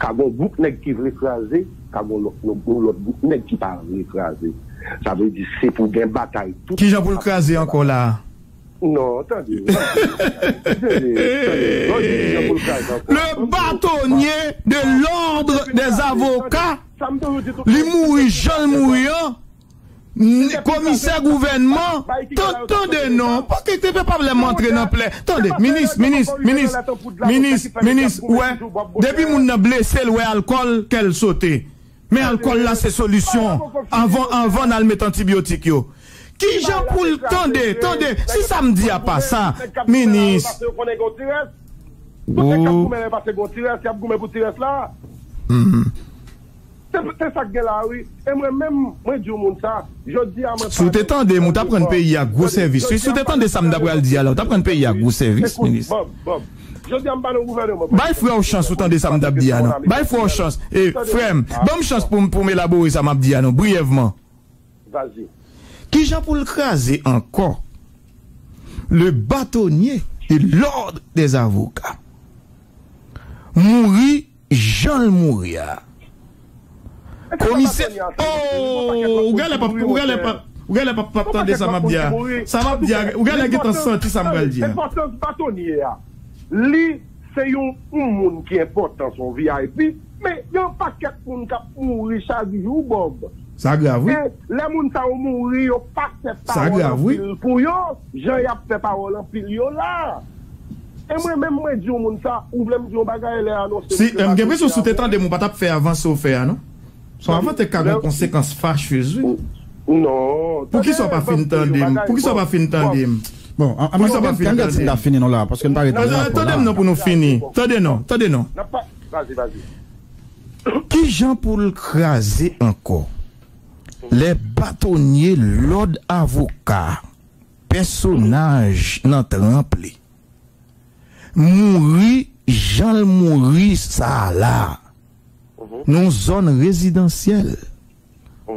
Quand on boucle nèg qui veut écraser, quand on l'autre boucle nèg qui parle écraser. Ça veut dire c'est pour des batailles. Qui j'en pour le craser encore là? Non, attendez. Le bâtonnier de l'ordre des avocats, lui mourit, Jean Mouillant. Commissaire gouvernement, tant de noms, parce que tu ne peux pas les montrer dans plein. Attendez, ministre, ouais, depuis mon blessé, ouais, alcool, qu'elle sautait. Mais alcool là, c'est solution. Avant d'aller mettre antibiotique, yo. Qui j'en poule, attendez, si ça me dit à pas ça, ministre. C'est ça que là, oui. Et moi-même, moi, je dis ça. Je dis à moi. Sous tes temps, tu as pris un pays à gros service. Sous tes temps, ça me d'après le dialogue. Tu as pris un pays à gros service, ministre. Bon. Je dis à mon gouvernement. Bah, il faut chance, sous tes temps, ça me d'après dialogue. Bah, il faut chance. Et frère, bonne chance pour m'élaborer ça, m'a dialogue, brièvement. Vas-y. Qui j'en pour le craser encore? Le bâtonnier de l'ordre des avocats. Mourit, Jean Mouria. Commissaire, oh, ou gale pas tande ça m'a bien, ou gale qui t'en senti ça m'a bien. L'importance bâtonnier, lui, c'est un monde qui est important son VIP, mais il n'y a pas quelqu'un qui a mouru chaque jour, Bob. Ça grave, oui. Les gens qui ont mouru, ils n'ont pas fait parole pour eux, j'en ai fait parole en pile là. Et moi-même, moi, je dis au monde ça, ou même je dis au bagage, il est annoncé. Si, je me suis sous-tentant de mon pas faire avancer au fer, non? Son avant tes carrément conséquences fâcheuses. Non. Pour qui soit pas fini tandem? Pour qui soit pas fini tandem? Bon, à moi ça va finir. Fini non là parce que attendez non pour nous finir. Attendez non. Vas-y. Qui gens pour le craser encore? Les bâtonniers, l'ordre avocat, personnage non tremplé. Mourir Jean Mourir ça là. Nos zones résidentielles,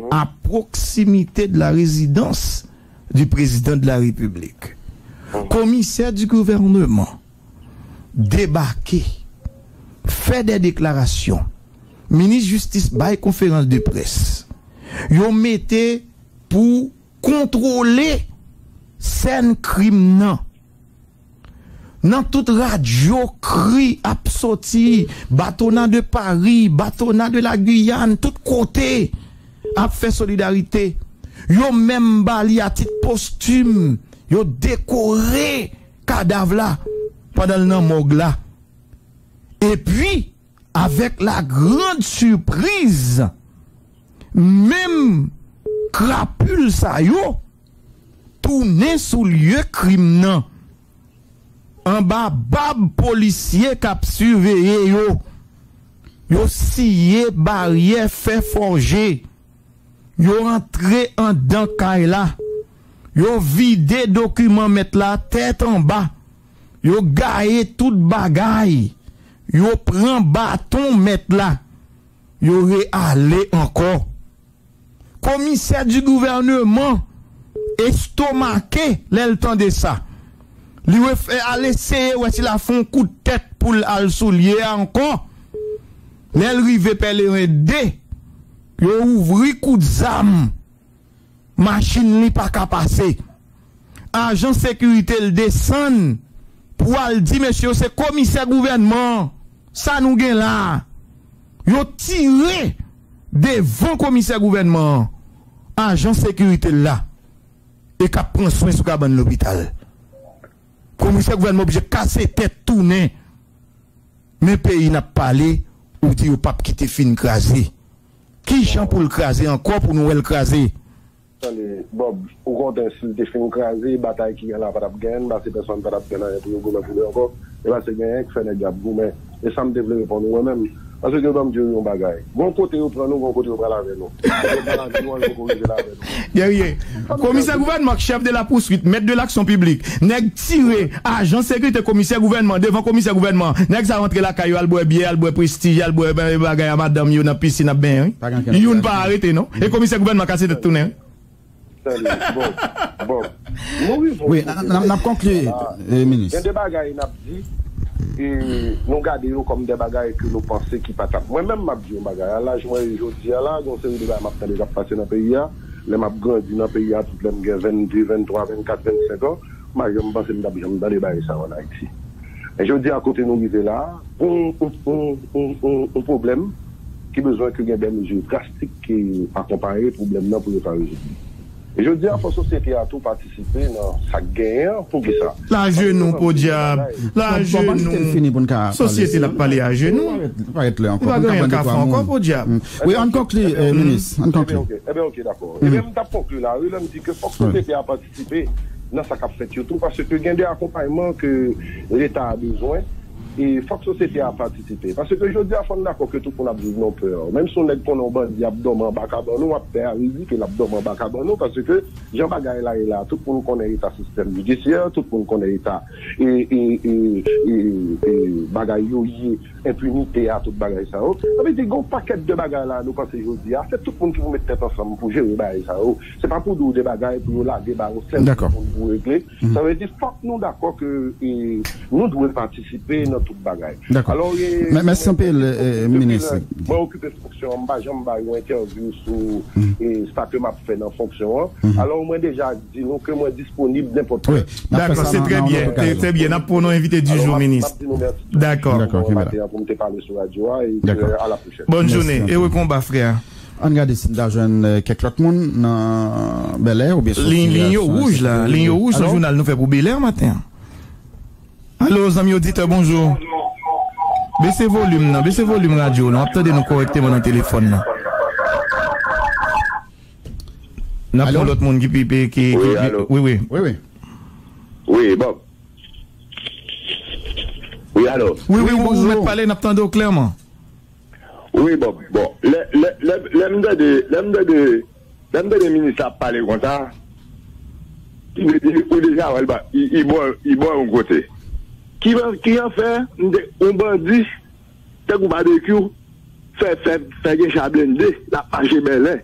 à proximité de la résidence du président de la République, commissaire du gouvernement, débarqué, fait des déclarations, ministre justice bail conférence de presse, yon mette pour contrôler scène criminelle. Dans toute radio, cri, absorti, bâtonnat de Paris, bâtonnat de la Guyane, tout côté, a fait solidarité. Yo même bali à titre posthume, yo décoré cadavre là, pendant le nom mog là. Et puis, avec la grande surprise, même crapule sa yo, tourné sous lieu criminel. En bas, bab policier cap surveillé yo. Yo siye barrière fait forger. Yo rentré en dedans caille là. Yo vidé document mettre la tête en bas. Yo gaillé toute bagaille. Yo prend bâton mettre là. Yo réalé encore. Commissaire du gouvernement estomaqué le temps de ça. Lui fait aller essayer ou s'il a fait un coup de tête pour le soulier encore. L'elle rive pèlerin dé. Yo ouvri coup de zam. Machine li pas ka passer. Agent sécurité le descend pour al dit monsieur c'est commissaire gouvernement. Ça nous gen là. Yo tiré devant commissaire gouvernement. Agent sécurité là. Et qui prend soin sous cabane l'hôpital. Commissaire gouvernement obligé casser tête tourner. Mais pays n'a pas parlé ou dit au pape qui te fin craser. Qui j'en pour le craser encore pour nous le craser. Bob, au contraire, si tu fin craser, bataille qui est là pas d'abgain, bah ces personnes pas d'abgain pour nous gouverner encore. Et là c'est gagné qui fait les gars gourmets. Et ça me développe pour nous même. Parce que nous Dieu on bagaille. Bon côté on prend nous, bon côté on prend la veille. Commissaire gouvernement, chef de la poursuite, maître de l'action publique, nèg tiré agent sécurité commissaire gouvernement devant commissaire gouvernement. Nèg ça rentre la caillou, al boire bière, al boire prestige, al boire bagaille madame yo dans piscine ben. Yo ne pas arrêter non. Et commissaire gouvernement cassé tête tourner. Bon. Oui, on a conclu ministre. Il y a des bagailles n'a dit. Et nous gardons comme des bagages que nous pensons qui pas tapent. Moi-même, je dis bagages. Là, je vois aujourd'hui, là, on sait où les bagages m'ont déjà passé dans le pays. Les m'a grandi dans le pays, toutes les m'ont 22, 23, 24, 25 ans. Moi, je pense que nous dans les bagages, ça, en Haïti. Et je dis à côté de nous, vivons là, un problème qui besoin que des mesures drastiques qui accompagnent le problème pour le faire résoudre. Et je dis à la société à tout participer dans sa guerre pour que ça. La genou, pour diable. La genou. La société n'a pas parlé à genou. Oui, on conclut, ministre. On conclut. Eh bien, ok, d'accord. Et même on conclut là, il me dit que la société a participé dans sa capacité, surtout parce que il y a des accompagnements que l'État a besoin. Et il faut que la société a participé. Parce que je dis à fond d'accord que tout le monde a besoin de peur. Même si on est pour l'abdomen en bas à bas, on a peur que l'abdomen en bas à bas, parce que Jean Bagaille là, tout le monde connaît l'état système judiciaire, tout le monde connaît l'état et bagaille, impunité à toute bagaille ça. Ça veut dire qu'il y a un paquet de bagaille là, nous pensons aujourd'hui, c'est tout le monde qui vous met tête ensemble pour gérer bagaille ça. C'est pas pour nous des bagailles, pour nous là, des bagailles, pour nous régler. Ça veut dire qu'il faut que nous d'accord que nous devons participer. D'accord. Merci un peu, ministre. Moi, je m'occupe de fonction, je m'occupe d'interview sur ce que je fais dans fonction. Alors, moi, déjà, dis que moi, disponible n'importe quoi. D'accord, c'est très bien. Très bien. Pour nous inviter du jour, ministre. D'accord. Pour me parler sur la joie et à la prochaine. Bonne journée. Et au combat, frère. On regarde ici d'argent quelques autres monde dans Bel Air ou bien sûr. Ligne rouge, là. Ligne rouge, le journal nous fait pour Bel Air matin. Allô, les amis auditeurs, bonjour. Baissez volume, non, baissez volume radio, non, attendez nous correctement dans le téléphone, non. N'a pas l'autre monde qui oui. Oui, Bob. Oui, allô. Oui, vous voulez parler, nous attendons clairement. Oui, Bob, bon. L'homme de ministre a parlé comme ça. Il déjà, il boit un côté. Qui a fait un bandit, c'est un barbecue, fait des chablendés, la page Bellet.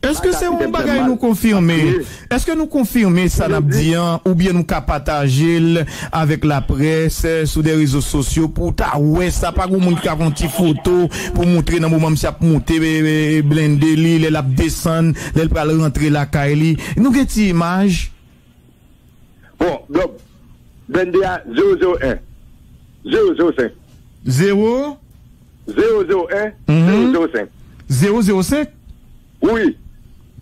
Est-ce que c'est un bagage nous confirmer? Est-ce que nous confirmer ça n'abdien ou bien nous partager avec la presse, sous des réseaux sociaux pour ta ouais ça pas qu'on monte qu'avant petite photo pour montrer dans moment ça monter blindé li les la descendre, les pas rentrer la caille. Nous get image. Bon, donc Bendia 001 005 0 001 005 005 Oui.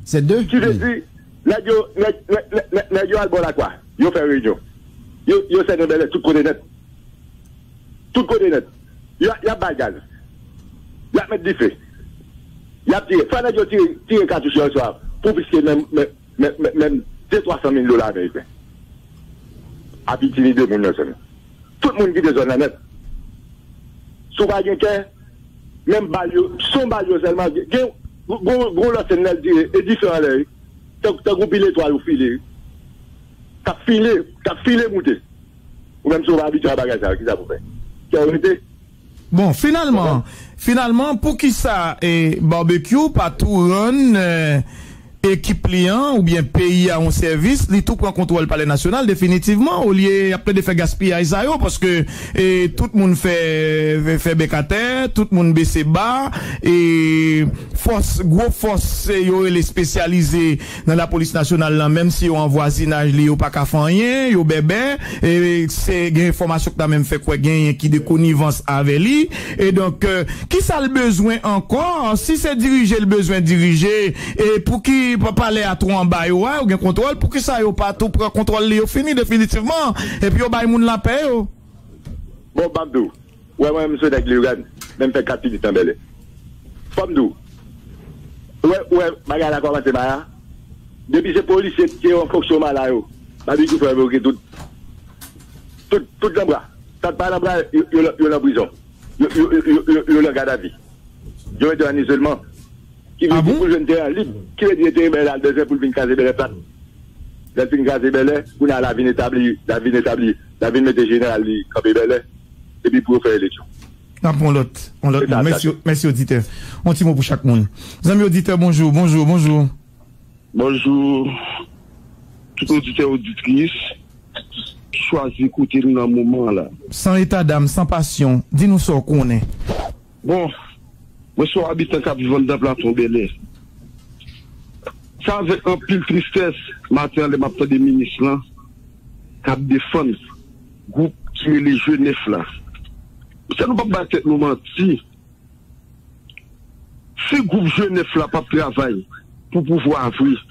C'est deux. Tu te dis, la al bon à quoi? Yo fait réunion. Yo c'est de tout côté net. Tout côté net. Y'a bagage. Y'a mettre du feu. Y'a tiré. Fana yo tire cartouche le soir. Pour puisque même 200-300 000 dollars américains. A pitié de mon national. Tout le monde qui dézone la net. Sous bagage, même balle, son balle seulement. Gros là, c'est édition à l'œil. T'as groupé l'étoile au filet. T'as filé, mouté. Ou même si on va habituer à bagage, qui ça vous fait? Qui a arrêté? Bon, finalement, pour qui ça et barbecue, pas tout run, équipe client ou bien pays à un service, il tout prend contrôle par les nationales définitivement, au lieu après de faire gaspiller ça, parce que tout le monde fait bécater, tout le monde baisse bas, et force, les spécialisés dans la police nationale, là, même si on en voisinage, ils n'ont pas qu'à faire rien, ils ont bébé, et c'est une information que tu as même fait quoi, gagne qui de connivence avec lui, et donc, qui ça le besoin encore, si c'est diriger le besoin diriger, et pour qui pas parler à tout en bas, ou bien contrôle, pour que ça, yo pas tout pour contrôle, yo fini définitivement, et puis yo bail moun la paix, yo. Bon, Bamdou, ouais, moi, monsieur Daglugan, même fait 4 minutes en Bellet. Bamdou, ouais, bagarre la commence, bah, depuis ces policiers qui ont fonctionné là, yo, bah, du coup, faut évoquer tout l'embras, t'as pas l'embras, yo en prison, yo le garde à vie, yo est en isolement. Qui veut dire que je ne suis pas libre, qui veut dire que je suis en désert pour venir caser Bellet plate. Je suis en caser Bellet, on a la ville établie, la ville mette générale, campé Bellet, et puis pour faire l'élection. On l'autre. Merci auditeur. On tient pour chaque monde. Mes amis auditeurs, bonjour. Bonjour. Tout auditeur, auditrice, choisis d'écouter nous dans ce moment-là. Sans état d'âme, sans passion, dis-nous ce qu'on est. Bon. Moi, je suis habitant qui vivant dans le plateau Bel Air. Ça, avec un pile tristesse, matin, les matin des ministres, là, qui défendent le groupe qui est les G9, là. Ça nous pas battre, nous mentir. Ce groupe G9, là, pas travail pour pouvoir vivre.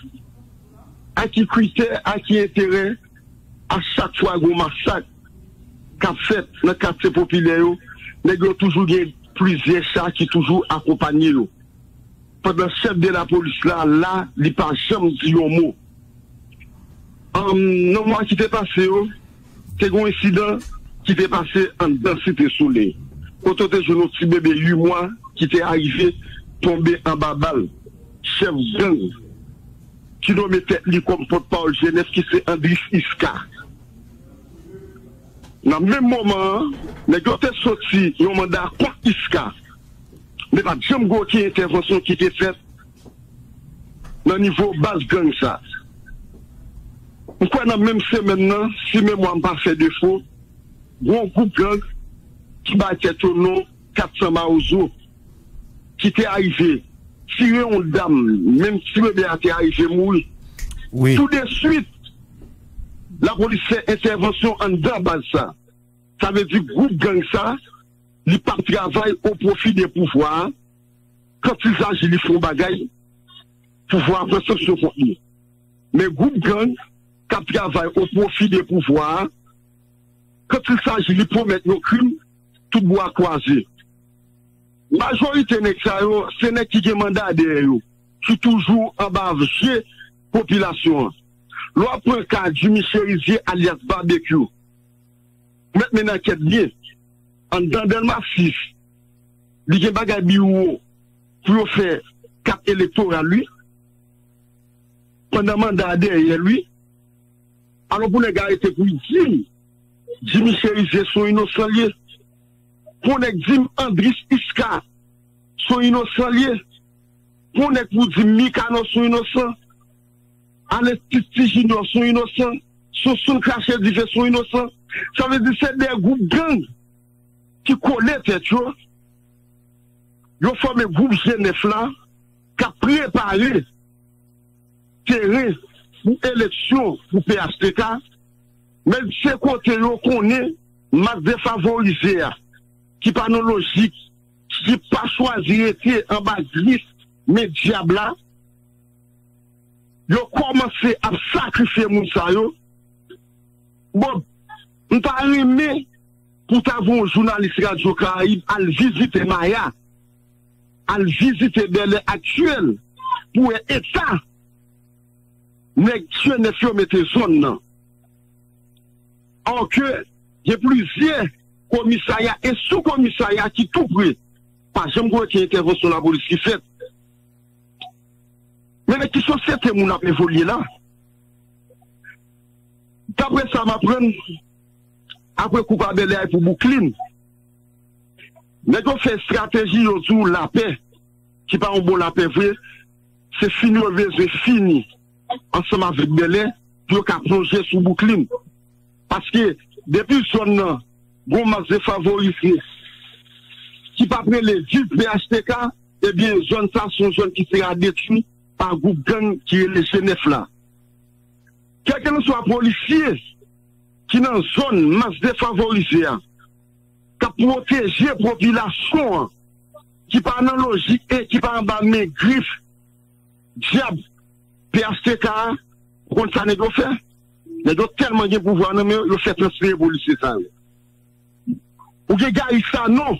À qui critère, à qui intérêt, à chaque fois, un massacre qu'a fait dans le quartier populaire, nous avons toujours gagné. Plusieurs chats qui toujours accompagnent nous. Pendant le chef de la police, là, il n'y a pas jamais dit un mot. Non, moi qui t'ai passé, c'est un incident qui t'est passé en dans Cité Soleil. Quand on était un petit bébé, 8 mois, qui t'est arrivé, tombé en bas balle. Chef gang, qui nous mettait comme porte-parole Genève, qui c'est Andrés Iska. Dans le même moment, les gens sont sortis, ils ont mandat à Iska. Mais pas jamais eu intervention qui était faite dans le niveau base gang. Pourquoi dans la même semaine, si même moi je ne pas fait défaut, gros groupe gang qui battait au nom 400 Maozo, qui était arrivé, tiré une dame, même si le bébé était arrivé mourir, tout de suite, la police fait intervention en dedans ça. Ça veut dire que le groupe gang ça, il part travail au profit des pouvoirs. Quand ils agissent, ils font bagaille, pouvoir recevoir ce contenu. Mais le groupe gang, qui travaille au profit des pouvoirs, quand ils agissent, ils promettent nos crimes, tout bois croisé. La majorité des gens, c'est les qui demandent à des héros, qui toujours en bas de la population. L'on prend le cas du Jimmy Chérizier alias Barbecue. Maintenant, une enquête bien. En dans le massif, il y a un bagage bureau pour faire 4 électeurs à lui. Pendant le mandat derrière lui. Alors, pour les gars, il pour dire Jimmy Chérizier sont innocents liés. Pour les dire Andrés Iska sont innocents liés. Pour les dire Mikano sont innocents. Les petits juniors sont innocents, sont crachés du sont innocents. Ça veut dire que c'est des groupes gangs qui collent tête. Ils ont formé un groupe G9 là, qui a préparé terrain pour élection pour PHTK. Mais c'est côté qu'on est, mal défavorisé, qui pas nos logiques, qui pas choisi en bas de liste, mais diable là. Yo commencé à sacrifier Mounsa yo. Bon, on t'a aimé pour t'avoir un journaliste Radio Caraïbes à visiter Maya, à visiter Bellet actuel pour l'État. Mais tu ne fais pas tes zones. Alors que, il y a plusieurs commissariats et sous-commissariats qui tout près. Par exemple, il y a une intervention de la police qui fait. Mais qui sont ces gens qui ont évolué là? D'après ça, m'apprendre après coup à Bel Air pour Boucline. Mais qu'on fait stratégie autour de la paix, qui parle bon la paix vrai, c'est fini, c'est fini. Ensemble avec Bel Air, pour qu'on plonge sous Boucline. Parce que depuis son bon masse de favorisés, qui pas près les du PHTK, eh bien, zone ça sont jeunes qui sera détruit par groupe gang qui est le G9 là. Quelqu'un soit policier qui dans zone masse défavorisée, qui protège la population, qui par dans logique et qui par en bas mes griffes, diable, PHTK, contre ça n'est pas fait. Mais donc tellement de pouvoir, mais ils fait transférer les policiers ça. Ou que Gaï ça non,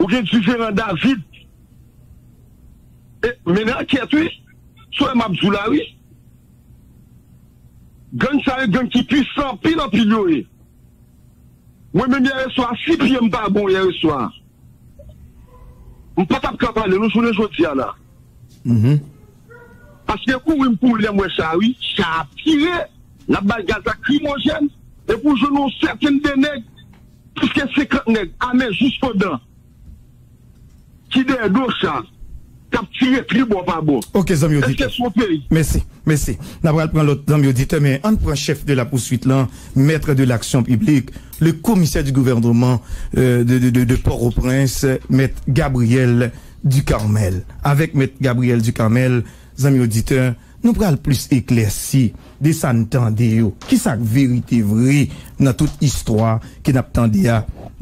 ou que différent David, et maintenant qui est lui, soit Mabzoulaoui. Gang ça est gang qui puissant, pile en pile. Moi-même, hier soir, si pieds me pas bon hier soir. On ne peut pas capable, nous sommes aujourd'hui là. Parce que pour une poule, moi, ça, oui, ça a tiré la bagarre lacrymogène. Et pour je n'en certaines des nègres, plus que 50 nègres, amènent jusqu'au dents. Qui est d'eau, ça? Ok, Zami Auditeur. Merci, merci. Nous allons prendre l'autre Zami Auditeur, mais on prend chef de la poursuite là, maître de l'action publique, le commissaire du gouvernement de Port-au-Prince, maître Gabriel Ducarmel. Avec maître Gabriel Ducarmel, Zami Auditeur, nous prenons plus éclairci de ça nous tendez. Qui sa vérité vraie dans toute histoire qui n'a pas tendu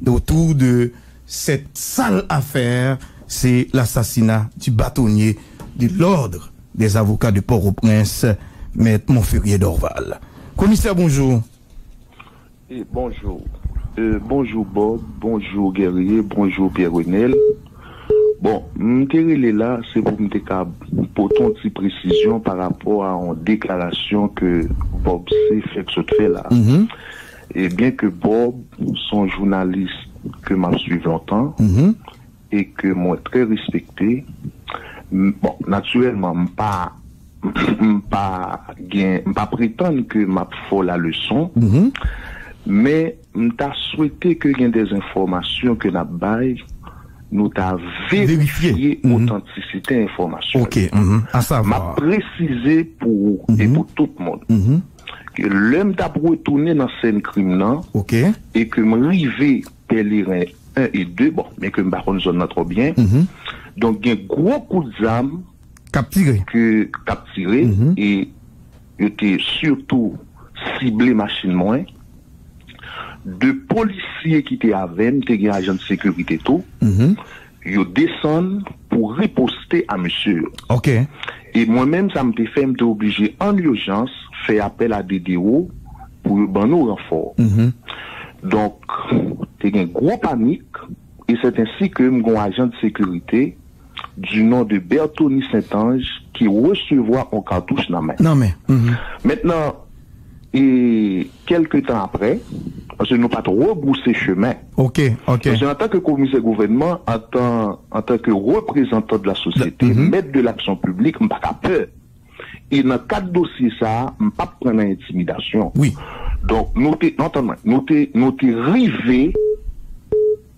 autour de cette sale affaire? C'est l'assassinat du bâtonnier de l'ordre des avocats de Port-au-Prince, maître Monferrier Dorval. Commissaire, bonjour. Et bonjour. Bonjour Bob, bonjour Guerrier, bonjour Pierre-Renel. Bon, m'terrelé là, c'est pour m'porter une petite précision par rapport à une déclaration que Bob s'est fait, là. Et bien que Bob, son journaliste que m'a suivi longtemps, et que moi très respecté, bon, naturellement, m'pas prétendre que m'a fait la leçon, mais m'ta souhaité que y ait des informations que n'a baille, nous t'a vérifié authenticité information. Ok, à savoir. M'a précisé pour et pour tout le monde. Que l'homme t'a retourné dans scène criminelle, et que m'arrivé pèlerin 1 et 2, bon, mais que Mbaron zone trop bien. Donc, il y a un gros coup de zame capturé et il était surtout ciblé machine moins. De policiers qui étaient avec, qui étaient agents de sécurité tout, ils descendent pour riposter à monsieur. Et moi-même, ça me fait obligé en urgence faire appel à DDO pour nos renforts. Donc, il y a une grosse panique, et c'est ainsi que mon agent de sécurité, du nom de Bertoni Saint-Ange, qui recevra un cartouche dans la main. Maintenant, et quelques temps après, je n'ai pas rebroussé chemin. En tant que commissaire gouvernement, en tant que représentant de la société, maître de l'action publique, je n'ai pas peur. Et dans quatre dossiers, ça, je ne pas prendre l'intimidation. Donc, nous t'es rivés,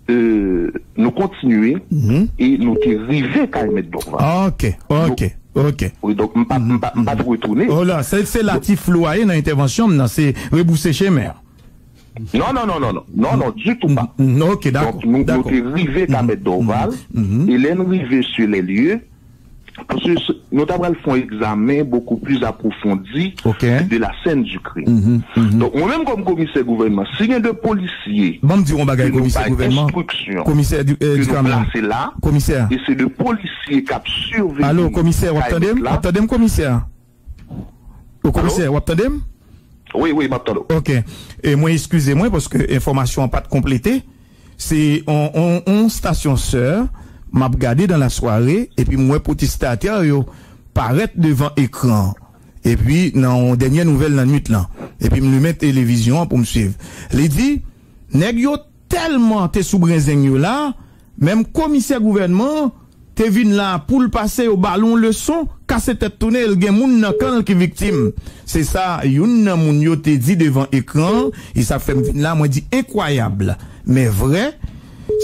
nous continuer, et nous t'es rivés quand même devant. Oui, donc, m'pas de retourner. Oh là, c'est la tif loyer dans l'intervention, c'est rebousser chez mère. Non, du tout pas. Ok, d'accord. Donc, nous t'es rivés quand même devant, et l'en rivés sur les lieux. Parce que nous avons fait un examen beaucoup plus approfondi de la scène du crime. Donc, moi-même, comme commissaire gouvernement, s'il y a des policiers, bon, qui n'ont pas d'instruction, qui nous placent là, et c'est des policiers qui ont surveillé. Allô, commissaire, vous attendez? Vous attendez? Oui, m'attendez. Ok. Et moi, excusez-moi, parce que l'information n'a pas de complété. C'est en station sœur. M'a regardé dans la soirée, et puis moi, protestataire, yo, paraît devant écran. Et puis, dans dernière nouvelle, la nuit, là. Et puis, me mettre télévision pour me suivre. Les dit, nèg yo tellement te soubrinzen yo là, même commissaire gouvernement, te vin là, pour le passer au ballon leçon, qu'a cassé tête tournée, il y a moun quand qui victime. C'est ça, youn nan moun yo te dit devant écran, et ça fait là moi dit incroyable, mais vrai.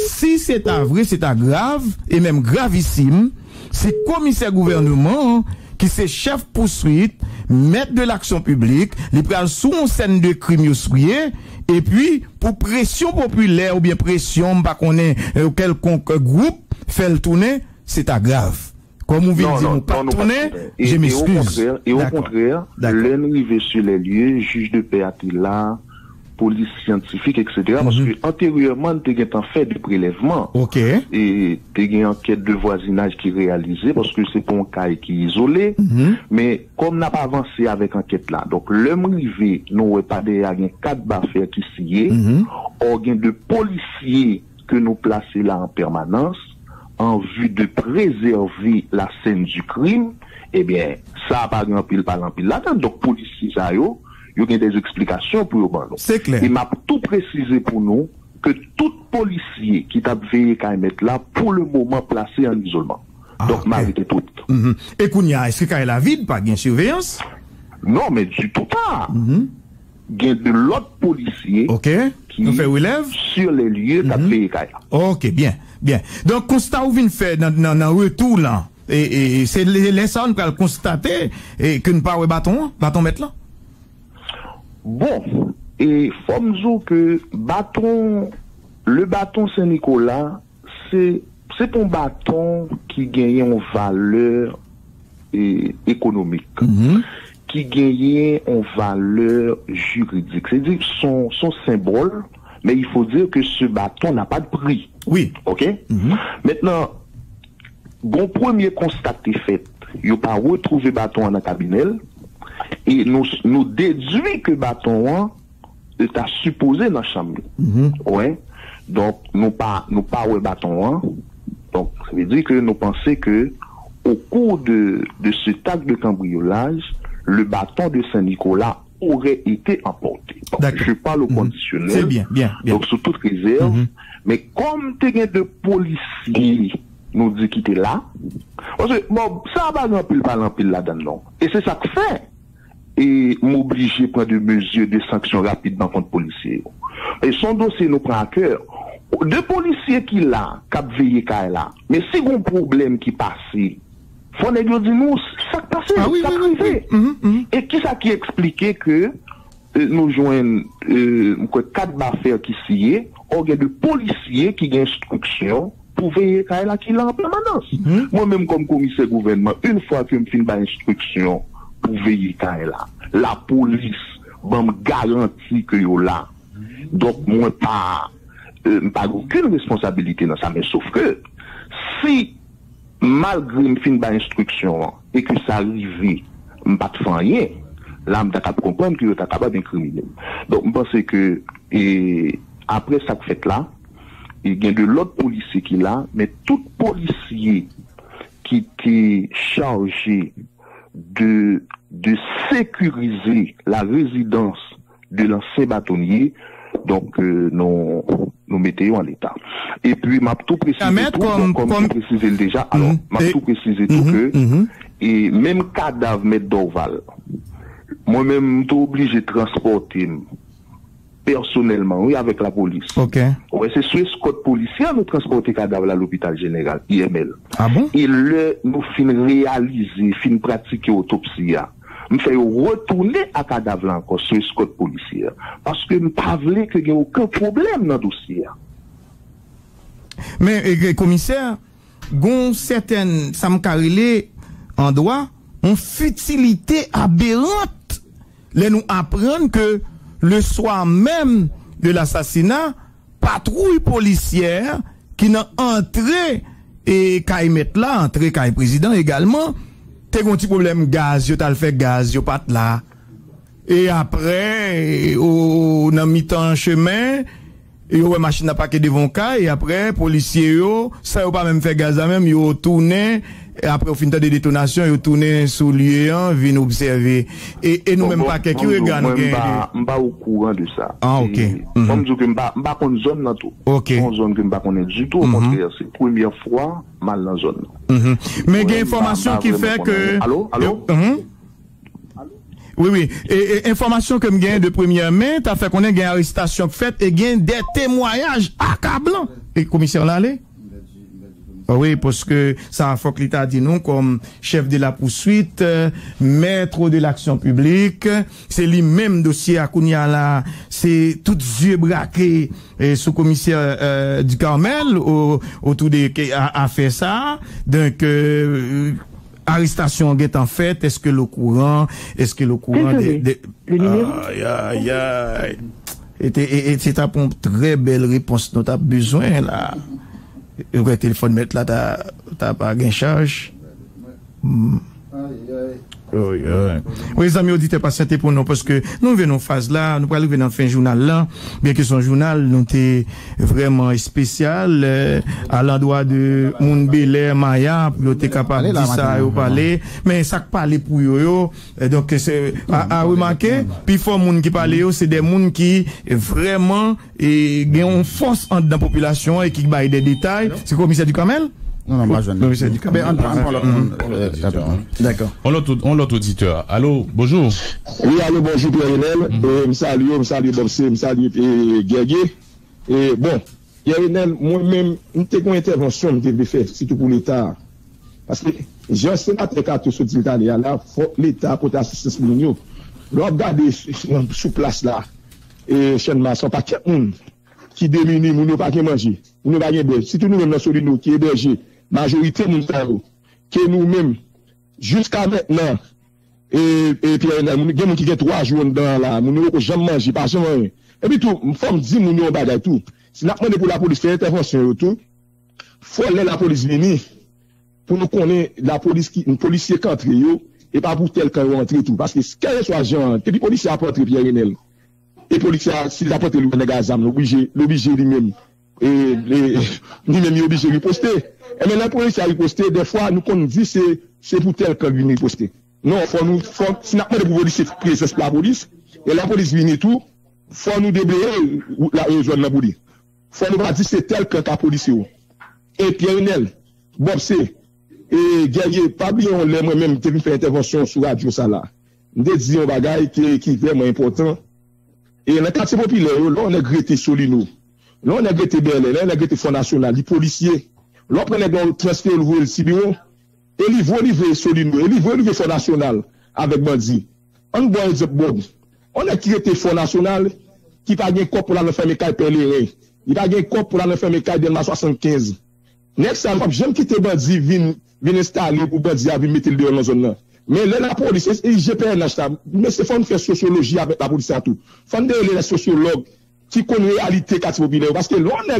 Si c'est à vrai, c'est à grave et même gravissime, c'est commissaire gouvernement qui c'est chef poursuite, maître de l'action publique, il prend sous une scène de crime et puis pour pression populaire ou bien pression pas qu'on est quelconque groupe fait le tourner, c'est à grave. Comme vous venez de dire, pas tourner, je m'excuse. Et au contraire, l'un arrivé sur les lieux, juge de paix à là, police scientifique, etc. Parce que antérieurement, tu as fait des prélèvements. Ok. Et tu as une enquête de voisinage qui est réalisée parce que c'est pour un cas qui est isolé. Mais comme n'a pas avancé avec enquête là, donc l'homme arrivé, nous pas des 4 baffeurs qui s'y est, on a de policiers que nous plaçons là en permanence en vue de préserver la scène du crime. Eh bien, ça n'a pas grand pile par l'empile là-dedans. Donc policiers ça yo. Il y a des explications pour nous. C'est clair. Il m'a tout précisé pour nous que tout policier qui t'a veillé qu'à mettre là, pour le moment, placé en isolement. Ah, donc, m'a arrêté tout. Et Kounia, est-ce que la ville pas de surveillance? Non, mais du tout pas. Il y a de l'autre policier qui fait sur les lieux t'a veillé qu'à là. Ok, bien, bien. Donc, constat où vient faire dans le retour là, et c'est l'essence qu'on peut constater et que nous ne pouvons pas bâton mettre là. Bon, et faut me dire que le bâton Saint-Nicolas, c'est un bâton qui gagne en valeur économique, qui gagne en valeur juridique. C'est-à-dire son symbole, mais il faut dire que ce bâton n'a pas de prix. Oui. OK? Maintenant, bon premier constat est fait. Il n'y a pas retrouvé bâton en cabinet. Et nous déduit que bâton est à supposer dans la chambre. Ouais. Donc, nous pas ouais bâton. Donc, ça veut dire que nous pensons que, au cours de cet acte de cambriolage, le bâton de Saint-Nicolas aurait été emporté. Donc, je parle au conditionnel. C'est bien, bien, bien. Donc, sous toute réserve. Mais comme tu as de policiers nous dit qu'il était là. Parce que, bon, ça va pas l'empile là-dedans. Et c'est ça que fait. Et m'obliger à prendre des mesures de sanctions rapides dans le compte policier. Et son dossier nous prend à cœur. Deux policiers qui l'ont, qui veillent là. Mais si vous avez un problème qui passe, il faut nous dire nous, ça passe, ça arrive. Et qui ça qui expliquait que nous joignons 4 baffeurs qui s'y est, on a des policiers qui ont instruction pour veiller là qui l'a en permanence. Moi-même, comme commissaire gouvernement, une fois que je me fais une instruction, pour veiller quand elle là. La police me garantit que yo là. Donc, moi, pas aucune responsabilité dans ça, mais sauf que, si, malgré une fin d'instruction, et que ça arrive, m'pas de rien, là, m'ta capable de comprendre que yo t'as capable d'incriminer. Donc, m'pense que, après ça que fait là, il y a de l'autre policier qui là, mais tout policier qui était chargé de sécuriser la résidence de l'ancien bâtonnier, donc nous mettions en l'état. Et puis m'a tout précisé comme précisé déjà, alors m'a tout précisé tout que et même cadavre M. Dorval, moi-même suis obligé de transporter personnellement, oui, avec la police. OK. Ouais, c'est ce escorte policier nous transporter cadavre à l'hôpital général, IML. Ah bon? Et le, nous fin réaliser, fin pratiquer autopsie, nous faisons retourner à cadavre encore, ce escorte policier. Parce que nous pas voulons qu'il n'y ait aucun problème dans le dossier. Mais, commissaire, gon certaines, ça me carrelait en droit, ont futilité aberrante. Les nous apprendre que le soir même de l'assassinat, patrouille policière qui n'a entré et qui met là, entré qui président également, t'es un petit problème gaz, yo t'as fait gaz, yo pas là. Et après, on a mis en chemin, et yo machine n'a pas que devant cas, et après, policier yo, ça yo pas même fait gaz à même, yo tourné, Et après, au fin de détonation, ils tournent sur le lieu, viennent observer. Et nous, même pas quelqu'un qui regarde. Je ne suis pas au courant de ça. Ah, ok. Comme je ne suis pas en zone, dans tout. Ok. Je ne suis pas en zone du tout. Au contraire, c'est la première fois mal dans la zone. Mais il y a une information qui fait que. Allô? Allô? Oui, oui. Et information que je gagne de première main, tu as fait qu'on ait une arrestation faite et gagne des témoignages accablants. Et le commissaire l'a allé? Oui, parce que ça a fait l'État dit non comme chef de la poursuite, maître de l'action publique, c'est lui-même dossier à Kounia là, c'est tout yeux braqués sous commissaire Ducarmel autour de qui a fait ça. Donc arrestation est en fait, est-ce que le courant le numéro aïe, aïe, aïe. Et c'est ta pompe très belle réponse dont tu as besoin là. Le téléphone mettre là, t'as pas gain charge. Oui, les amis auditeurs, patientez pour nous, parce que nous venons en phase là, nous parlons dans fin journal là, bien que son journal, nous était vraiment spécial, à l'endroit de Monferrier Maya, pour nous capable de dire ça, et parler, mais ça parle pour yo, donc c'est, à remarquer, puis fort moun qui parle yo, c'est des moun qui, vraiment, et, ont force entre la population, et qui baille des détails, c'est quoi, commissaire Ducarmel? Non, pas jeune. D'accord. On l'autre auditeur. Allô, bonjour. Oui, allô, bonjour, Pierre-Renel. Je salue Bobsé, je salue Guerrier. Et bon, Pierre-Renel, moi-même, une intervention que je devais faire, surtout pour l'État. Parce que j'ai un sénateur qui a tout sorti là, l'État pour l'assistance milieu. Regardez sous place là, et chaînement, sans paquet qui démunis, nous ne pas manger, nous ne pas boire. Si tout nous-mêmes, nous qui hébergés, majorité nous que nous-mêmes jusqu'à maintenant et puis nous qui 3 jours dans là nous jamais mangé pas jamais et puis tout forme dit nous bagaille tout si n'a demandé pour la police faire intervention tout faut aller la police venir pour nous connaître la police qui un policier qui entre yo et pas pour tel quand rentrer tout parce que quel soit genre que les policiers apportent Pierre Renel et policiers s'ils apportent le gazam l'obligé lui-même et lui-même obligé de riposter. Et maintenant, pour les riposter, des fois, nous qu'on dit, c'est pour tel que nous riposter. Non, faut nous, si nous avons des policiers, la police, et la police vient et tout, faut nous déblayer la zone de la police. Faut nous pas dire c'est tel que la police. Et Pierre-Renel, Bobsé, et Guerrier, pas bien, on l'aime, moi-même, qui fait intervention sur Radio Sala. Nous disons des bagailles qui est vraiment important. Et dans le quartier populaire, là, on a grété Solino. Là, on a grété Bellet, là, on a grété Fonds National, les policiers. L'autre n'est pas transféré le Sibiro, et il veut livrer Solino, et il veut livrer Fonds National avec Bandi. On voit un bon. On a créé le Fonds National qui n'a pas de corps pour la fermer Caille Pellerin. Il n'a pas de corps pour la fermer Caille Delma 75. Next, j'aime quitter Bandi, vient installer pour Bandi à mettre le dehors dans la zone. Mais la police, et IGPN, mais c'est faut faire sociologie avec la police à tout. Faut les sociologues qui connaissent la réalité quartier populaire. Parce que l'on a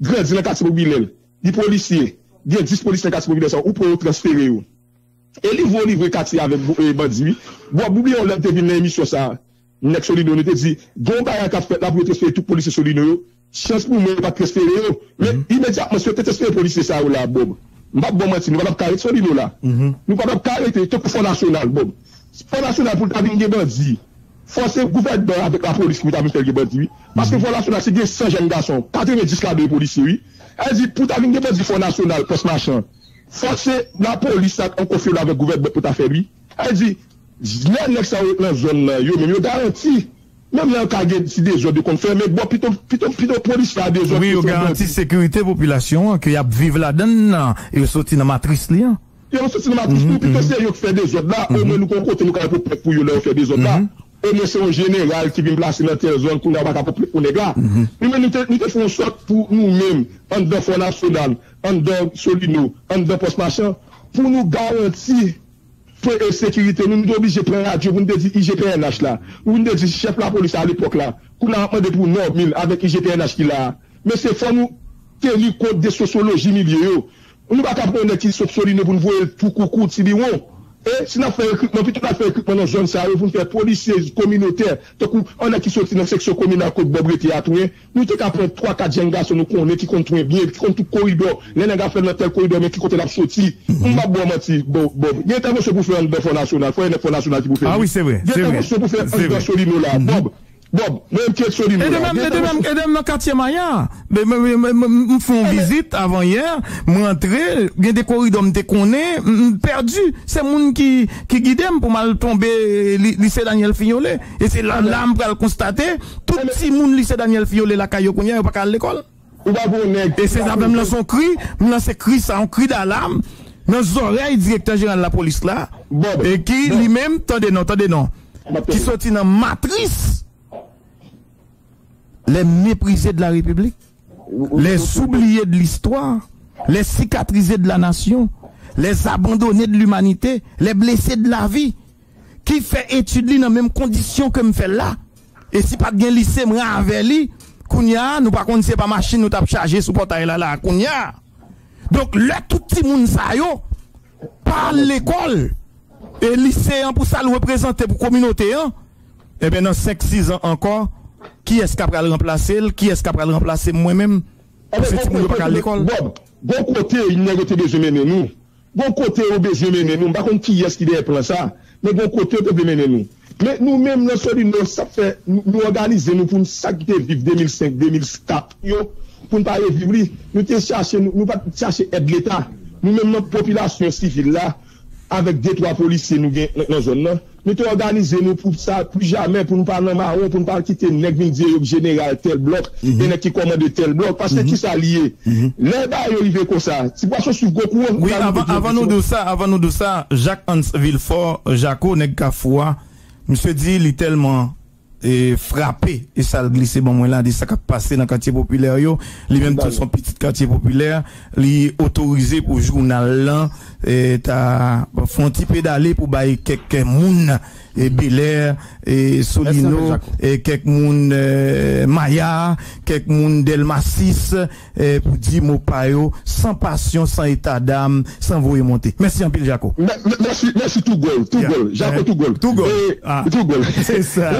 grandi dans le quartier populaire. Les policiers, il y a 10 policiers dans le quartier, ou pour transférer. Et ils vont livrer le quartier avec les bandits. Bon, oubliez, on l'a vu dans l'émission, ça. Next Solino, on était dit, bon, bah, il y a là pour transférer tout policier Solino. Chance pour moi, pas transférer. Mais immédiatement, si on transfère les policiers, ça, là, Bob. Nous ne pouvons pas carrer Solino, là. Nous ne pouvons pas carrer tout le Fonds National, Bob. Fonds National pour le des bandits. Forcer le gouvernement avec la police pour le faire des bandits. Parce que le Fonds National, c'est 100 jeunes garçons, 90 cas de policiers, oui. Elle dit, pour ta ligne de du Fonds National, poste machin, forcer la police à en confier avec le gouvernement pour ta faire lui. Elle dit, les gens dans zone, ils garantit, même là, ils des zones de conflit, mais bon, plutôt, police a des zones de conflit. Oui, ils garantissent sécurité population, qu'ils vivent là-dedans, ils sortent dans la matrice là. Ils sortent dans la matrice, plutôt sérieux qui fait des zones là, au moins nous comptons, nous avons pour leur faire des zones là. Et nous sommes général qui vient placer dans telle zone qu'on n'a pas capable pour les gars. Nous faisons sorte pour nous-mêmes, en dedans Fonds National, en dedans Solino, en dedans Poste Machin, pour nous garantir la sécurité. Nous sommes obligés de prendre radio, pour nous dire IGPNH là, pour nous dire chef de la police à l'époque là, qu'on a demandé pour 9 000 avec IGPNH qui là. Mais c'est faut nous tenir compte des sociologies milieu. Nous ne pouvons pas prendre qui sont Solino pour nous voir tout coucou de Sibiron. Et si on fait recrutement, plutôt on fait recrutement dans zone ça, vous faire policiers communautaires. Donc on a qui sont dans la section communale côte Bobré à Touin, nous t'es qu'à prendre 3 4 jeunes garçons nous connaît qui compte bien, qui compte tout corridor, les gars fait dans tel corridor mais qui compte la sortie. On va boire mentir bon bon. Il y a intervention pour faire un fond national, faut un fond national qui vous fait. Ah oui, c'est vrai. Il y a intervention pour faire un solino là. Bob, même qui est solino. Et même dans quartier Maya, me font visite avant hier, me rentrer, bien des corridors me déconner, perdu, c'est monde qui guide pour mal tomber lycée Daniel Fignolet et c'est là me va le constater, tout petit monde lycée Daniel Fignolet la caillou connait pas à l'école. Et c'est ça même là son cri, là c'est cri ça, un cri d'alarme dans les oreilles directeur général de la police là et qui lui-même attendez non, qui sorti dans matrice les méprisés de la République, les oubliés de l'histoire, les cicatrisés de la nation, les abandonnés de l'humanité, les blessés de la vie, qui fait étudier dans les mêmes conditions que me fait là. Et si pas de gain lycée, me rend avec lui, Kounia, nous par contre, c'est pas machine, nous tape chargé sous portail là, Kounia. Donc, le tout petit monde, ça yo, par l'école, et lycéen pour ça le représenter pour la communauté, hein, et bien dans 5-6 ans encore, qui est-ce qu'a pral remplacer? Qui est-ce qu'a pral remplacer moi-même? Parce que tu ne pas à l'école. Bon côté, il n'y a pas de mener nous. Bon côté, on besoin mener nous. Par contre, qui est-ce qui prend ça? Mais bon côté, on peut mener nous. Mais nous-mêmes, nous organisons nous pour nous sacrifier vivre 2005, 2004, pour ne pas vivre. Nous pas chercher aide de l'État. Nous-mêmes, notre population civile là, avec 2-3 policiers nous dans la zone. Nous te organisons nous pour ça, plus jamais, pour nous parler en marron, pour nous pas quitter le général tel bloc, et qui commande tel bloc, parce que qui ça lié. Les bas ils arrivent comme ça. C'est pas ça sur gros cours. Oui, avant nous de ça, Jacques Hans Villefort, Jaco Negafoua, monsieur dit, il est tellement frappé, et ça le glissé, bon, moi, là, dit ça qui a passé dans le quartier populaire, lui-même, dans son petit quartier populaire, lui, autorisé pour journal, là, et t'as, font un petit pédalé pour bailler quelques moun, et Bel Air, et Solino, et quelques moun, Maya, quelques moun Delmasis, et pour dire Mopayo, sans passion, sans état d'âme, sans voyer monter. Merci en pile, Jaco. Merci, tout gol, Jaco, tout gol. C'est ça.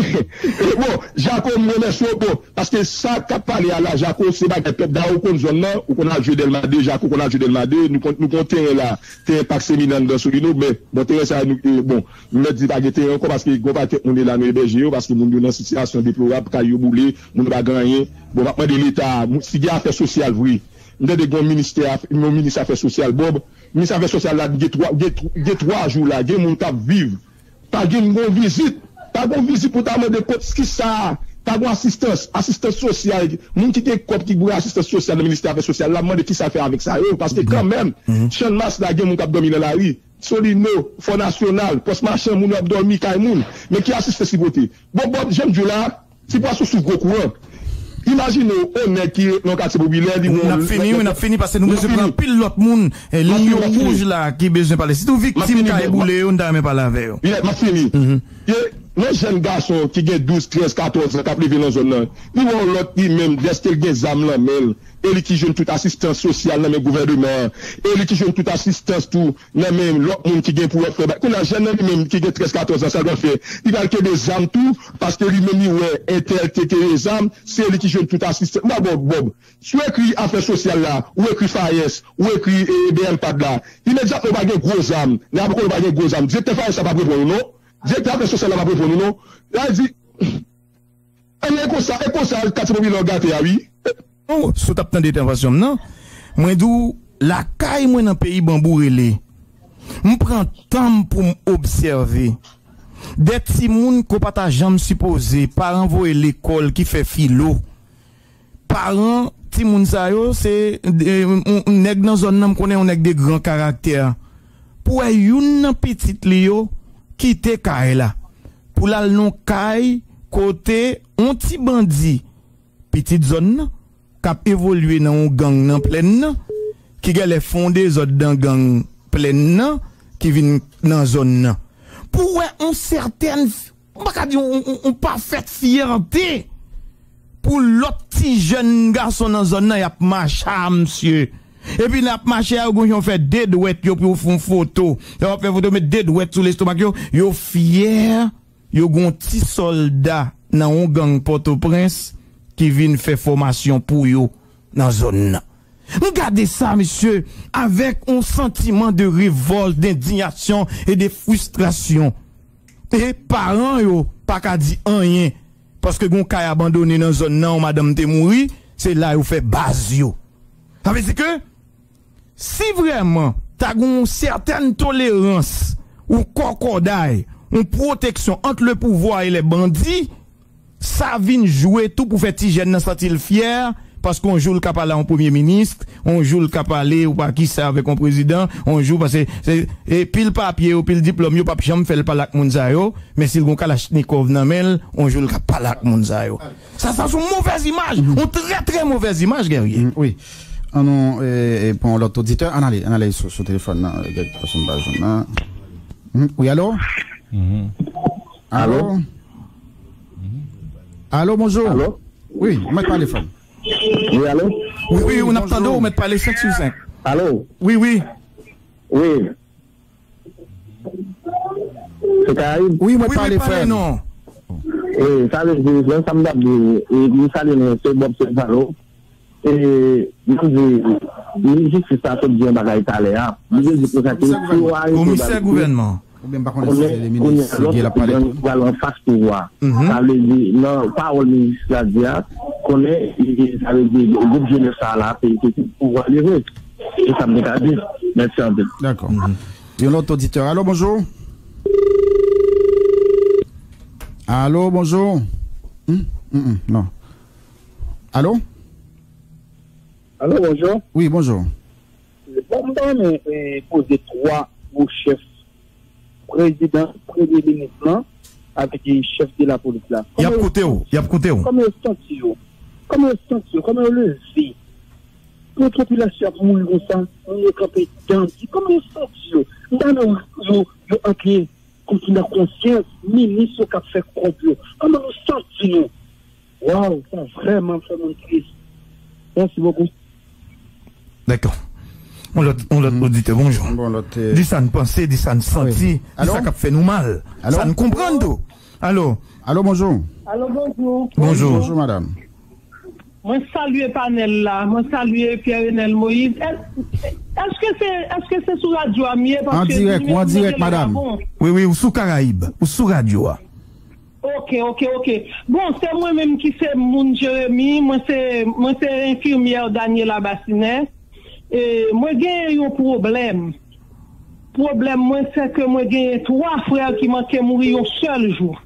Et bon, Jaco, me remercie, bon, parce que ça, qu'a parlé à la Jaco, c'est pas que peuple d'Ao, qu'on zone, ou qu'on a joué Delmadé, Jaco, qu'on a joué Delmadé, nous comptons là, t'es pas séminaire dans Solino, mais, bon, t'es ça, bon, me dit pas que t'es encore parce que, go, pas que, on est là, nous, BGO, parce que, nous, dans une situation déplorable, caillou boulé, nous, pas gagné, bon, pas de l'État, si il y a affaires sociales, oui. Nous avons des grands ministères, mon ministre affaires sociales, Bob, ministre affaires sociales, là, il y a trois jours, là, il y a mon table vivre. T'as une grande visite. T'as une visite pour t'amener des cops qui ça. T'as une assistance sociale. Mon qui est cop qui boit assistance sociale, le ministère affaires sociales, là, demande qui ça fait avec ça, parce que quand même, Chan Mas, là, il y a mon cap dominé la rue. Solino, Fonds National, Poste Marchand, Moun Abdormi, Kaimoun, mais qui assiste à si beauté. Bon, j'aime du là, c'est pas sous gros courant. Imaginez, on est qui, dans le quartier populaire, on a fini, parce que nous besoin de pile l'autre monde, et l'union rouge là, qui besoin de parler. Si tout victime qui a éboulé, on n'a même pas la veille. Il a fini. Les jeunes garçons qui ont 12, 13, 14 ans, qui ont pris dans la zone, ils vont l'autre, ils même, d'estel, des âmes là, même. Et qui joue toute assistance sociale dans le gouvernement, et qui joue toute assistance tout dans même l'autre monde qui gagne pour être qu'on a jeune même qui gagne 13-14 ans, ça doit faire il va que des armes tout parce que lui-même il ouais tel des armes, c'est lui qui joue toute assistance. Bon tu écris affaires sociales là ou écrit FAES ou écrit BM pas là immédiatement on va gagner gros armes là on va gagner gros armes directeur FAES ça va pour nous non directeur affaires sociales va pour nous non là dit on est comme ça 400 000 gâté à oui. Oh, sous ta d'intervention, non? Moi, d'où, la caille, moi, dans le pays Bambourélé, je prends temps pour m'observer. Des petits mouns qui n'ont pas ta jambe supposée, parents voient l'école qui fait philo. Parents, petits mouns, ça, c'est, on est dans zone, on connaît, on est des grands caractères. Pour une petite lio, quitter caille là. Pour la non caille, côté, on t'y bandit. Petite zone, qui évolué dans un gang dans pleine qui est fondé autres dans gang pleine qui vient dans zone pour une certaine on parfaite fierté pour l'autre petit jeune garçon dans zone il y a marché monsieur Et puis, n'a pas marché à Ogon, ils ont fait des douettes, ils ont fait une photo. Ils ont fait une photo, mais des douettes sous l'estomac, ils ont fiers, ils ont un petit soldat dans un gang Port-au-Prince qui vient faire formation pour eux dans la zone. Regardez ça, monsieur, avec un sentiment de révolte, d'indignation et de frustration. Et parents, yo, pas qu'à dire rien. Parce que gon kay abandonné dans zone nan madame te mouri, c'est là où fait base yo. Ça veut dire que si vraiment t'as une certaine tolérance ou concordaille, une protection entre le pouvoir et les bandits, ça vient jouer tout pour faire ti jeune nan sentil fier. Parce qu'on joue le cap à un premier ministre, on joue le cap à ou pas qui ça avec un président, on joue parce que c'est, et pile papier ou pile diplôme, yo pas jamais fait le palak mounzayo, mais si le gon kalachnikov nan mel, on joue le cap palak mounzayo. Ça, ça, c'est une mauvaise image, une très très mauvaise image, guerrier. Oui. Non, pour l'autre auditeur, on allait sur le téléphone, oui, allô? Allô? Allô, bonjour? Allô? Oui, on met le téléphone. Oui, allô? Oui, oui, on a on met pas les 5 sur 5. Allô? Oui, oui. Oui. C'est Caraïbes? Oui, on pas les frères. Non. Et ça, je dis, je ça me et ça, c'est Bob Cesaro. Et je dis, c'est ça, c'est bien, bagaille, taléa. Je dis, c'est ça, c'est commissaire gouvernement. Ça veut dire, non, pas au ministre de la DIA, qu'on est, ça veut dire, le groupe G9 ça là, pour arriver. Et ça me dit, merci à vous. D'accord. Il y a un autre auditeur. Allô, bonjour. Allô, bonjour. Non. Allô? Allô, bonjour. Oui, bonjour. Bon, je poser trois aux chefs. Président, premier ministre, avec les chefs de la police là. Il y a côté où? Comme un sentiment, comme un levier. Pour la population, nous avons ça, nous campé dans, comme un sentiment. Nous avons enquêté, comme une conscience, ministre qui a fait complot. Comme un sentiment. Waouh, c'est vraiment, vraiment triste. Merci beaucoup. D'accord. On l'a dit bonjour. Dis ça ne pensait, dis ça ne sentit, dis ça qui fait nous mal. Ça ne comprend tout. Allô? Allô, bonjour. Allô, bonjour. Bonjour. Bonjour, madame. Moi, saluer panel là. Moi, saluer Pierre-Enel Moïse. Est-ce que c'est sous radio Amier? En direct, madame. Oui, oui, ou sous Caraïbes, ou sous radio. Ok. Bon, c'est moi-même qui c'est mon Jérémie. Moi, c'est infirmière Daniela Bassinet. Et moi, j'ai un problème. Le problème, c'est que moi, j'ai trois frères qui manquaient mourir un seul jour.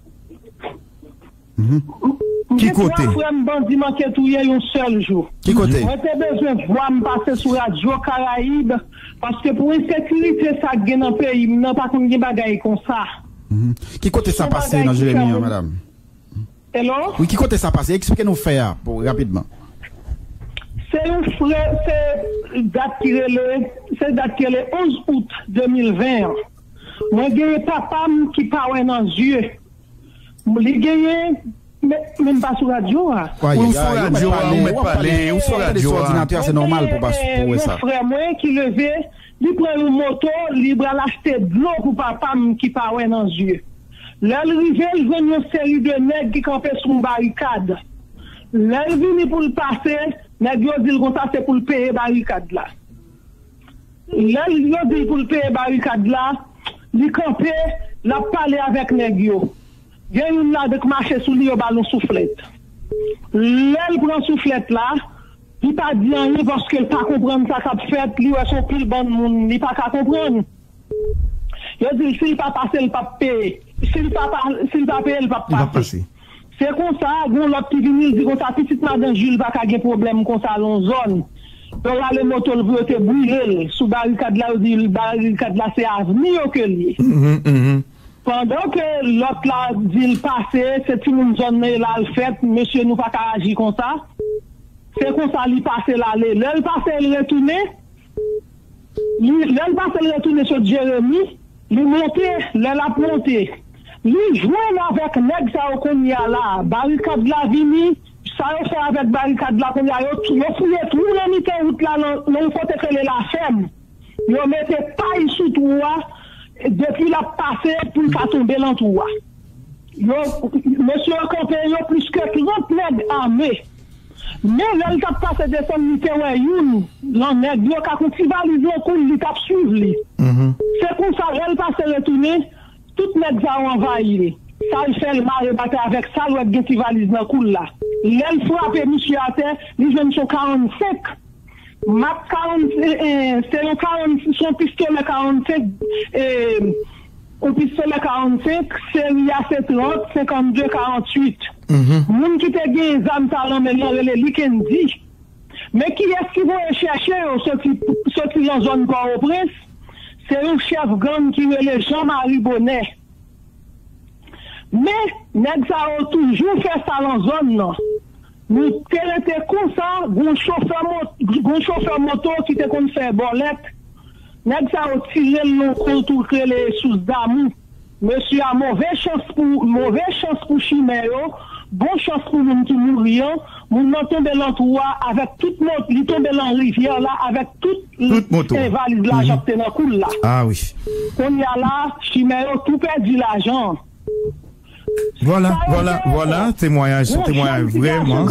Qui côté? Trois frères bandits manquaient tuer un seul jour. Qui côté? Moi, j'ai besoin de voir me passer sur Radio Caraïbes parce que pour insécurité, ça gagne dans le pays. Non, pas qu'on ait bagaille comme ça. Qui côté ça passe dans Jérémie, madame? Hello? Oui, qui côté ça passe? Expliquez-nous faire rapidement. C'est un frère, c'est daté le 11 août 2020. Moi, j'ai papa qui parle dans les yeux. Il y même pas sur la radio. Ou sur la radio, ou sur la radio. Ordinateur, c'est normal pour passer pour ça. Frère, moi, qui levé, il prend une moto, il va l'acheter de l'eau pour papa qui parle dans les yeux. Là, il arrive, il vient une série de nègres qui campaient sur une barricade. Là, il vient pour le passer. Les gens disent que ça c'est pour le payer barricade là. Les gens disent pour le payer barricade là, les campés, la parler avec les gens. Il y a une là de marcher sous le ballon soufflette. L'aile prend soufflette là, il pas dit rien parce qu'il pas comprendre ça qu'a fait, il a son pile bon monde, il pas comprendre. Il dit s'il pas passer il pas payer. S'il pas payer il pas passer. C'est comme ça, l'autre qui vient, il dit que sa petite madame Jules va avoir un problème comme ça dans la zone. Donc là, le moto veut te brûler. Sous barricade là, il dit le barricade là, c'est avenir au collier. Pendant que l'autre là dit le passé, c'est une zone là, le fait, monsieur nous va pas agir comme ça. C'est comme ça, il passe là, le passé, il retourne. Le passé, il retourne sur Jérémie, il monte, il l'a monté. Lui, jouons avec les gens qui sont là, barricade la vini, ça a fait avec barricade là, il a fouillé tout le mité route là, non côté que la ferme. Ils ont mis paille sous toi depuis la passée pour ne pas tomber dans toi. Monsieur Campé, il y a plus que 30 nègres armés. Mais là, il a passé des sommes mité ou une, l'ennègre, il a cultivalisé un coup, il a suivi. C'est pour ça qu'elle passe retourner, toutes les nègres ont envahi. Ça, il fait le mari battre avec ça, il a cultivalisé un coup là. L'elle frappe monsieur à terre, il vient sur 45. Map 40, c'est le 40, son pistolet 45, au pistolet 45, c'est il y a 730, 52, 48. Moun qui te gagne les âmes talents, mais les Likendi. Mais qui est-ce qui va chercher ceux qui en zone Port-au-Prince? C'est un chef gang qui est le Jean-Marie Bonnet. Mais, nèg ça a toujours fait ça dans zone, non? Nous étions comme ça, un chauffeur moto qui était comme ça, bolette. Nous avons tiré le contour que les sous d'amour. Monsieur a mauvaise chance pour Chiméo, bonne chance pour nous qui mourions. Nous tombons dans l'endroit avec toute moto, nous tombons dans la rivière là, avec toutes les valises là, j'obtenais dans le coup là. Ah oui. On y a là, Chiméo, tout perdu l'argent. Voilà, témoignage vraiment.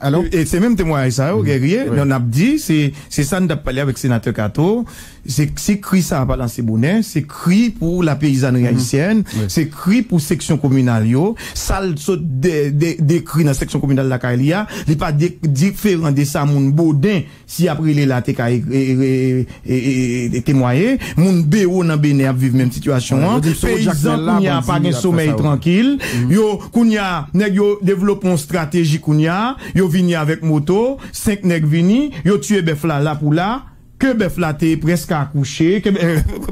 Alors, et c'est même témoignage ça, au guerrier, on a dit, c'est ça, nous avons parlé avec le sénateur Kato, c'est cri ça, pas dans ses bonnets, c'est cri pour la paysannerie haïtienne, c'est cri pour section communale, ça, des cris dans la section communale de la Caïlia, il n'est pas différent de ça, mon Baudin, si après il est là, et témoigner, mon BO n'a pas vécu même situation, paysan, qu'on n'y a pas de sommeil tranquille, qu'on n'y a, développons stratégie, qu'on y a, yo vini avec moto, 5 nèg vini, yo tué bœuf là pour là, que bœuf là t'es presque accouché,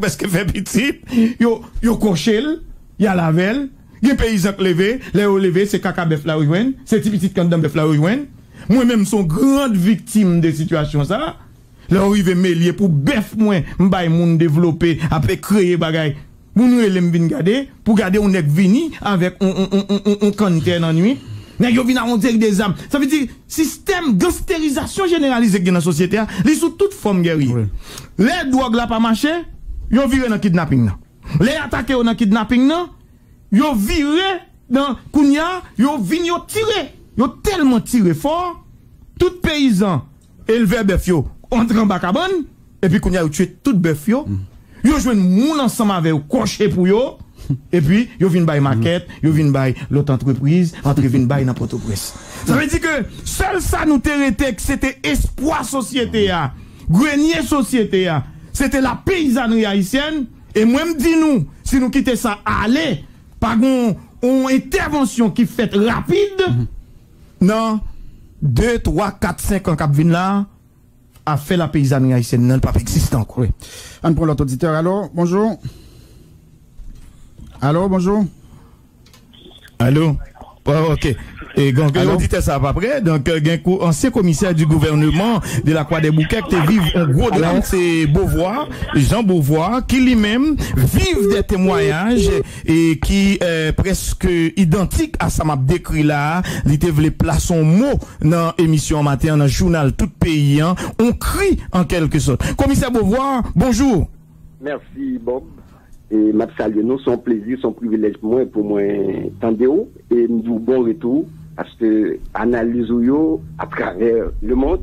presque fait petit, yo cochel, y a lavel, y a paysan levé, les au levé, c'est caca bœuf là rejoindre, c'est petit condam bœuf là rejoindre. Moi-même son grande victime de situation ça. Là arrivé mêlier pour bœuf moins, m'bay moun développer, après créer bagay. Moun relem vinn garder, pour garder on nèg vini avec on container en nuit. Nèg yo vin arrondir des âmes. Ça veut dire, système gangsterisation généralisée dans la société, li sous toute forme guerrier. Oui. Les drogues là pas marché, yo viré dans kidnapping. Les attaqués dans kidnapping, yo viré dans Kounia, yo vin yo tiré. Yo tellement tiré fort, tout paysan élevé bœuf yo, entre en bacabonne, et puis Kounia yo tué tout bœuf yo. Yo joine moun ensemble avec coché pour yo. Et puis, yo vin bay maquette, yo vin bay l'autre entreprise, entre vin bay n'importe où. Ça veut dire que, seul ça nous t'arrêtait que c'était espoir société, grenier société, c'était la paysannerie haïtienne, et moi-même dis nous, si nous quittons ça, aller, par contre, on intervention qui fait rapide, non, 2, 3, 4, 5 ans, cap vin là, a fait la paysannerie haïtienne, non, pas existant, quoi. Oui. On prend l'autre auditeur, alors, bonjour. Allô, bonjour. Allô. Oh, ok. Et donc, on dit ça pas près. Donc, ancien commissaire du gouvernement de la Croix des Bouquets, qui vive en gros de l'homme, c'est Beauvoir, Jean Beauvoir, qui lui-même vive des témoignages et qui presque identique à ça m'a décrit là. Il était voulu placer son mot dans l'émission matin, dans le journal tout pays. Hein. On crie en quelque sorte. Commissaire Beauvoir, bonjour. Merci, Bob. Et m'a salué nous, son plaisir, son privilège pour moi, tendez haut, et nous vous bon retour, parce que analyse yo, à travers le monde,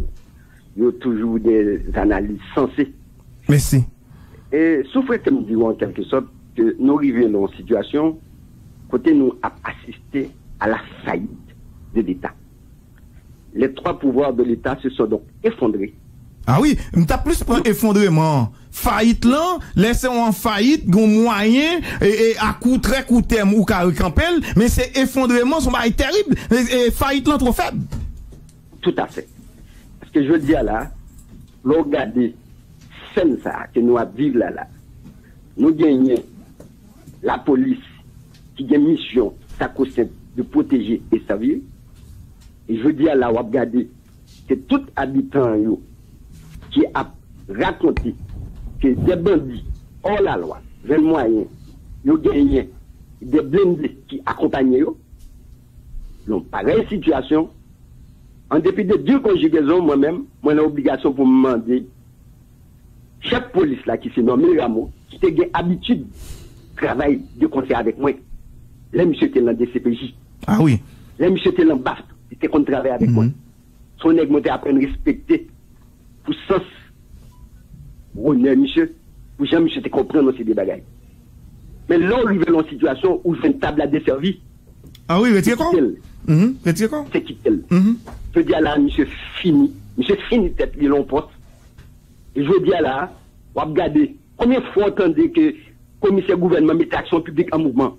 il y a toujours des analyses sensées. Merci. Et souffrez que nous disons en quelque sorte que nous arrivons dans une situation, côté nous a assisté à la faillite de l'État. Les trois pouvoirs de l'État se sont donc effondrés. Ah oui, t'as plus pas effondrement. Faillite là, laissez-en faillite, gon moyen, et à coup très court terme ou carré campel, mais c'est effondrement, son bail terrible, et faillite là trop faible. Tout à fait. Parce que je veux dire là, regardez, c'est ça que nous vivons là. Nous gagnons la police qui a une mission, ça consiste de protéger et servir. Et je veux dire là, regardez, c'est tout habitant yo qui a raconté que des bandits hors la loi, des moyens, des blindés qui accompagnent eux, Donc, pareille situation, en dépit de 2 conjugaisons, moi-même, moi j'ai l'obligation pour me demander, chaque police là qui s'est nommé Rameau, qui a eu l'habitude de travailler de concert avec moi, les monsieur étaient dans DCPJ. Ah oui. Les monsieur étaient dans BAFT, ils étaient qu'on travaille avec moi. Son nègre m'a appris à respecter pour sens, pour honneur, monsieur, pour jamais monsieur te comprendre dans ces bagailles. Mais là, on arrive dans une situation où j'ai une table à desservir. Ah oui, retirez quoi? Retirez quoi? C'est qui tel? Je dis à là, monsieur fini. Monsieur fini tête, il en porte. Et je dis à là, on va regarder. Combien de fois entendez que le commissaire gouvernement met l'action publique en mouvement?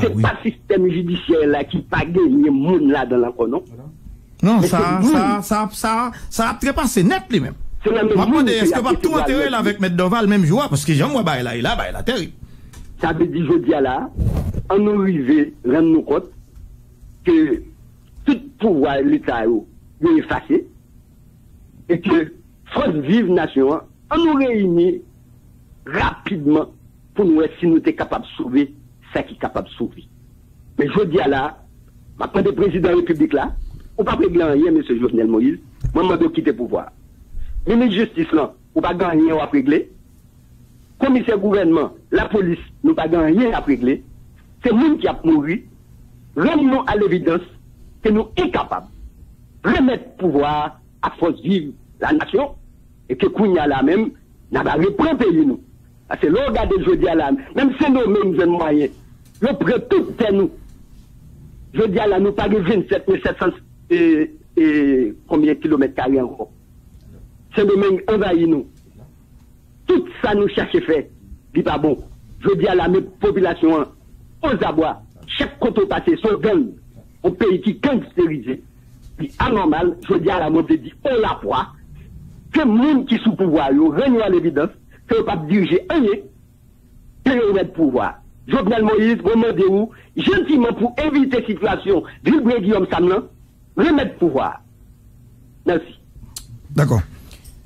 C'est pas le système judiciaire là qui pague les monde là dans l'encore, non? Non, ça a trépassé net lui-même. Est-ce que pas tout enterrer là avec M. Dorval, même joueur? Parce que j'aime moi, bah, il a terrible. Ça veut dire, je dis là, en arrivée, rendre-nous compte que tout pouvoir de l'État est effacé et que force vive nation, on nous réunit rapidement pour nous si nous sommes capables de sauver ça qui est capable de sauver. Mais je dis là, maintenant le président de la République là, on ne peut pas régler rien, M. Jovenel Moïse, moi, je dois quitter le pouvoir. Ministre de justice là, on ne peut pas gagner à régler. Commissaire gouvernement, la police, nous pas gagné rien à régler. C'est nous qui a mouru. Rendons-nous à l'évidence que nous sommes incapables de remettre pouvoir à force vive la nation et que Kounia là même n'a pas repris le pays nous. Parce que là, regardez je dis à la même si nous mêmes jeunes moyens, nous prenons tout terre nous. Je dis à la nous pas de 27 700 et combien de kilomètres carrés encore. C'est nous mêmes envahis nous. Tout ça nous cherche à faire, dit pas bon. Je dis à la même population, aux abois, chaque côté passé, son gang, au pays qui gangstérisé, puis anormal, je dis à la montée, dit on la proie, que le monde qui sous pouvoir, il renoue à l'évidence, que le pape diriger un et il remet pouvoir. Jovenel Moïse, remandez-vous, gentiment pour éviter la situation, libérer Guillaume Samlin, remettre pouvoir. Merci. D'accord.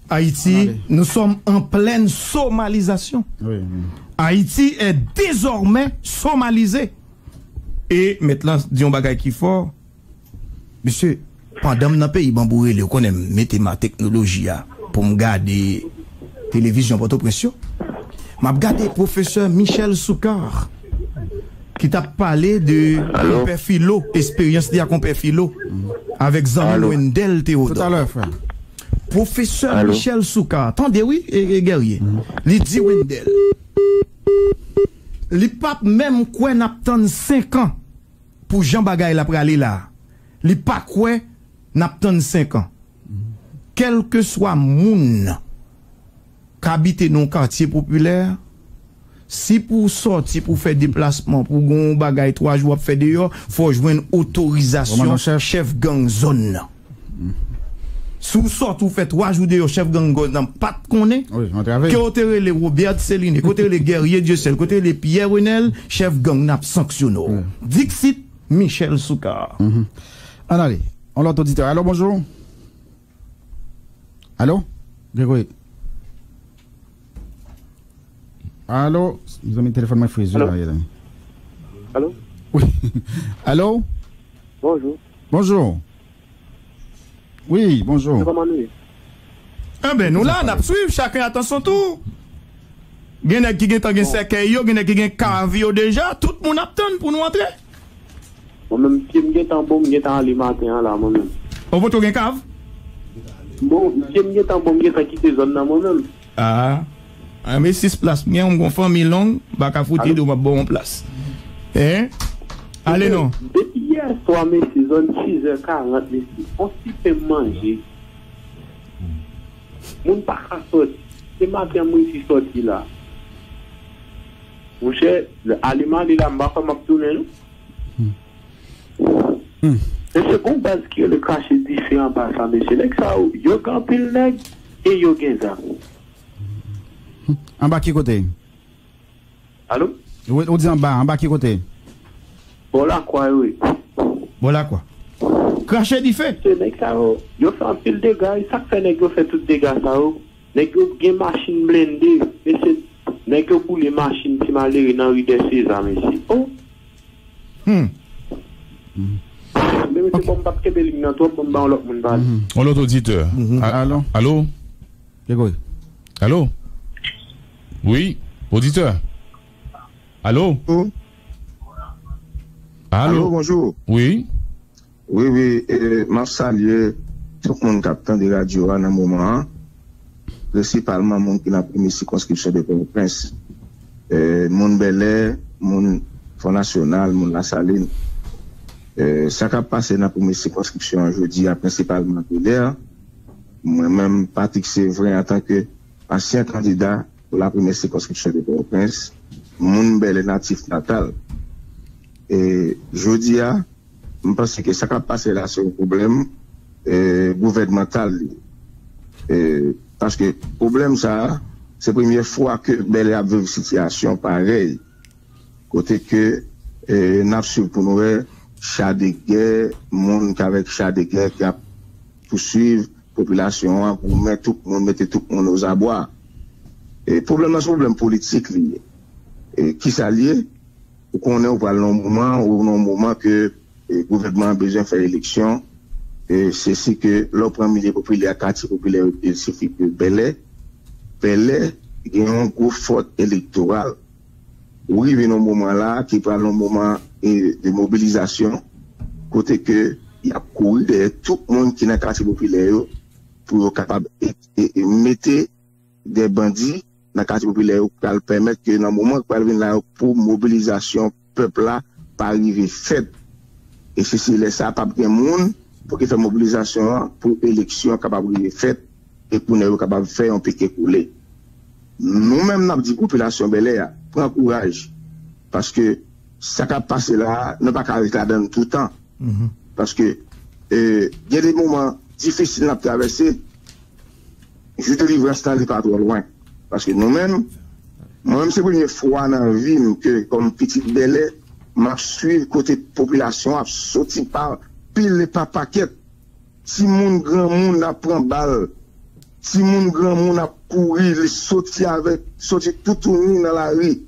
Haïti, nous sommes en pleine somalisation. Oui, oui. Haïti est désormais somalisé. Et maintenant, disons bagaille qui fort. Monsieur, pendant que dans le pays bamboué, je connais ma technologie pour me garder télévision Port-au-Prince. Je regarde le professeur Michel Soukar qui t'a parlé de compère philo, expérience de compère philo, avec Zami Wendel Théodore. Tout à l'heure, frère. Professeur Allô? Michel Soukar, attendez, oui, et guerrier. Il dit Wendel. Les papes, même quoi, n'attendent 5 ans pour Jean Bagay la pour aller là. Les papes, quoi, n'attendent 5 ans. Quel que soit moun qu'habite dans un quartier populaire, si pour sortir, pour faire déplacement, pour gon bagay 3 jours, faire dehors, faut jouer une autorisation chef gang zone. Sous sort ou fait 3 jours de chef gang dans pas de connaît. Que auteur les Robert Céline, côté les guerriers Dieu seul, côté les Pierre Renel, chef gang n'a sanctionné. Dixit Michel Soukar. Allez, on l'entend auditeur. Allô bonjour. Allô Grégory. Allô, vous avez le téléphone ma frise. Allô. Oui. Allô. Bonjour. Bonjour. Oui, bonjour. Ah ben nous là, on a suivi, chacun attend son tour. Genèk qui gen sekeyo, genèk qui gen kavio déjà, tout le monde attend pour nous entrer. Moi-même, si je suis en bon, je suis en alimentation là, moi-même. On va trouver un cave? Bon, si je suis en bon, je suis en quitter zone là, moi-même. Ah, mais 6 places, je suis en famille longue, je suis en foutre de ma bonne place. Hein? Allez, non. Depuis hier soir, mes saisons, 6h40, on s'y fait manger. Mon pas à sortir. C'est matin, moi, je suis sorti là. Vous savez, l'aliment, il a m'a pas tourné. C'est ce qu'on pense que le cachet est différent par ça, monsieur. C'est ça, il y a un pile nègre et il y a un en bas, qui côté? Allô? On dit en bas, qui côté? Voilà quoi, oui. Voilà quoi. Cracher du fait. C'est nèg ça, yo fait un pile de dégâts, ça fait nèg yo fait tout dégâts ça. Nèg yo gen machine blindée, mais c'est nèg yo pour les machines qui malheureux dans rue des César ici. Oh. On l'autre auditeur. Allô? Allô? Allô? Oui, auditeur. Allô? Allô, bonjour. Oui. Oui, oui, je salue tout le monde capitaine de radio à un moment, principalement le monde qui a pris une circonscription de Port-au-Prince, le monde Bellet, le monde Fonds National, le monde La Saline. Ça a passé dans la première circonscription jeudi, principalement Bel Air. Moi-même, Patrick Sévrin, en tant qu'ancien candidat pour la première circonscription de Port-au-Prince, le monde Bellet natif natal. Et jeudi, je pense que ça a passé là sur un problème gouvernemental. Parce que le problème, ça, c'est la première fois que Bel Air a vécu une situation pareille. Côté que nous avons suivi pour nous, chat de guerre, monde avec chat de guerre qui a poursuivi la population pour mettre tout le monde, aux abois. Et le problème, c'est un problème politique lié. Et qui s'allie, ou qu'on est au moment, que le gouvernement a besoin de faire élection. Et c'est ce que l'opinion milieu populaire, quartier populaire, il suffit que Bellet, il y a un gros faute électoral. Oui, il y a un moment là, qui parle un moment de mobilisation, côté que il y a couru derrière tout le monde qui est dans le quartier populaire pour être capable de mettre des bandits dans le quartier populaire pour permettre que dans le moment où il y a pour mobilisation, peuple là, pas arriver fait. Et ceci laisse à pas de monde pour qu'il fasse mobilisation, pour élection capable de faire et pour nous capable de faire un piquet coulé. Nous-mêmes, nous dit population Bel Air, prends courage. Parce que ça qui a passé là, nous ne pouvons pas arrêter la donne tout le temps. Parce que il y a des moments difficiles à traverser. Je te livre l'instant, pas trop loin. Parce que nous-mêmes, moi-même, c'est la première fois dans la vie que, comme petit Bel Air, je suis côté population, je sorti par pile les papaquettes. Si mon grand monde apprend balle, si mon grand monde a couru, il sorti avec, sorti tout tourné dans la rue.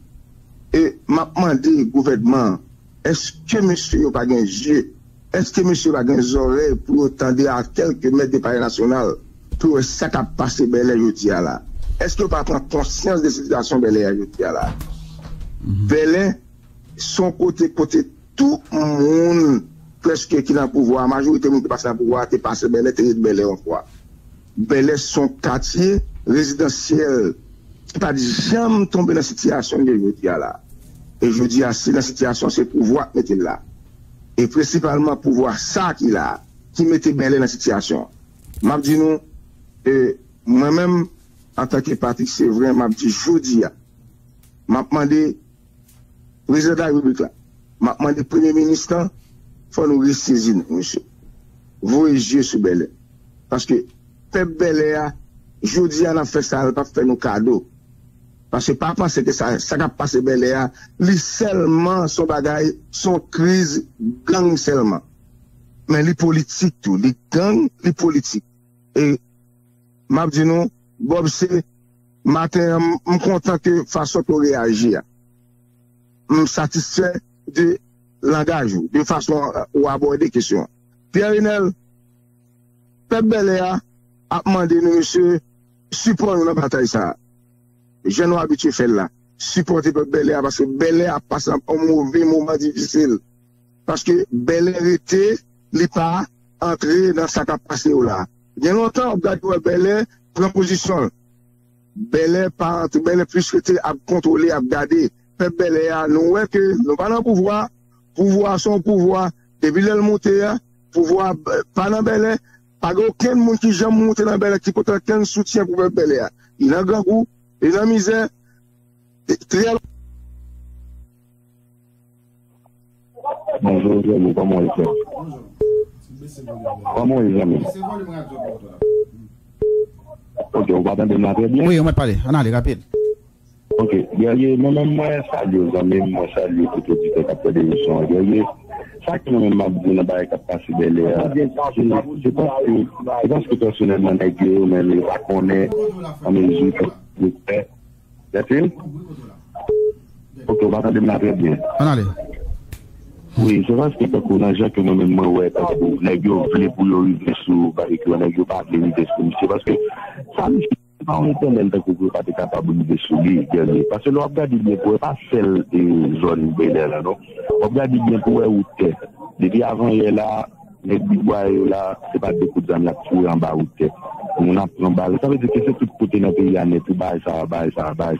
Et m'a demandé au gouvernement, est-ce que monsieur n'a pas un yeux, est-ce que monsieur n'a pas un oreille pour tendre à quelques mètres de Paris national pour ça qui a passé Bel Air aujourd'hui là? Est-ce que vous n'avez pas conscience de cette situation Bel Air aujourd'hui là? Bel Air, son côté, tout le monde presque qui est dans le pouvoir, la majorité de monde qui passe dans le pouvoir, qui passe Bel Air, qui est Bel Air en quoi. Bel Air, son quartier résidentiel, qui n'a jamais tombé dans la situation de aujourd'hui là. Et je dis, c'est la situation, c'est pouvoir mettre là. Et principalement pouvoir ça qu'il a, qui mettait Bel Air dans la situation. M'a dit nous, moi-même, en tant que Patrick Sévrin, m'a dit, je dis, m'a demandé, président de la République là, m'a demandé, premier ministre, il faut nous ressaisir, monsieur. Vous et je sur Bel Air. Parce que, peuple Bel Air, je dis, on a fait ça, on a fait nos cadeaux. Parce que papa, c'était ça, ça a passé Bel Air, lui seulement, son bagage, son crise, gang seulement. Mais les politiques, tout, les gangs, les politiques. Et, m'a dit non, Bob, c'est, matin, m'en content que, façon qu'on réagir. M'satisfait de langage, de façon, ou aborder des questions. Pierre Renel, peuple Bel Air, a demandé nous, monsieur, supportez-nous dans la bataille ça. Je n'ai pas habitué à faire là. Supportez le Bel Air parce que Bel Air a passé un mauvais moment difficile. Parce que Bel Air était, n'est pas entré dans sa capacité là. Il y a longtemps, on regarde Bel Air, prend position. Bel Air pas entré, Bel Air plus que à contrôler, à garder. Peuple Bel Air, nous voyons que nous pas dans le pouvoir, pouvoir son pouvoir, depuis le monter, pouvoir pas dans Bel Air, pas aucun monde qui jamais monté dans Bel Air, qui compte aucun soutien pour Bel Air. Il a un grand goût. Et la misère, très... Bonjour, comment est-ce que... Comment est-ce que... Ok, on va parler ma bien. Oui, on va parler. On allez, rapide. Ok, moi-même, moi, salut, tout le monde après l'émission. Ça que moi-même, je pas capacité de je pense que personnellement, je la connais en mesure. D'accord. Ok, on va attendre ma bien. On allez. Oui, c'est vrai, c'est pas qu'on a déjà que moi-même, ouais, parce que les gars, les bouillons, les sous, les gars, les pas les parce que ça, on est tellement qu'on ne peut pas être capable de soulever, parce que l'on regarde bien pour pas celle des zones belles, non? On regarde bien pour où t'es. Depuis avant, il est là, les bois, là, c'est pas des coups de la tuer en bas où t'es. On apprend bas. Ça veut dire que c'est tout côté dans le pays, on est tout bas, ça va,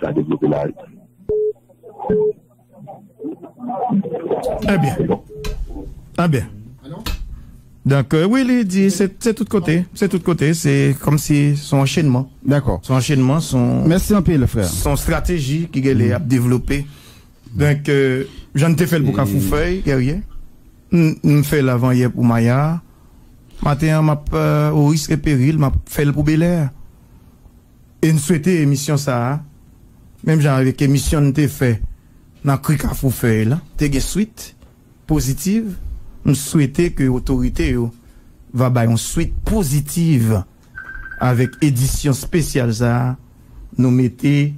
ça développe là. Eh bien. Ah bien. Donc, oui, il dit, c'est tout côté. C'est tout côté. C'est comme si son enchaînement. D'accord. Son enchaînement, son. Merci un peu, le frère. Son stratégie qu'il a développée. Donc, j'en ai fait le bouquin Foufeuille, guerrier. Je fais l'avant hier pour Maya. Matin, m'a au risque et péril, m'a fait le pour Bel Air. Et nous souhaitons émission ça. Même genre avec émission, nous t'ai fait. Dans le cric à Foufeuille, là. T'es une suite positive. Nous souhaitons que l'autorité va bailler une suite positive avec édition spéciale ça nous mettez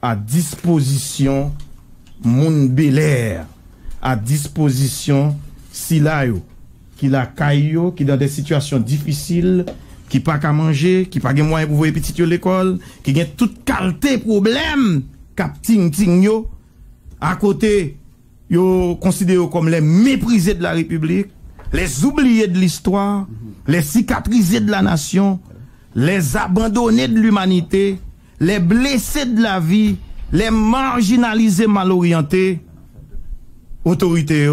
à disposition moun Bel Air à disposition silayo qui la caillou qui dans des situations difficiles qui pas qu'à manger qui pas de moyen pour voir petit yo l'école qui gagne toute qualité problème cap ting ting yo à côté yo considéré comme les méprisés de la République, les oubliés de l'histoire, les cicatrisés de la nation, les abandonnés de l'humanité, les blessés de la vie, les marginalisés mal orientés. Autorité,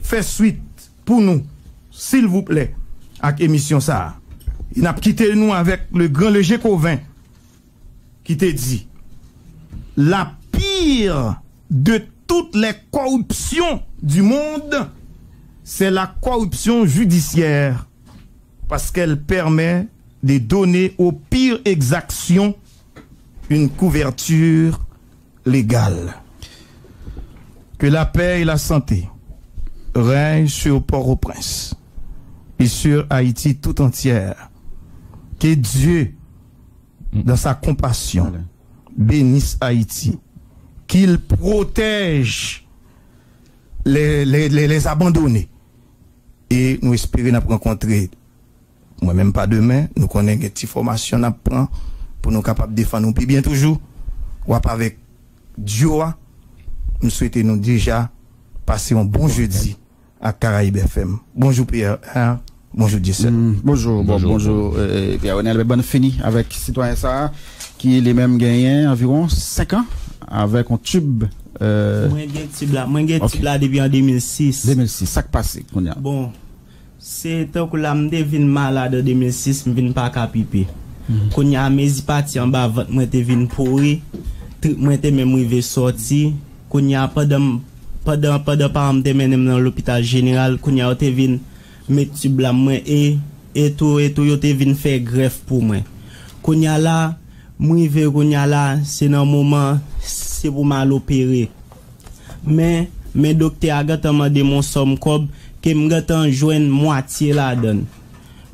fait suite pour nous, s'il vous plaît, avec émission ça. Il n'a quitté nous avec le grand Léger Covin qui te dit la pire de toutes les corruptions du monde, c'est la corruption judiciaire parce qu'elle permet de donner aux pires exactions une couverture légale. Que la paix et la santé règnent sur Port-au-Prince et sur Haïti tout entière. Que Dieu, dans sa compassion, bénisse Haïti. Qu'il protège les abandonnés. Et nous espérons nous rencontrer, moi-même pas demain, nous connaissons une petite formation à prendre pour nous capables de défendre. Puis bien toujours, ou avec Dieu, nous souhaitons nous déjà passer un bon jeudi à Caraïbes FM. Bonjour Pierre, hein? Bonjour Dissel. Bonjour. Pierre-Renel, bonne finie avec Citoyen Sarah, qui est les mêmes gagnants environ 5 ans. Avec un tube. Moi, j'ai un tube là. Moi, j'ai un tube là depuis en 2006. 2006, ça qui passe. Bon, c'est tant que là, je devine malade en 2006, je ne viens pas capiper. Quand il y a mes parties en bas, je devine pourri. Moi, je même arrivé sorti. Quand il y a pas de parents, je même dans l'hôpital général. Quand il y a mes tubes là, moi, et tout, je devine faire greffe pour moi. Quand il y a là, moi, je vais là, c'est dans le moment, c'est pour mal opérer. Mais, le docteur a demandé mon somme cob, que je joue moitié là-dedans.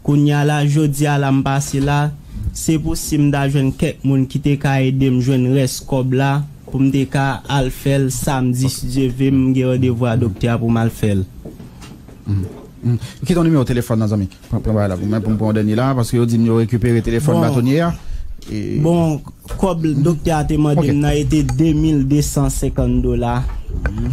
Quand là, je dis à la passe là, c'est possible de jouer quelqu'un qui t'a aidé, me jouer reste cob là, pour me dire al faire samedi, si je vais me rendez-vous à docteur pour mal faire. Qui est ton numéro de téléphone, nos amis? Même pour me prendre là, parce que je dis que je récupère le téléphone bâtonnière. Et... Bon, comme le docteur a demandé, il a été $2250.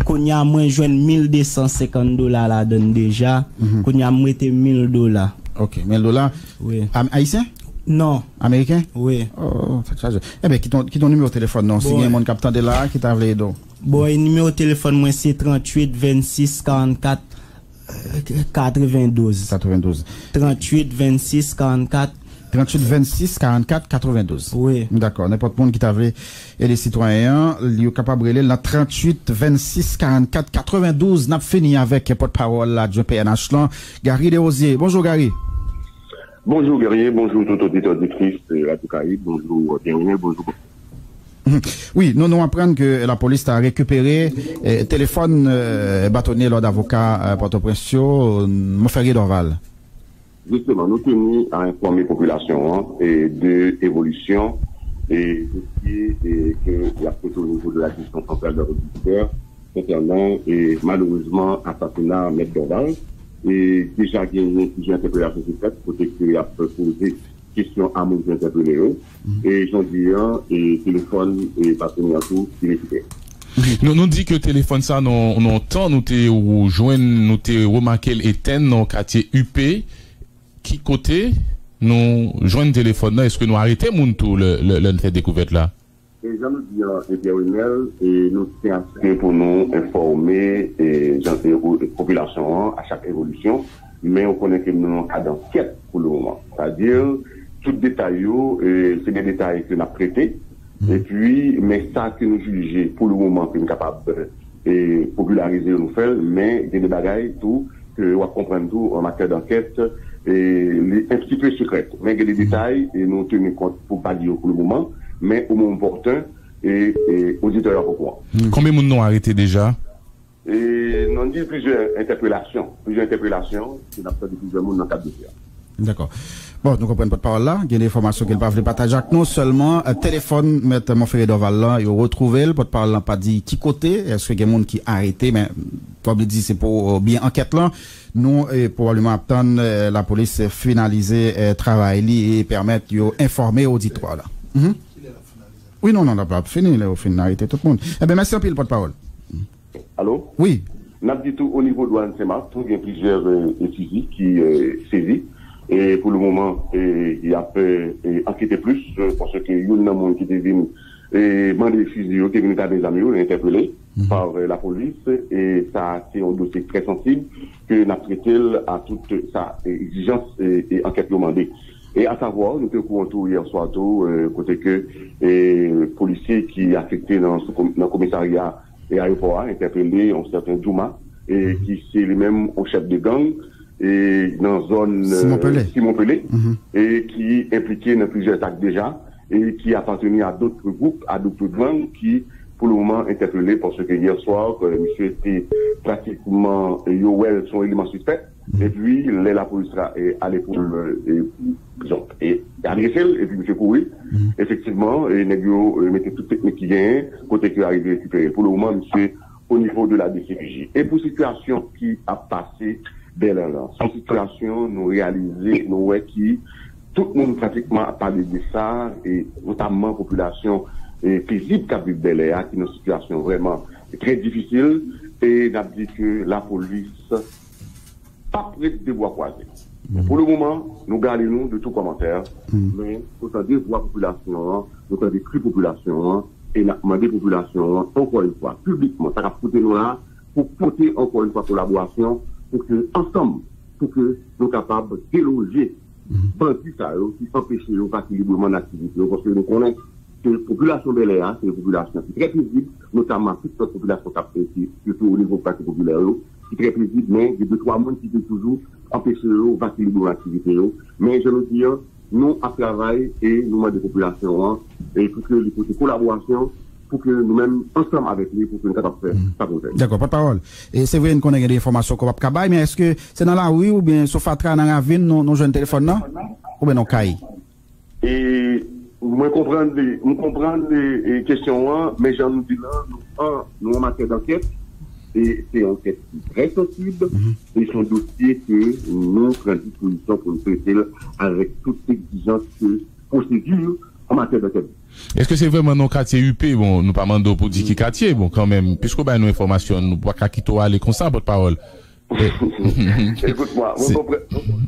Qu'on y a moins de $1250 là donne déjà. Qu'on y a moins de $1000. Ok, $1000. Oui. Haïtien? Non. Américain? Oui. Oh, ça charge. Eh bien, qui ton numéro de téléphone? Non, si y a mon capitaine de là, qui t'a envoyé donc? Bon, le numéro de téléphone, moi, c'est 38 26 44 92. 38 26 44 92. Oui. D'accord. N'importe monde qui t'avait et les citoyens, ils sont capables de la 38 26 44 92. N'a fini avec le porte-parole là du PNH là, Gary Desrosiers. Bonjour Gary. Bonjour Guerrier, bonjour tout auditeur de Christ, Radio Caraïbes, bonjour Guerrier, bonjour. Oui, nous apprenons que la police a récupéré téléphone bâtonnier lors d'avocat Port-au-Prince, Monferrier Dorval. Justement, nous tenons à informer la population hein, et de l'évolution et de ce qui est que la photo au niveau de la gestion centrale de l'auditeur concernant et malheureusement assassinat de Maître Dorval. Et déjà, il y a une interpellation sur cette côté qui a posé question à mon interpellé. Et j'en dis un, et téléphone, et partenaire tout, il est super. Nous nous dit que le téléphone, ça, non, tant nous t'es joint, nous t'es remarqué l'éteint dans le quartier UP, qui côté nous joint le téléphone, est-ce que nous arrêtons Mountou, cette découverte là? Et j'en dis un intervenel, et nous tiens pour nous informer, et population à chaque évolution, mais on connaît que nous n'avons pas d'enquête pour le moment. C'est-à-dire, tout détail, c'est des détails que nous avons prêtés. Et puis, mais ça que nous jugeons pour le moment que nous sommes capables de populariser nous faire, mais des bagailles, tout, que on comprend tout en matière d'enquête, et un petit peu secret. Mais des détails, et nous tenons compte pour pas dire pour le moment, mais au moment opportun, et auditeurs au courant. Combien de monde nous arrêté déjà? Et nous avons dit plusieurs interpellations, qui n'ont pas de plusieurs monde dans le cadre de faire. D'accord. Bon, nous comprenons pas de parole là. Il y a des informations qu'elle ne peut pas partager avec nous. Seulement, téléphone, mettre Monferrier Dorval là, il retrouvé le porte-parole n'a pas dit qui côté. Est-ce que il y a des gens qui arrêté? Mais, comme je dis, c'est pour bien enquête là. Nous, probablement, attendre la police finaliser travail li, et permettre d'informer l'auditoire là. Oui, non, n'a pas fini. Il a finalité tout le monde. Eh bien, merci un peu le porte-parole. Allô? Oui. N'a dit tout au niveau de l'ANSEMA. Il y a plusieurs saisis qui saisissent. Et pour le moment, il y a enquêté plus, parce que il y a un monde qui devine, et des fusils, qui viennent des amis, interpellés par la police, et ça, c'est un dossier très sensible, que n'a traité à toute sa exigence et enquête demandée. Et à savoir, nous étions au courant tout hier soir, tout, côté que, policiers qui affectés dans le commissariat et aéroport, interpellés, un certain Douma, et qui, c'est le même, au chef de gang, et dans zone Simon Pelé, et qui impliquait dans plusieurs attaques déjà, et qui appartenait à d'autres groupes, à d'autres gangs, qui, pour le moment, interpellés parce que hier soir, monsieur était pratiquement, Yoel, son élément suspect, et puis, la police est allée pour le, et adresser, et puis monsieur Coury, effectivement, et Negio mettait toute technique qui vient, côté qui arrivait à récupérer. Pour le moment, monsieur, au niveau de la DCPJ. Et pour situation qui a passé, Bel Air, en situation, nous réaliser, nous voyons qui, tout le monde pratiquement a parlé de ça, et notamment la population paisible qui a vu Bel Air, qui est une situation vraiment très difficile, et n'a dit que la police pas prête de bois croisés. Pour le moment, nous gardons de tout commentaire, mais nous avons des voix population, nous avons des cris population, et nous avons des populations, encore une fois, publiquement, ça a coûté nous là, pour porter encore une fois collaboration, pour que, ensemble, pour que nous sommes capables de déloger bandits qui empêchent le librement d'activité. Parce que nous connaissons que la population Bel Air, c'est une population qui est très visible, notamment toute cette population qui est surtout au niveau parti populaire, qui est très visible, mais il y a deux, trois mondes qui peuvent toujours empêcher le librement d'activité. Mais je veux dire, nous, à travail et nous, des populations, et pour que les collaborations, pour que nous-mêmes, ensemble avec lui, pour que nous puissions faire ça pour nous. D'accord, pas de parole. Et c'est vrai qu'on a des informations qu'on va pas, mais est-ce que c'est dans la rue ou bien sur Fatra, dans la ville, nos jeunes téléphones, non? Ou bien non, Kaï? Et, moi, comprendre les questions, mais j'en dis là, nous, en matière d'enquête, et c'est une enquête très sensible, et c'est un dossier que nous prenons disposition pour nous traiter avec toute exigence de procédure en matière d'enquête. Est-ce que c'est vraiment nos quartiers UP? Bon, nous parlons de pour dire qui quartier, bon, quand même, puisque ben, nous informations, nous pas quitter aller comme ça, votre parole. Écoute-moi,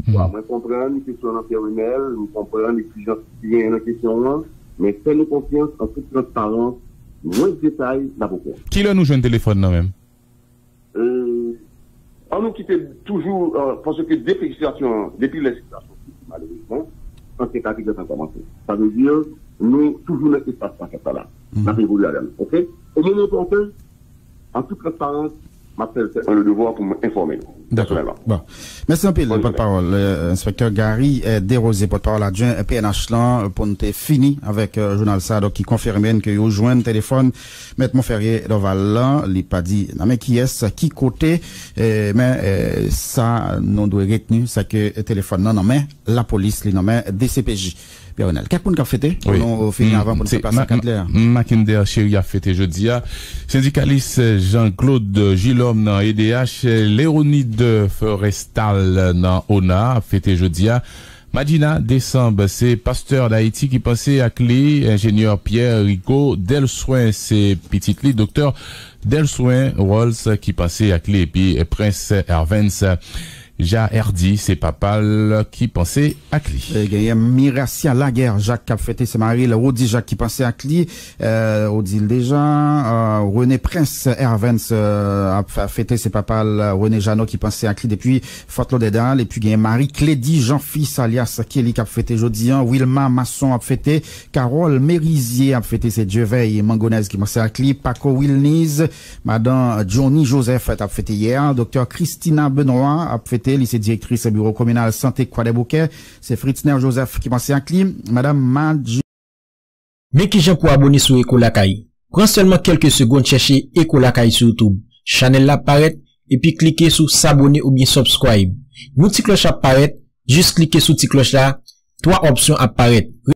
moi, comprends les questions intervenelles, nous comprenons l'exigence qui vient dans la question, mais fais-nous confiance en toute transparence, moins de détails, d'avocat. Qui là nous joue un téléphone, non, même? On nous quitte toujours, parce que depuis les situations, malheureusement, quand c'est parti de commencer. Ça veut dire, nous, toujours notre espace par ça là. Ça fait évoluer à l'âme. OK? Au moment opportun, en toute transparence, m'appelle le devoir pour m'informer. D'accord. Bon. Merci un peu, le porte-parole. Inspecteur Gary Desrosiers, porte-parole adjoint PNH là, pour nous fini avec le journal Sado qui confirme que vous joignez le téléphone, M. Monferrier Dorval là, il n'a pas dit, non mais qui est-ce, qui côté, mais ça, nous doit retenir, c'est que le téléphone, non, non mais la police, non mais DCPJ. Péronal. Qu'est-ce qu'on a fêté? On finit avant pour ne pas passer 4 heures. Mackinder Chéri a fêté jeudi. Syndicaliste Jean-Claude Gillom dans EDH, Léonide Forestal dans ONA a fêté jeudi. Madina Décembre, c'est pasteur d'Haïti qui passait à clé, ingénieur Pierre Rico, Delsoin, c'est petit clé, docteur Delsoin Rolls qui passait à clé, et puis Prince Hervens Jaherdi, c'est Papal qui pensait à Cli. Il y a Miracia Laguerre, Jacques qui a fêté, c'est Marie, Rodi Jacques qui pensait à Cli, Odile déjà, René Prince Hervens a fêté, c'est Papal, René Janot qui pensait à Cli depuis Fort Lauderdale, et puis il y a Marie Clédy, Jean-Fils alias Kelly qui a fêté Jodian, Wilma Masson a fêté, Carole Mérisier a fêté, c'est Dieveille Mangonez qui pensait à Cli, Paco Wilniz, Madame Johnny Joseph a fêté hier, Docteur Christina Benoît a fêté, lycée directrice bureau communal santé Croix des Bouquets, c'est Fritzner Joseph qui pensait à Clim, Madame Madji. Mais qui j'en pour abonner sur Ecolacay. Prends seulement quelques secondes, chercher Ecolacay sur YouTube. Channel là apparaît et puis cliquez sur s'abonner ou bien subscribe. Nous, petite cloche apparaît, juste cliquez sur petite cloche là, trois options apparaissent.